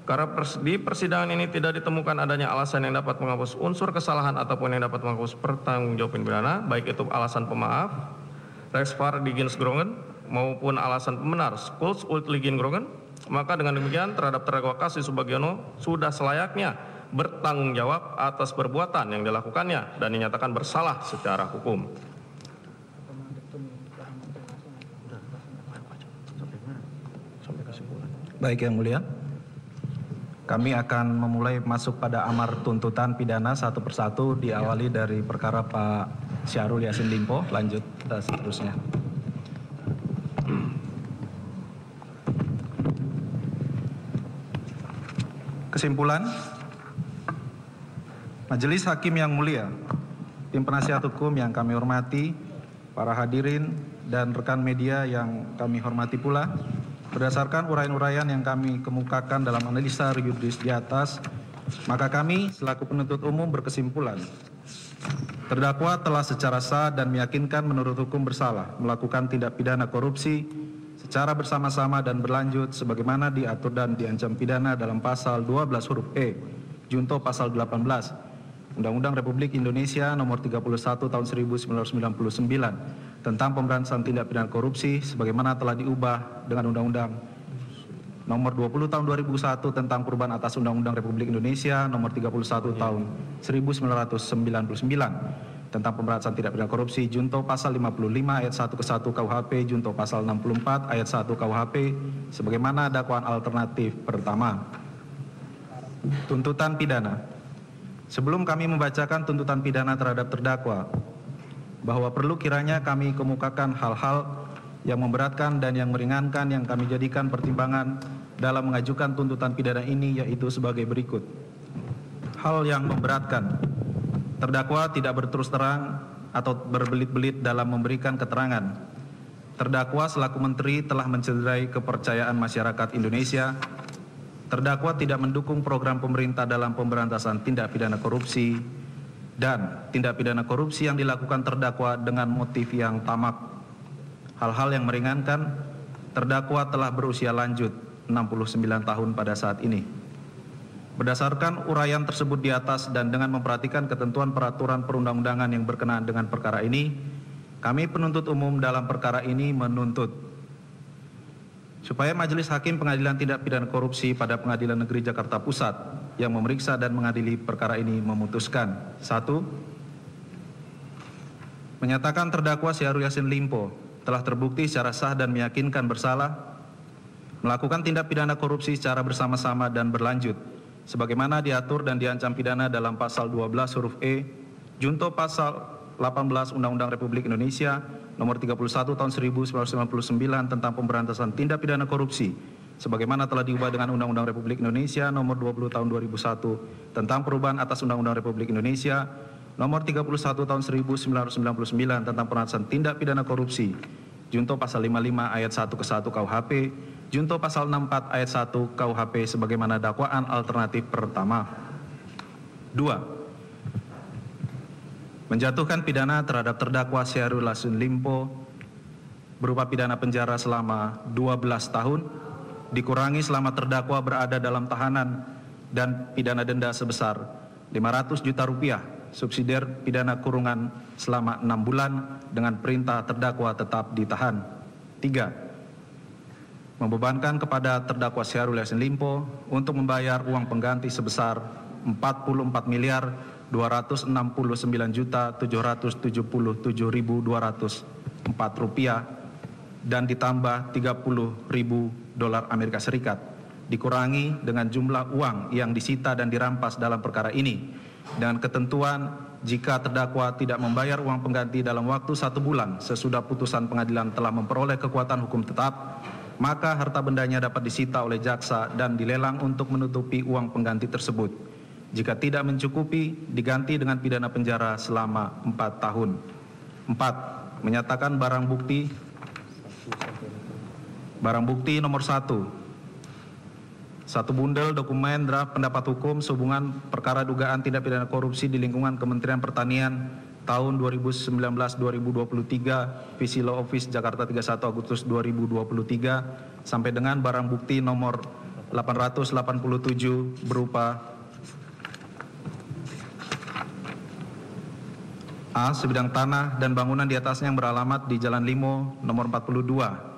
karena di persidangan ini tidak ditemukan adanya alasan yang dapat menghapus unsur kesalahan ataupun yang dapat menghapus pertanggungjawaban pidana, baik itu alasan pemaaf Rex var Diginsgrungen maupun alasan pembenar Schulz ult Liginsgrungen, maka dengan demikian terhadap terdakwa Kasdi Subagiono sudah selayaknya bertanggung jawab atas perbuatan yang dilakukannya dan dinyatakan bersalah secara hukum. Baik, yang mulia, kami akan memulai masuk pada amar tuntutan pidana satu persatu, diawali dari perkara Pak Syahrul Yassin Limpo, lanjut dan seterusnya. Kesimpulan, Majelis Hakim yang mulia, tim penasihat hukum yang kami hormati, para hadirin dan rekan media yang kami hormati pula, berdasarkan uraian-uraian yang kami kemukakan dalam analisa yuridis di atas, maka kami selaku penuntut umum berkesimpulan terdakwa telah secara sah dan meyakinkan menurut hukum bersalah melakukan tindak pidana korupsi secara bersama-sama dan berlanjut sebagaimana diatur dan diancam pidana dalam pasal 12 huruf E junto pasal 18 Undang-Undang Republik Indonesia nomor 31 tahun 1999 tentang pemberantasan tindak pidana korupsi sebagaimana telah diubah dengan Undang-Undang nomor 20 tahun 2001 tentang perubahan atas Undang-Undang Republik Indonesia nomor 31 tahun 1999 tentang pemberantasan tindak pidana korupsi junto pasal 55 ayat 1 ke 1 KUHP junto pasal 64 ayat 1 KUHP sebagaimana dakwaan alternatif pertama. Tuntutan pidana. Sebelum kami membacakan tuntutan pidana terhadap terdakwa, bahwa perlu kiranya kami kemukakan hal-hal yang memberatkan dan yang meringankan yang kami jadikan pertimbangan dalam mengajukan tuntutan pidana ini, yaitu sebagai berikut. Hal yang memberatkan: terdakwa tidak berterus terang atau berbelit-belit dalam memberikan keterangan. Terdakwa selaku menteri telah mencederai kepercayaan masyarakat Indonesia. Terdakwa tidak mendukung program pemerintah dalam pemberantasan tindak pidana korupsi, dan tindak pidana korupsi yang dilakukan terdakwa dengan motif yang tamak. Hal-hal yang meringankan: terdakwa telah berusia lanjut 69 tahun pada saat ini. Berdasarkan uraian tersebut di atas dan dengan memperhatikan ketentuan peraturan perundang-undangan yang berkenaan dengan perkara ini, kami penuntut umum dalam perkara ini menuntut supaya Majelis Hakim Pengadilan Tindak Pidana Korupsi pada Pengadilan Negeri Jakarta Pusat yang memeriksa dan mengadili perkara ini memutuskan: 1. Menyatakan terdakwa Syahrul Yassin Limpo telah terbukti secara sah dan meyakinkan bersalah melakukan tindak pidana korupsi secara bersama-sama dan berlanjut sebagaimana diatur dan diancam pidana dalam pasal 12 huruf E junto pasal 18 Undang-Undang Republik Indonesia Nomor 31 Tahun 1999 tentang pemberantasan tindak pidana korupsi sebagaimana telah diubah dengan Undang-Undang Republik Indonesia Nomor 20 Tahun 2001 tentang perubahan atas Undang-Undang Republik Indonesia Nomor 31 Tahun 1999 tentang pemberantasan tindak pidana korupsi junto pasal 55 ayat 1-1 KUHP junto pasal 64 ayat 1 KUHP sebagaimana dakwaan alternatif pertama. 2. Menjatuhkan pidana terhadap terdakwa Syahrul Yassin Limpo berupa pidana penjara selama 12 tahun, dikurangi selama terdakwa berada dalam tahanan, dan pidana denda sebesar 500 juta rupiah, subsidiar pidana kurungan selama 6 bulan dengan perintah terdakwa tetap ditahan. 3. Membebankan kepada terdakwa Syahrul Yassin Limpo untuk membayar uang pengganti sebesar 44.269.777.204 rupiah dan ditambah $30.000 Amerika Serikat, dikurangi dengan jumlah uang yang disita dan dirampas dalam perkara ini dengan ketentuan jika terdakwa tidak membayar uang pengganti dalam waktu 1 bulan sesudah putusan pengadilan telah memperoleh kekuatan hukum tetap, maka harta bendanya dapat disita oleh jaksa dan dilelang untuk menutupi uang pengganti tersebut. Jika tidak mencukupi, diganti dengan pidana penjara selama 4 tahun. 4. Menyatakan barang bukti nomor 1 bundel dokumen draft pendapat hukum sehubungan perkara dugaan tindak pidana korupsi di lingkungan Kementerian Pertanian tahun 2019-2023, visi Law Office Jakarta 31 Agustus 2023, sampai dengan barang bukti nomor 887 berupa A. Sebidang tanah dan bangunan di atasnya yang beralamat di Jalan Limo nomor 42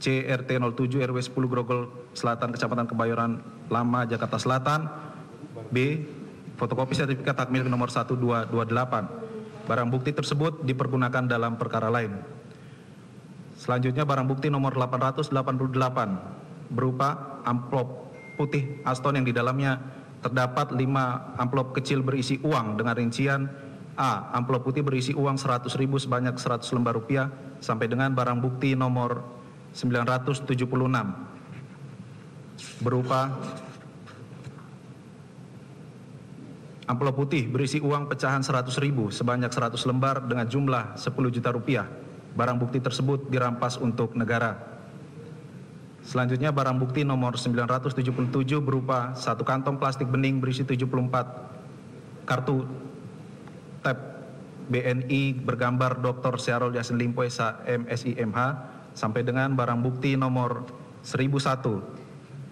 C RT 07 RW 10 Grogol Selatan, Kecamatan Kebayoran Lama, Jakarta Selatan. B. Fotokopi sertifikat hak milik nomor 1228. Barang bukti tersebut dipergunakan dalam perkara lain. Selanjutnya barang bukti nomor 888 berupa amplop putih Aston yang di dalamnya terdapat 5 amplop kecil berisi uang dengan rincian: A. Amplop putih berisi uang 100.000 sebanyak 100 lembar rupiah sampai dengan barang bukti nomor 976 berupa amplop putih berisi uang pecahan 100.000 sebanyak 100 lembar dengan jumlah 10 juta rupiah. Barang bukti tersebut dirampas untuk negara. Selanjutnya barang bukti nomor 977 berupa 1 kantong plastik bening berisi 74 kartu tab BNI bergambar Dr. Syahrul Yassin Limpo S.H. MSIMH sampai dengan barang bukti nomor 1001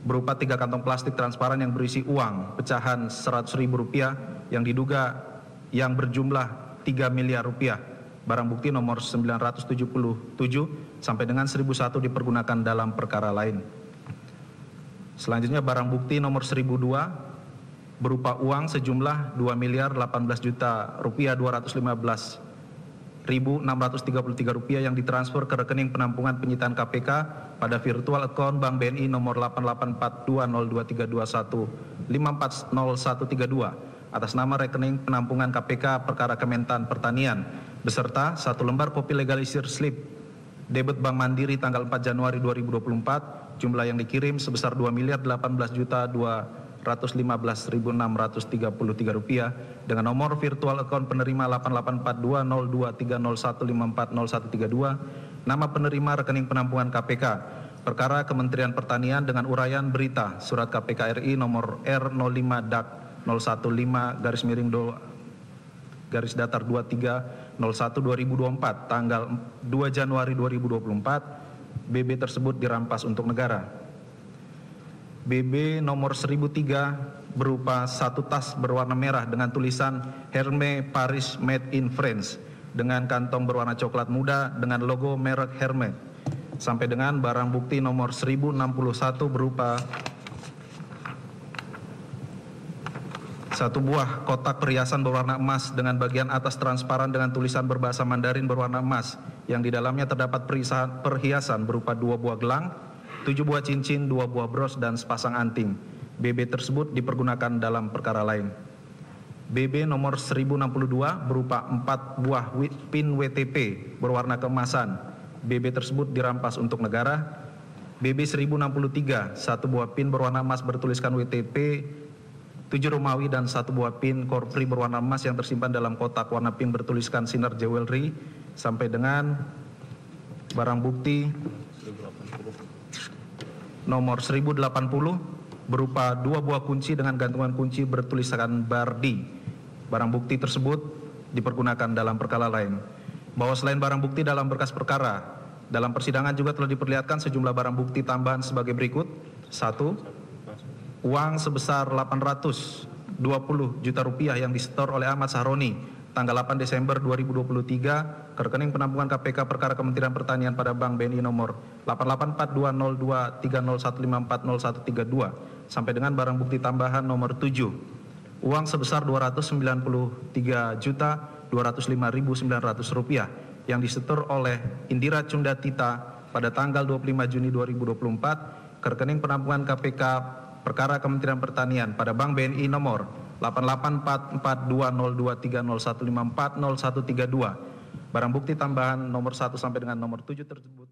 berupa 3 kantong plastik transparan yang berisi uang pecahan 100.000 rupiah yang diduga yang berjumlah 3 miliar rupiah. Barang bukti nomor 977 sampai dengan 1001 dipergunakan dalam perkara lain. Selanjutnya barang bukti nomor 1002 berupa uang sejumlah Rp2.018.215.633 yang ditransfer ke rekening penampungan penyitaan KPK pada virtual account Bank BNI nomor 8842023215401332 atas nama rekening penampungan KPK perkara Kementan Pertanian beserta satu lembar kopi legalisir slip debit Bank Mandiri tanggal 4 Januari 2024 jumlah yang dikirim sebesar Rp2.018.215.633 dengan nomor virtual account penerima 8842023015401332, nama penerima rekening penampungan KPK perkara Kementerian Pertanian dengan uraian berita surat KPK RI nomor R05-015-2/23/01/2024 tanggal 2 Januari 2024 BB tersebut dirampas untuk negara. BB nomor 1003 berupa satu tas berwarna merah dengan tulisan Hermes Paris Made in France dengan kantong berwarna coklat muda dengan logo merek Hermes sampai dengan barang bukti nomor 1061 berupa satu buah kotak perhiasan berwarna emas dengan bagian atas transparan dengan tulisan berbahasa Mandarin berwarna emas yang di dalamnya terdapat perhiasan berupa 2 buah gelang, 7 buah cincin, 2 buah bros, dan sepasang anting. BB tersebut dipergunakan dalam perkara lain. BB nomor 1062 berupa 4 buah pin WTP berwarna keemasan. BB tersebut dirampas untuk negara. BB 1063, 1 buah pin berwarna emas bertuliskan WTP 7 Romawi dan 1 buah pin korpri berwarna emas yang tersimpan dalam kotak warna pink bertuliskan Sinar Jewelry sampai dengan barang bukti nomor 1080 berupa 2 buah kunci dengan gantungan kunci bertuliskan Bardi. Barang bukti tersebut dipergunakan dalam perkara lain. Bahwa selain barang bukti dalam berkas perkara, dalam persidangan juga telah diperlihatkan sejumlah barang bukti tambahan sebagai berikut. 1. Uang sebesar Rp820 juta yang disetor oleh Ahmad Sahroni tanggal 8 Desember 2023 ke rekening penampungan KPK perkara Kementerian Pertanian pada Bank BNI nomor 8842023015401332 sampai dengan barang bukti tambahan nomor 7. Uang sebesar Rp293.205.900 yang disetor oleh Indira Cundatita pada tanggal 25 Juni 2024 ke rekening penampungan KPK perkara Kementerian Pertanian pada Bank BNI nomor 8844202301540132. Barang bukti tambahan nomor 1 sampai dengan nomor 7 tersebut